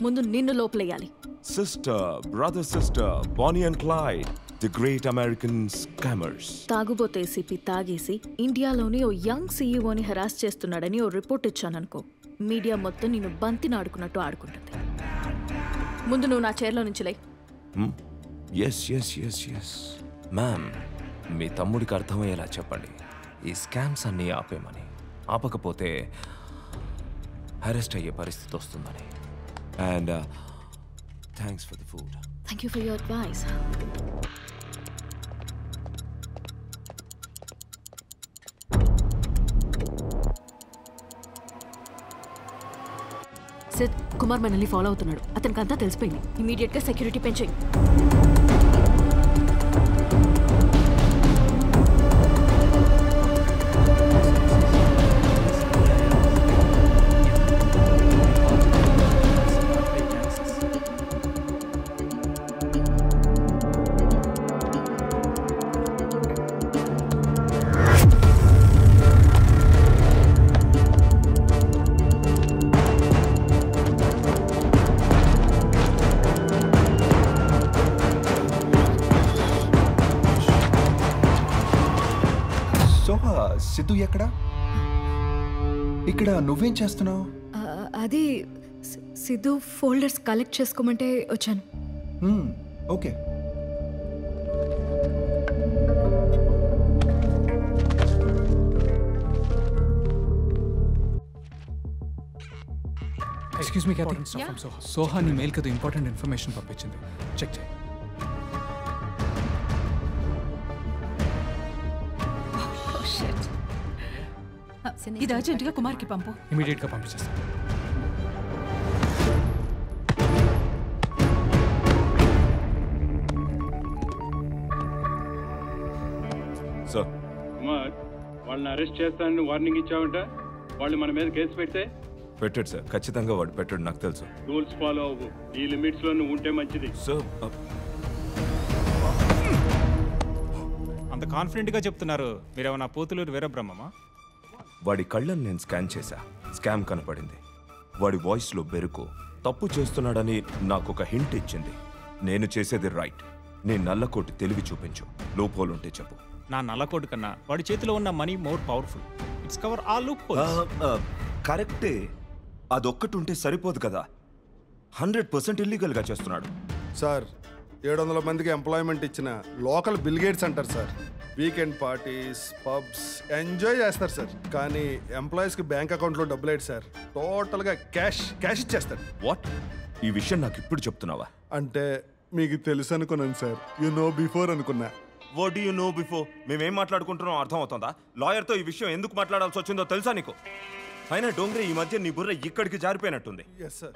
ముందు నిన్ను లోపలేయాలి. Sister, brother, sister, Bonnie and Clyde, the great American scammers. తాగుబోతే ఏసీపీ తాగేసి ఇండియాలోని ఓ యంగ్ సీఈఓని హెరాస్ చేస్తున్నాడని ఓ రిపోర్ట్ ఇచ్చాననుకో, మీడియా మొత్తం నిన్ను బంతిని ఆడుకున్నట్టు ఆడుకుంటుంది. ముందు నువ్వు నా చైర్లో నుంచి లే. ఎస్ మ్యామ్, మీ తమ్ముడికి అర్థమయ్యేలా చెప్పండి ఈ స్కామ్స్ అన్నీ ఆపేమని. ఆపకపోతే అరెస్ట్ అయ్యే పరిస్థితి వస్తుందని. And thanks for the food. Thank you for your advice. Sir, Kumar మనల్ని ఫాలో అవుతున్నాడు. అతనికి అంతా తెలిసిపోయింది. ఇమీడియట్గా సెక్యూరిటీ పెంచేయి. సిద్ధు ఎక్కడ? ఇక్కడ నువ్వేం చేస్తున్నావు? అది సిద్ధు ఫోల్డర్స్ కలెక్ట్ చేసుకోమంటే వచ్చాను. Okay, excuse me Catherine, Sohani mail కదా ఇంపార్టెంట్ ఇన్ఫర్మేషన్ పంపించింది, చెక్ చేయండి. ఇది అర్జెంటుగా కుమార్కి పంపు. ఇమీడియట్గా పంపించేస్తాను. సార్, కుమార్ వాళ్ళని అరెస్ట్ చేస్తానని వార్నింగ్ ఇచ్చావంట. వాళ్ళు మన మీద కేసు పెట్టాడు సార్. ఖచ్చితంగా వాడు పెట్టాడు, నాకు తెలుసు. రూల్స్ ఫాలో అవ్వు, ఈ లిమిట్స్ లో నువ్వు ఉంటే మంచిది సార్. అంత కాన్ఫిడెంట్గా చెప్తున్నారు, మీరేమన్నా పోతులూరు వీరబ్రహ్మమా? వాడి కళ్ళని నేను స్కాన్ చేశా, స్కామ్ కనపడింది. వాడి వాయిస్లో బెరుకు. తప్పు చేస్తున్నాడని నాకు ఒక హింట్ ఇచ్చింది. నేను చేసేది రైట్. నీ నల్లకోటి తెలివి చూపించు, లోపోలుంటే చెప్పు. నా నల్లకోటి కన్నా వాడి చేతిలో ఉన్న money more powerful. It's cover all loopholes. కరెక్టే, అదొక్కటి ఉంటే సరిపోదు కదా. 100% ఇల్లీగల్గా చేస్తున్నాడు సార్. 700 మందికి ఎంప్లాయ్మెంట్ ఇచ్చిన లోకల్ బిల్గేట్స్ అంటారు sir. Weekend parties, pubs enjoy చేస్తారు సార్, కానీ ఎంప్లాయీస్కి బ్యాంక్ అకౌంట్లో డబ్బులు లేదు సార్. టోటల్గా క్యాష్ ఇచ్చేస్తారు. వాట్, ఈ విషయం నాకు ఇప్పుడు చెప్తున్నావా? అంటే మీకు తెలుసు అనుకున్నాను సార్. యు నో బిఫోర్ అనుకున్నా. What do you know before? మేమేం మాట్లాడుకుంటున్నాం అర్థం అవుతుందా? లాయర్తో ఈ విషయం ఎందుకు మాట్లాడాల్సి వచ్చిందో తెలుసా నీకు? అయినా డోంగ్రీ, ఈ మధ్య నీ బుర్ర ఇక్కడికి జారిపోయినట్టుంది. Yes sir.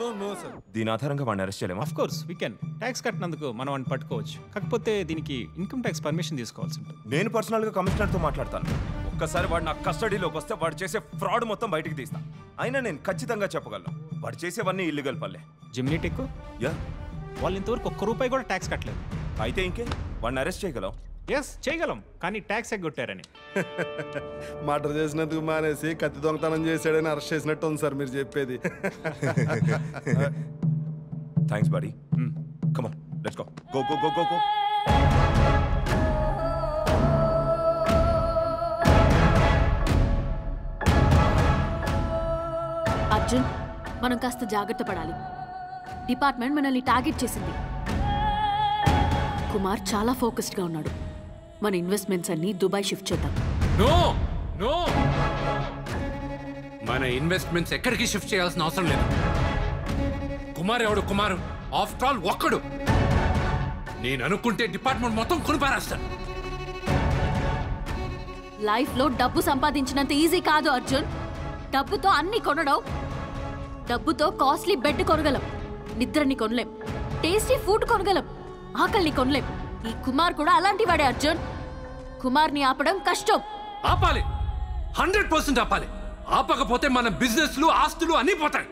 నో సార్, దీని ఆధారంగా వాడిని అరెస్ట్ చేయలేము. Of course we can. Tax కట్టినందుకు మనం వాడిని పట్టుకోవచ్చు, కాకపోతే దీనికి ఇన్కమ్ ట్యాక్స్ పర్మిషన్ తీసుకోవాల్సి ఉంటుంది. నేను పర్సనల్గా కమిషనర్తో మాట్లాడతాను. ఒక్కసారి వాడు నా కస్టడీలోకి వస్తే వాడు చేసే ఫ్రాడ్ మొత్తం బయటికి తీస్తా. అయినా నేను ఖచ్చితంగా చెప్పగలను, వాడు చేసేవన్నీ ఇల్లీగల్ పల్లె. జిమ్నీ టెక్ వాళ్ళు ఇంతవరకు ₹1 కూడా ట్యాక్స్ కట్టలేదు. అయితే ఇంకే వాడిని అరెస్ట్ చేయగలం. ఎస్ చేయగలం కానీ ట్యాక్స్ ఎగ్గొట్టారని. మర్డర్ చేసినందుకు మానేసి కత్తి దొంగతనం చేశాడని అరెస్ట్ చేసినట్టు ఉంది సార్ మీరు చెప్పేది. Thanks buddy. Come on let's go go go go go. Arjun మనం కాస్త జాగ్రత్త పడాలి. డిపార్ట్మెంట్ మనల్ని టార్గెట్ చేసింది. కుమార్ చాలా ఫోకస్డ్గా ఉన్నాడు. మన ఇన్వెస్ట్మెంట్స్ అన్ని దుబాయ్ షిఫ్ట్ చేద్దాం. నో నో మన ఇన్వెస్ట్మెంట్స్ ఎక్కడికి షిఫ్ట్ చేయాల్సిన అవసరం లేదు. కుమార్ ఎవడు? కుమార్ ఆఫ్టర్ ఆల్ ఒక్కడు. నేను అనుకుంటే డిపార్ట్మెంట్ మొత్తం కులిపారేస్తాను. లైఫ్లో డబ్బు సంపాదించినంత ఈజీ కాదు అర్జున్. డబ్బుతో అన్ని కొనడం, డబ్బుతో కాస్ట్లీ బెడ్ కొనగలం, నిద్రని కొనలేం, టేస్టీ ఫుడ్ కొనగలం, ఆకలిని కొనలేం. ఈ కుమార్ కూడా అలాంటి వాడే అర్జున్. కుమార్ని ఆపడం కష్టం. ఆపాలి, 100% ఆపాలి. ఆపకపోతే మన బిజినెస్లు ఆస్తులు అన్నీ పోతాయి.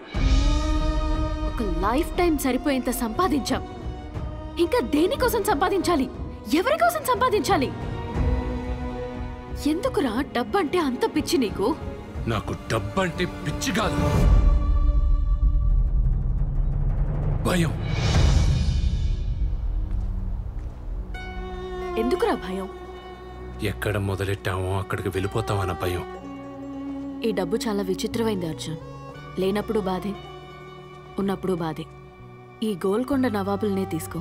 ఒక లైఫ్ టైం సరిపోయేంత సంపాదించాం, ఇంకా దేనికోసం సంపాదించాలి? ఎవరి కోసం సంపాదించాలి? ఎందుకురా డబ్బంటే అంత పిచ్చి నీకు? నాకు డబ్బంటే పిచ్చి కాదు, భయం. ఎందుకురా భయం? ఎక్కడ మొదలెట్టామో అక్కడికి వెళ్ళిపోతామన్న భయం. ఈ డబ్బు చాలా విచిత్రమైంది అర్జున్. లేనప్పుడు బాధే, ఉన్నప్పుడు బాధే. ఈ గోల్కొండ నవాబుల్నే తీసుకో.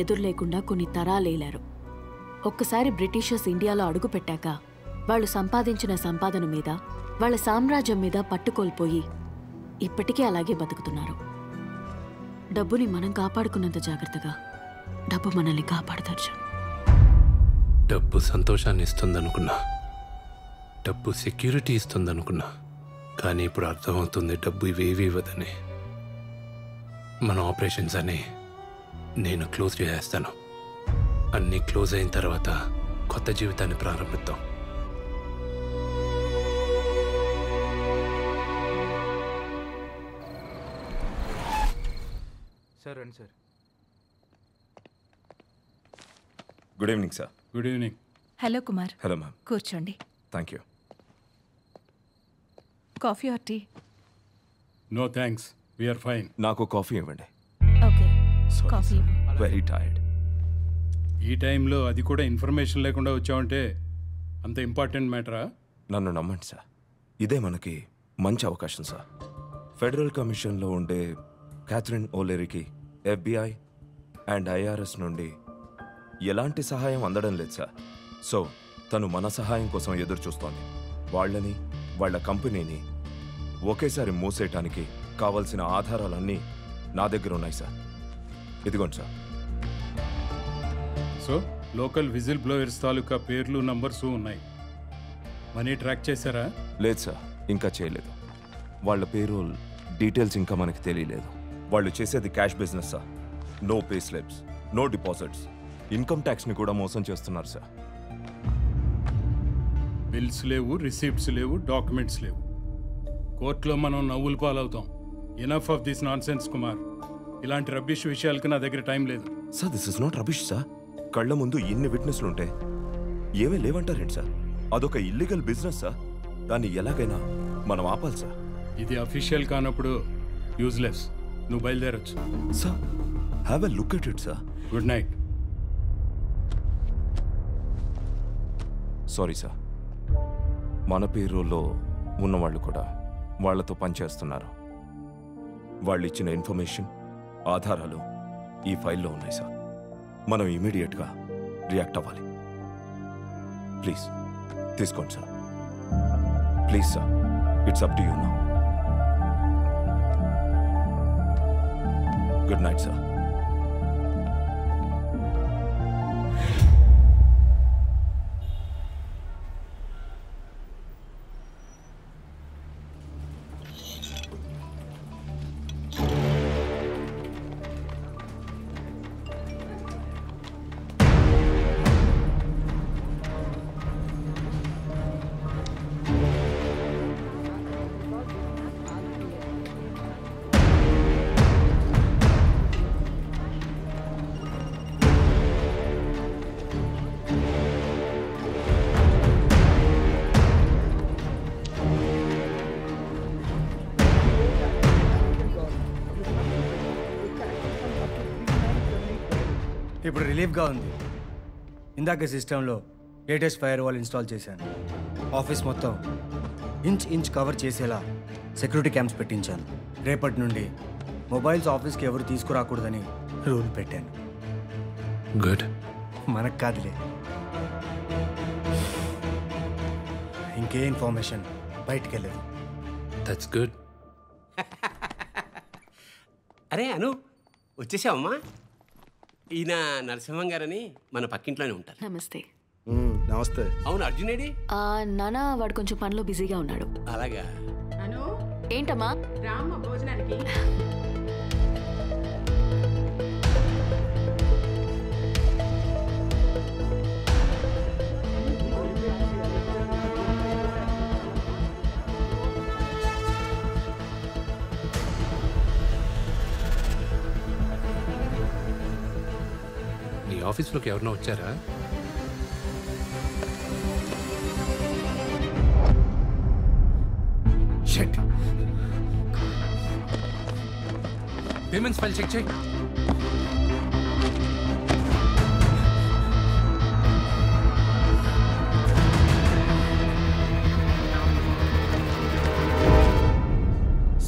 ఎదురు లేకుండా కొన్ని తరాలేలారు. ఒక్కసారి బ్రిటిషర్స్ ఇండియాలో అడుగుపెట్టాక వాళ్ళు సంపాదించిన సంపాదన మీద, వాళ్ళ సామ్రాజ్యం మీద పట్టుకోల్పోయి ఇప్పటికీ అలాగే బతుకుతున్నారు. డబ్బుని మనం కాపాడుకున్నంత జాగ్రత్తగా డబ్బు మనల్ని కాపాడుతారు. డబ్బు సంతోషాన్ని ఇస్తుందనుకున్నా, డబ్బు సెక్యూరిటీ ఇస్తుందనుకున్నా, కానీ ఇప్పుడు అర్థమవుతుంది డబ్బు ఇవేవి ఇవ్వదని. మన ఆపరేషన్స్ అని నేను క్లోజ్ చేసేస్తాను. అన్నీ క్లోజ్ అయిన తర్వాత కొత్త జీవితాన్ని ప్రారంభిద్దాం. సార్ రండి sir. Good evening sir. Good evening. Hello Kumar. Hello ma'am. కూర్చోండి. Thank you. Coffee or tea? No thanks, we are fine. నాకు కాఫీ ఇవ్వండి. Okay coffee. Very tired. ఈ టైంలో అది కూడా ఇన్ఫర్మేషన్ లేకుండా వచ్చామంటే అంత ఇంపార్టెంట్ మ్యాటరా? నన్ను నమ్మండి సార్, ఇదే మనకి మంచి అవకాశం సార్. ఫెడరల్ కమిషన్లో ఉండే క్యాథరిన్ ఓలేరీకి FBI అండ్ IRS నుండి ఎలాంటి సహాయం అందడం లేదు సార్. సో తను మన సహాయం కోసం ఎదురు చూస్తోంది. వాళ్ళని, వాళ్ళ కంపెనీని ఒకేసారి మూసేయటానికి కావలసిన ఆధారాలన్నీ నా దగ్గర ఉన్నాయి సార్. ఇదిగోండి sir. So local whistle blowers తాలూకా పేర్లు, నంబర్స్ ఉన్నాయి. మనీ ట్రాక్ చేశారా? లేదు సార్, ఇంకా చేయలేదు. వాళ్ళ పేరు డీటెయిల్స్ ఇంకా మనకు తెలియలేదు. వాళ్ళు చేసేది cash business sir. No pay slips, no deposits, income ట్యాక్స్ని కూడా మోసం చేస్తున్నారు సార్. బిల్స్ లేవు, రిసీప్ట్స్ లేవు, డాక్యుమెంట్స్ లేవు. కోర్టులో మనం నవ్వులు పాలవుతాం. Enough of this nonsense Kumar. ఇలాంటి రబ్బిష్ విషయాలకి నా దగ్గర టైం లేదు sir. This is not rubbish sir. కళ్ళ ముందు ఇన్ని విట్నెస్లు ఉంటే ఏమీ లేవంటారేంటి సార్? అదొక ఇల్లీగల్ బిజినెస్ సార్. దాన్ని ఎలాగైనా మనం ఆపాలి సార్. ఇది అఫీషియల్ కానప్పుడు యూజ్లెస్. నువ్వు బయలుదేరొచ్చు sir. Have a look at it sir. Good night. Sorry sir, మన పేరులో ఉన్నవాళ్ళు కూడా వాళ్ళతో పనిచేస్తున్నారు. వాళ్ళు ఇచ్చిన ఇన్ఫర్మేషన్, ఆధారాలు ఈ ఫైల్లో ఉన్నాయి సార్. మనం ఇమీడియట్గా రియాక్ట్ అవ్వాలి. ప్లీజ్ తీసుకోండి sir. Please sir, it's up to you now. Good night sir. ఇప్పుడు రిలీఫ్గా ఉంది. ఇందాక సిస్టంలో లేటెస్ట్ ఫైర్ వాల్ ఇన్స్టాల్ చేశాను. ఆఫీస్ మొత్తం ఇంచ్ ఇంచ్ కవర్ చేసేలా సెక్యూరిటీ క్యామ్స్ పెట్టించాను. రేపటి నుండి మొబైల్స్ ఆఫీస్కి ఎవరు తీసుకురాకూడదని రూల్ పెట్టాను. గుడ్, మనకు కాదులే. ఇంకే ఇన్ఫర్మేషన్ బయటికి వెళ్ళదు. That's good. అరే అను, వచ్చేసావమ్మా. ఈయన నరసింహం గారని మన పక్కింట్లోనే ఉంటారు. నమస్తే. నమస్తే. అవును, అర్జునేడి? నానా వాడు కొంచెం పనిలో బిజీగా ఉన్నాడు. అలాగా. అను, ఏంటమ్మా? రామ్మ భోజనానికి. ఆఫీస్లోకి ఎవరన్నా వచ్చారా? షట్. పేమెంట్స్ ఫైల్ చెక్ చేయి.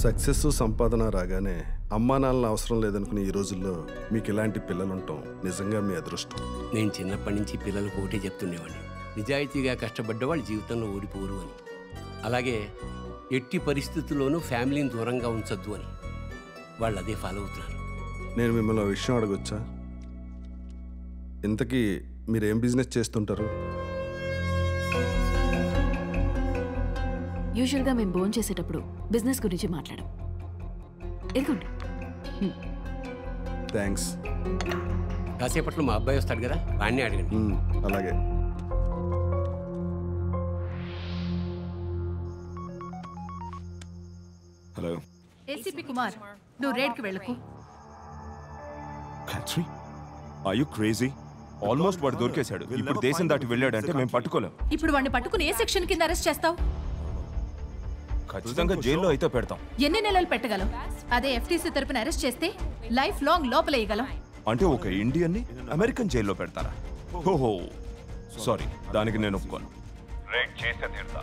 సక్సెస్ సంపాదన రాగానే అమ్మా నాన్న అవసరం లేదనుకుని ఈ రోజుల్లో మీకు ఇలాంటి పిల్లలు ఉంటాం నిజంగా మీ అదృష్టం. నేను చిన్నప్పటి నుంచి పిల్లలకు ఒకటే చెప్తుండేవాడిని, నిజాయితీగా కష్టపడ్డవాళ్ళు జీవితంలో ఓడిపోరు అని. అలాగే ఎట్టి పరిస్థితుల్లోనూ ఫ్యామిలీని దూరంగా ఉంచద్దు అని. వాళ్ళు అదే ఫాలో అవుతున్నారు. నేను మిమ్మల్ని ఆ విషయం అడగొచ్చా? ఇంతకీ మీరేం బిజినెస్ చేస్తుంటారు? యూజువల్గా మేము భోజనం చేసేటప్పుడు బిజినెస్ గురించి మాట్లాడాం. ఎందుకండి? థ్యాంక్స్. కాసేపట్లో మా అబ్బాయి వస్తాడు కదా, వాడిని అడగండి. అలాగే. హలో ఏసీపీ కుమార్, నువ్వు రేడ్కి వెళ్ళకు. Are you crazy? ఆల్మోస్ట్ వాడు దొరికేశాడు. ఇప్పుడు దేశం దాటి వెళ్ళాడంటే మేము పట్టుకోలేం. ఇప్పుడు వాడిని పట్టుకుని ఏ సెక్షన్ కింద అరెస్ట్ చేస్తావు? ఖచ్చితంగా జైల్లో అయితే పెడతాం. ఎన్ని నెలలు పెట్టగలం? అదే ఎఫ్టీసీ తరపున అరెస్ట్ చేస్తే లైఫ్ లాంగ్ లోపలేయగలం. అంటే ఒక ఇండియన్ ని అమెరికన్ జైల్లో పెడతారా? ఓహో, సారీ, దానికి నేను ఒప్పుకోను. రేట్ చేసే తీరుతా.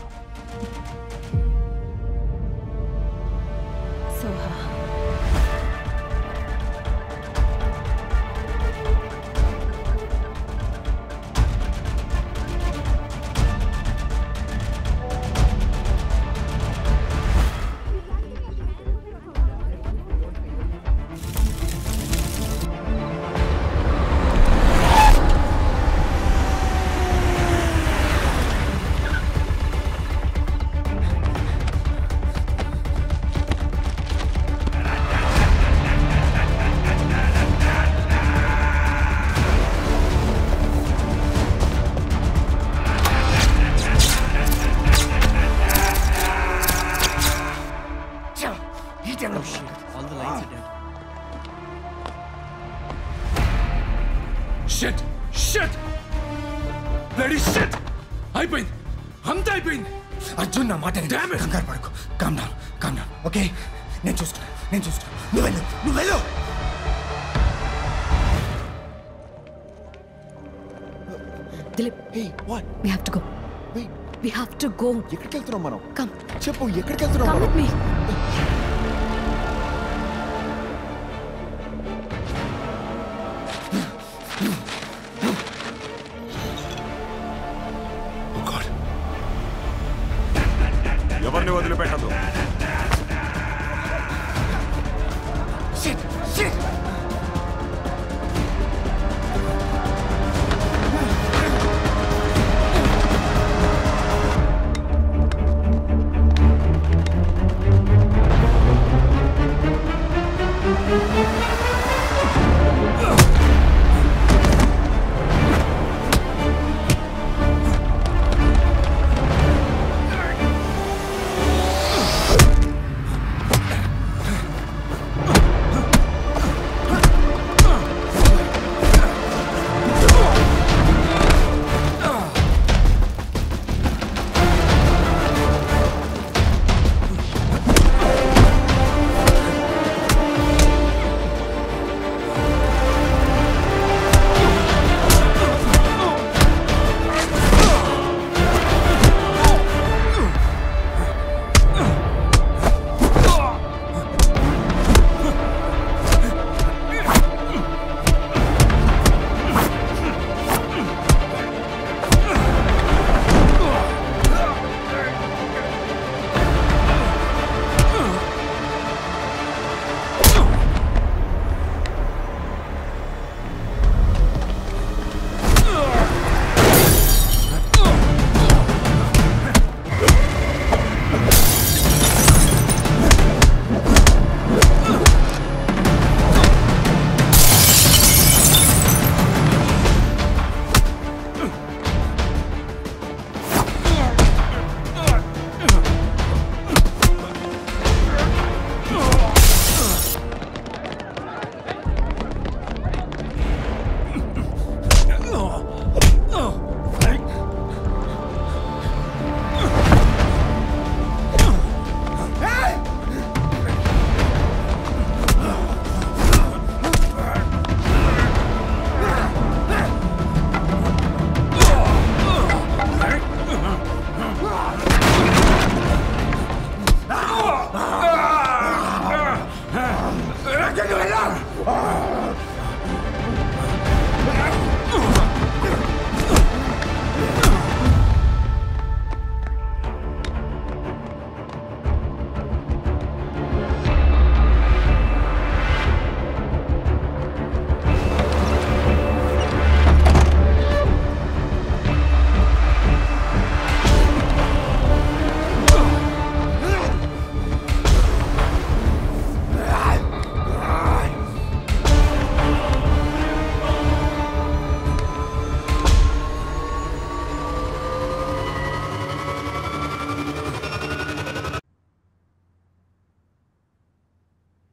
Go. ఎక్కడికి వెళ్తున్నాం మనం? కమ్ చెప్పు, ఎక్కడికి వెళ్తున్నాం? Come with me. Oh god, ఎవరిని వదిలిపెట్టదు.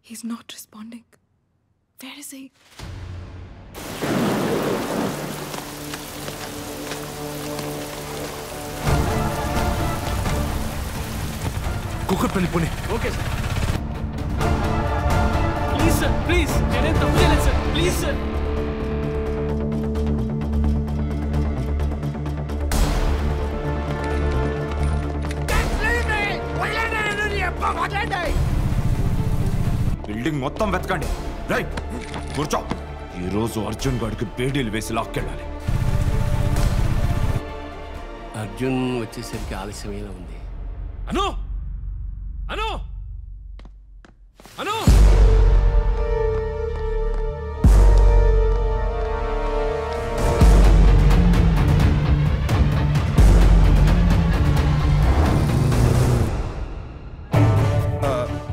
He's not responding. Where is he? Cook up, Pune. Okay, sir. Please, sir. Please. Please, sir. Building మొత్తం వెతకండి రై కూర్చో ఈరోజు అర్జున్ గారికి పేడీలు వేసి లాక్కెళ్ళాలి అర్జున్ వచ్చేసరికి ఆలస్యమైన ఉంది అను అను అను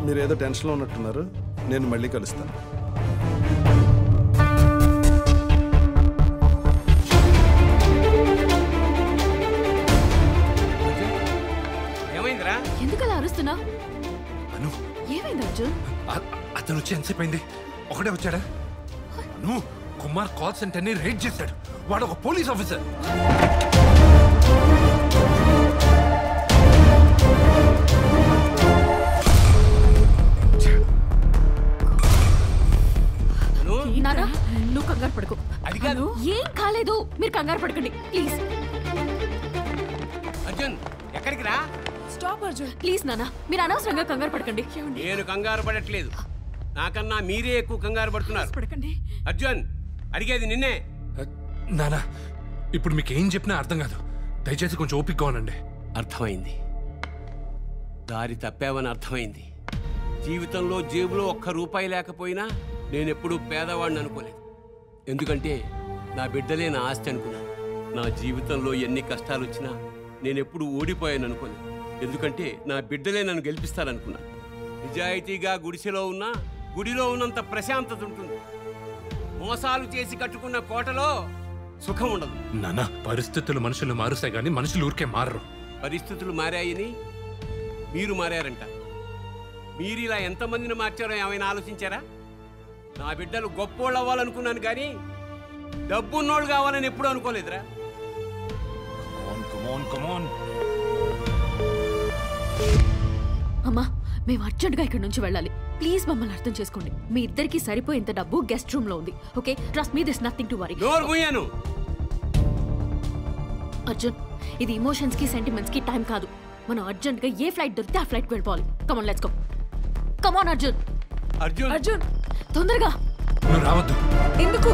మీరేదో టెన్షన్లో ఉన్నట్టున్నారు నేను మళ్ళీ కలుస్తాను ఏమైందిరా ఎందుకు అలా అరుస్తున్నావు అను ఏమైంది అర్జున్ అతను వచ్చి ఎంతసేపు అయింది ఒకడే వచ్చాడా అను కుమార్ కాల్ సెంటర్ని రేట్ చేశాడు వాడు ఒక పోలీస్ ఆఫీసర్ కంగారు పడకు అది కాదు ఏం కాలేదు మీరు కంగారు పడకండి ప్లీజ్ అర్జున్ ఎక్కడికి రా స్టాప్ అర్జున్ ప్లీజ్ నాన్న మీరు అనవసరంగా కంగారు పడకండి నేను కంగారు పడట్లేదు నాకన్నా మీరే ఎక్కువ కంగారు పడుతున్నారు పడకండి అర్జున్ అడిగేది నిన్నే నానా ఇప్పుడు మీకు ఏం చెప్పినా అర్థం కాదు దయచేసి కొంచెం ఓపికగా ఉండండి అర్థమైంది దారి తప్పావని అర్థమైంది జీవితంలో జేబులో ఒక్క రూపాయి లేకపోయినా నేనెప్పుడూ పేదవాడిని అనుకోలేదు ఎందుకంటే నా బిడ్డలే నా ఆస్తి అనుకున్నాను నా జీవితంలో ఎన్ని కష్టాలు వచ్చినా నేనెప్పుడు ఓడిపోయాను అనుకోలేదు ఎందుకంటే నా బిడ్డలే నన్ను గెలిపిస్తారనుకున్నాను నిజాయితీగా గుడిసెలో ఉన్నా గుడిలో ఉన్నంత ప్రశాంతత ఉంటుంది మోసాలు చేసి కట్టుకున్న కోటలో సుఖం ఉండదు నానా పరిస్థితులు మనుషులు మారుస్తాయి కానీ మనుషులు ఊరికే మారరు పరిస్థితులు మారాయని మీరు మారారంట మీరు ఇలా ఎంతమందిని మార్చారో ఏమైనా ఆలోచించారా నా బిడ్డలు గొప్పోళ్ళు అవ్వాలనుకున్నాను కానీ డబ్బున్నోళ్ళు కావాలని ఎప్పుడూ అనుకోలేదురా అమ్మా మేము అర్జెంట్గా ఇక్కడ నుంచి వెళ్ళాలి ప్లీజ్ మమ్మల్ని అర్థం చేసుకోండి మీ ఇద్దరికి సరిపోయేంత డబ్బు గెస్ట్ రూమ్ లో ఉంది okay trust me this nothing to worry Arjun ఇది ఎమోషన్స్ కి సెంటిమెంట్స్ కి టైం కాదు మనం అర్జెంట్ గా ఏ ఫ్లైట్ దొరికితే ఆ ఫ్లైట్కి వెళ్ళిపోవాలి come on let's go come on Arjun Arjun Arjun తొందరగా నువ్వు రావద్దు ఎందుకు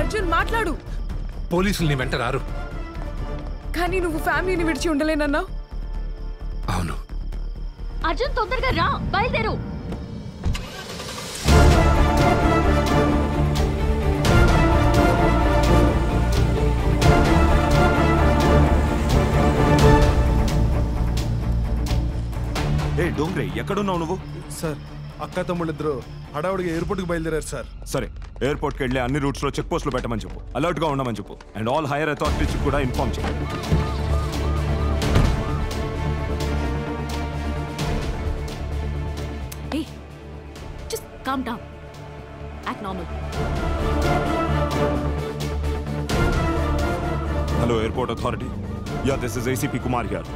అర్జున్ మాట్లాడు పోలీసులు నీ వెంట రారు కానీ నువ్వు ఫ్యామిలీని విడిచి ఉండలేనన్నావు అవును అర్జున్ తొందరగా రా బయలుదేరు ఏ డోంగ్రే ఎక్కడున్నావు నువ్వు సార్ అక్క తమ్ముళ్ళిద్దరు హడావుడిగా ఎయిర్పోర్ట్కి బయలుదేరారు సార్ సరే ఎయిర్పోర్ట్కి వెళ్ళి అన్ని రూట్స్లో చెక్ పోస్టులు పెట్టమని చెప్పు అలర్ట్గా ఉండమని చెప్పు అండ్ ఆల్ హైయర్ అథారిటీస్ కూడా ఇన్ఫార్మ్ చేయండి calm down act normal hello airport authority yeah this is ACP Kumar here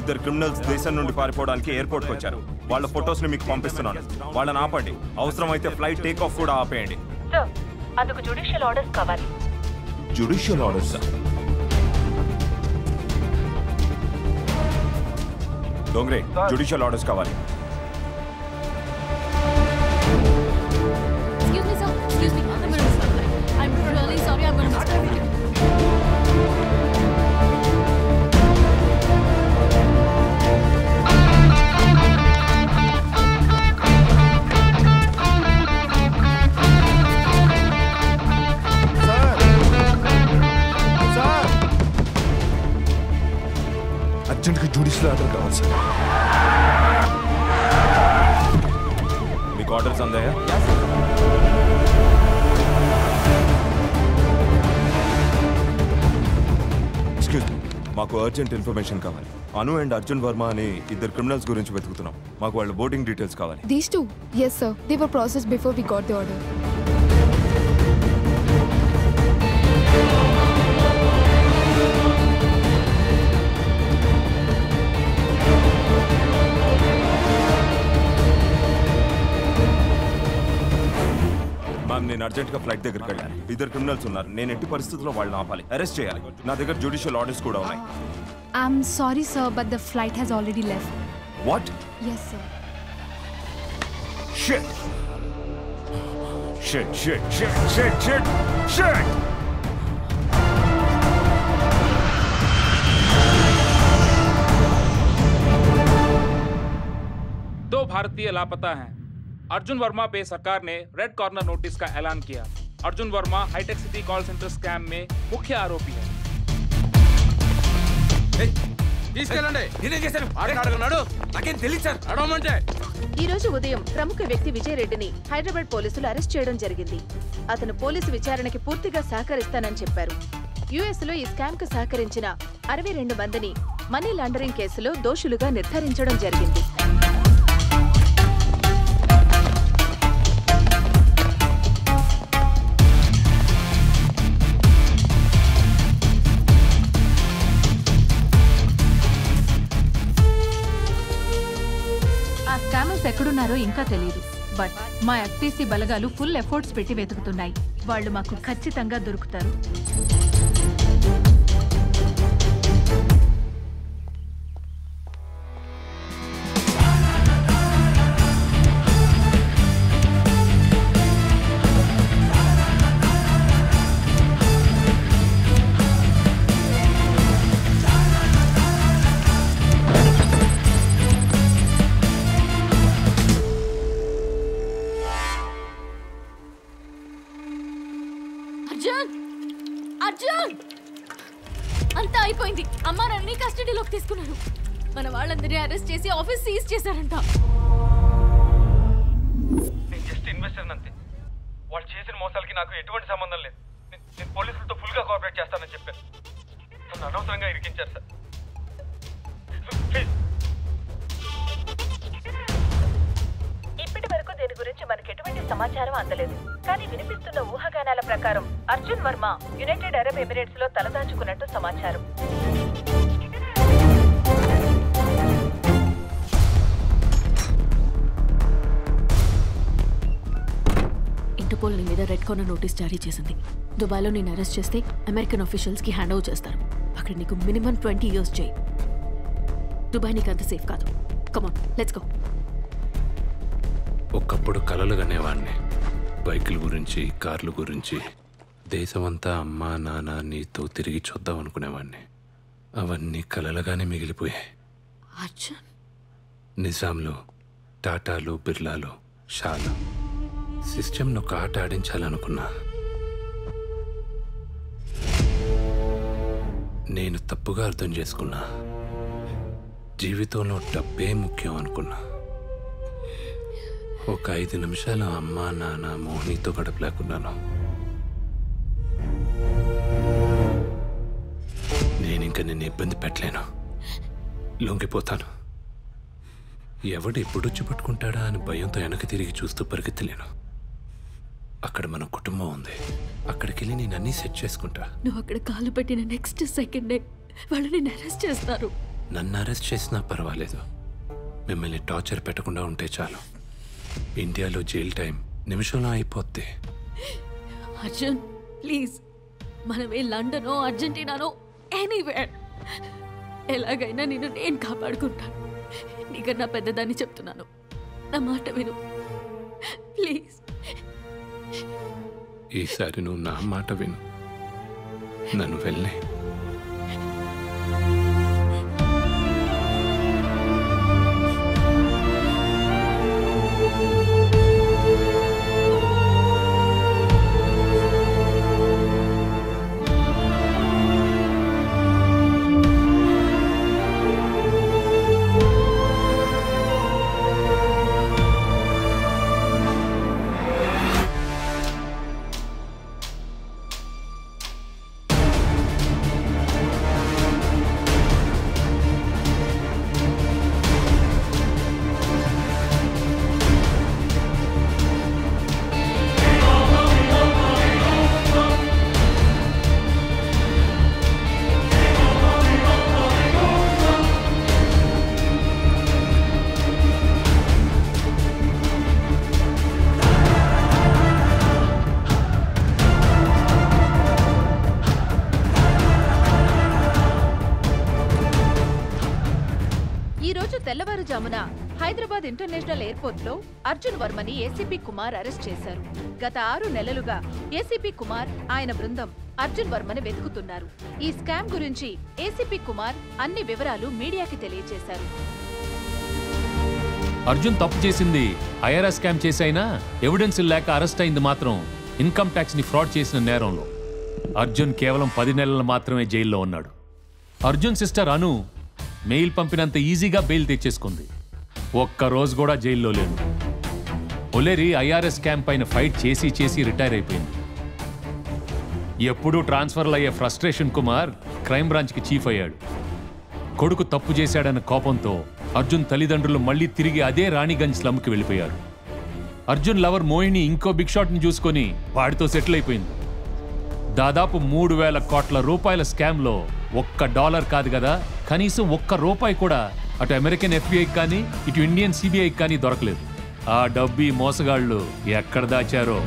ఇద్దరు క్రిమినల్స్ దేశం నుండి పారిపోవడానికి ఎయిర్పోర్ట్కి వచ్చారు వాళ్ళ ఫొటోస్ని మీకు పంపిస్తున్నాను వాళ్ళని ఆపండి అవసరమైతే ఫ్లైట్ టేక్ ఆఫ్ కూడా ఆపేయండి judicial orders Dongre, judicial orders kavali. Excuse me, sir. Excuse me. I'm really sorry. I'm going to miss you. Judicial order comes. Big orders on there? Yes, sir. Excuse me. Maaku urgent information kavali. Anu and Arjun Verma ani iddar criminals gurinchi vetukutunam. Maaku vaalla boarding details kavali. These two? Yes, sir. They were processed before we got the order. నేను urgent గా flight దగ్గరికి వెళ్ళాలి. ఇద్దరు criminals ఉన్నారు. నేను ఎట్టి పరిస్థితుల్లో వాళ్ళని ఆపాలి. అరెస్ట్ చేయాలి. నా దగ్గర జ్యుడిషియల్ ఆర్డర్స్ కూడా ఉన్నాయి. I am sorry sir but the flight has already left. What? yes sir. shit shit shit shit shit shit shit. दो भारतीय लापता हैं. अर्जुन वर्मा पे सरकार ने रेड कॉर्नर नोटिस का ऐलान किया. Arjun Varma hi tech City call centre scam में मुख्य आरोपी है. उदय प्रमुख व्यक्ति विजय रेड्डी हैदराबाद पोलीसुलु अरेस्ट चेयडम जरिगिंदी. अतनु पोलीस विचारण की पूर्तिगा सहकरिस्ताननि चेप्पारु. यूएस लो ई स्कैम की सहकरिंचिन 62 मंदिनि मनी लांडरिंग केसुलो दोषुलुगा निर्धारिंचडम जरिगिंदी. ఎక్కడున్నారో ఇంకా తెలియదు. బట్ మా ఎఫ్టీసీ బలగాలు ఫుల్ ఎఫర్ట్స్ పెట్టి వెతుకుతున్నాయి. వాళ్ళు మాకు ఖచ్చితంగా దొరుకుతారు. మన వాళ్ళందరినీ అరెస్ట్ చేసి ఆఫీస్ సీజ్ చేశారంట. నేను జస్ట్ ఇన్వెస్టర్ అంతే. వాళ్ళు చేసిన మోసాలకి నాకు ఎటువంటి సంబంధం లేదు. నేను పోలీసులతో ఫుల్ గా కోఆపరేట్ చేస్తానని చెప్పాను. నన్ను అనవసరంగా ఇరికించారు సార్. ఇప్పటివరకు దీని గురించి మనకి ఎటువంటి సమాచారం అందలేదు. కానీ వినిపిస్తున్న ఊహాగానాల ప్రకారం Arjun Varma United Arab Emirates లో తలదాచుకున్నట్టు సమాచారం. ఇంటర్పోల్ నీ మీద రెడ్ కార్నర్ నోటీస్ జారీ చేసింది. దుబాయ్లో నేను అరెస్ట్ చేస్తే అమెరికన్ ఆఫీషియల్స్కి హ్యాండ్ ఓవర్ చేస్తారు. అక్కడ నీకు మినిమం 20 years చేయి. దుబాయ్ నీకు అంత సేఫ్ కాదు. Come on, let's go. ఒకప్పుడు కలలుగానేవాడిని. బైకుల గురించి, కార్ల గురించి, దేశమంతా అమ్మ నాన్న నీతో తిరిగి చూద్దాం అనుకునేవాడిని. అవన్నీ కలలుగానే మిగిలిపోయాయి. అర్జున్ నిజాంలో, టాటాలో, బిర్లాలో, షాలో సిస్టమ్ను ఒక ఆట ఆడించాలనుకున్నా. నేను తప్పుగా అర్థం చేసుకున్నా. జీవితంలో డబ్బే ముఖ్యం అనుకున్నా. ఒక 5 నిమిషాలు అమ్మ నాన్న మోహనీతో గడపలేకున్నాను. నేనింక నిన్ను ఇబ్బంది పెట్టలేను. లొంగిపోతాను. ఎవడు ఎప్పుడొచ్చి పట్టుకుంటాడా అని భయంతో వెనక్కి తిరిగి చూస్తూ పరిగెత్తలేను. అక్కడ మన కుటుంబం ఉంది. అక్కడికి వెళ్ళి నేను అన్నీ సెట్ చేసుకుంటా. నువ్వు అక్కడ కాలు పెట్టిన నెక్స్ట్ సెకండ్ వాళ్ళు నిన్ను అరెస్ట్ చేస్తారు. నన్ను అరెస్ట్ చేసినా పర్వాలేదు. మిమ్మల్ని టార్చర్ పెట్టకుండా ఉంటే చాలు. ఇండియాలో జైలు టైం నిమిషంలో అయిపోద్ది. అర్జున్ ప్లీజ్, మనమే లండనో అర్జెంటీనానో ఎనీవేర్, ఎలాగైనా నేను కాపాడుకుంటాను. నీకన్నా పెద్దదాన్ని చెప్తున్నాను, నా మాట విను ప్లీజ్. ఈసారి నువ్వు నా మాట విను, నన్ను వెళ్ళే. తెల్లవారుజామున హైదరాబాద్ ఇంటర్నేషనల్ ఎయిర్పోర్ట్ లో అర్జున్ వర్మని ఏసీపీ కుమార్ అరెస్ట్ చేశారు. గత 6 నెలలుగా ఏసీపీ కుమార్, ఆయన బృందం అర్జున్ వర్మని వెతుకుతున్నారు. ఈ స్కామ్ గురించి ఏసీపీ కుమార్ అన్ని వివరాలు మీడియాకి తెలియజేశారు. అర్జున్ తప్పు చేసింది ఐఆర్ఎస్ స్కామ్ చేసైనా ఎవిడెన్స్ లేక అరెస్ట్ అయింది మాత్రం ఇన్కమ్ ట్యాక్స్ ని ఫ్రాడ్ చేసిన నేరంలో. అర్జున్ కేవలం 10 నెలలు మాత్రమే జైల్లో ఉన్నాడు. అర్జున్ సిస్టర్ అను మెయిల్ పంపినంత ఈజీగా బెయిల్ తెచ్చేసుకుంది, ఒక్కరోజు కూడా జైల్లో లేదు. ఒలేరి ఐఆర్ఎస్ క్యాంప్ పైన ఫైట్ చేసి చేసి రిటైర్ అయిపోయింది. ఎప్పుడూ ట్రాన్స్ఫర్లు అయ్యే ఫ్రస్ట్రేషన్ కుమార్ క్రైమ్ బ్రాంచ్కి చీఫ్ అయ్యాడు. కొడుకు తప్పు చేశాడన్న కోపంతో అర్జున్ తల్లిదండ్రులు మళ్ళీ తిరిగి అదే రాణిగంజ్ స్లమ్కి వెళ్ళిపోయారు. అర్జున్ లవర్ మోహిని ఇంకో బిగ్ షాట్ని చూసుకొని వాడితో సెటిల్ అయిపోయింది. దాదాపు 3,000 కోట్ల రూపాయల స్కామ్లో $1 కాదు కదా, కనీసం ₹1 కూడా అటు అమెరికన్ ఎఫ్బిఐకి కానీ ఇటు ఇండియన్ సిబిఐకి కానీ దొరకలేదు. ఆ డబ్బు మోసగాళ్ళు ఎక్కడ దాచారో.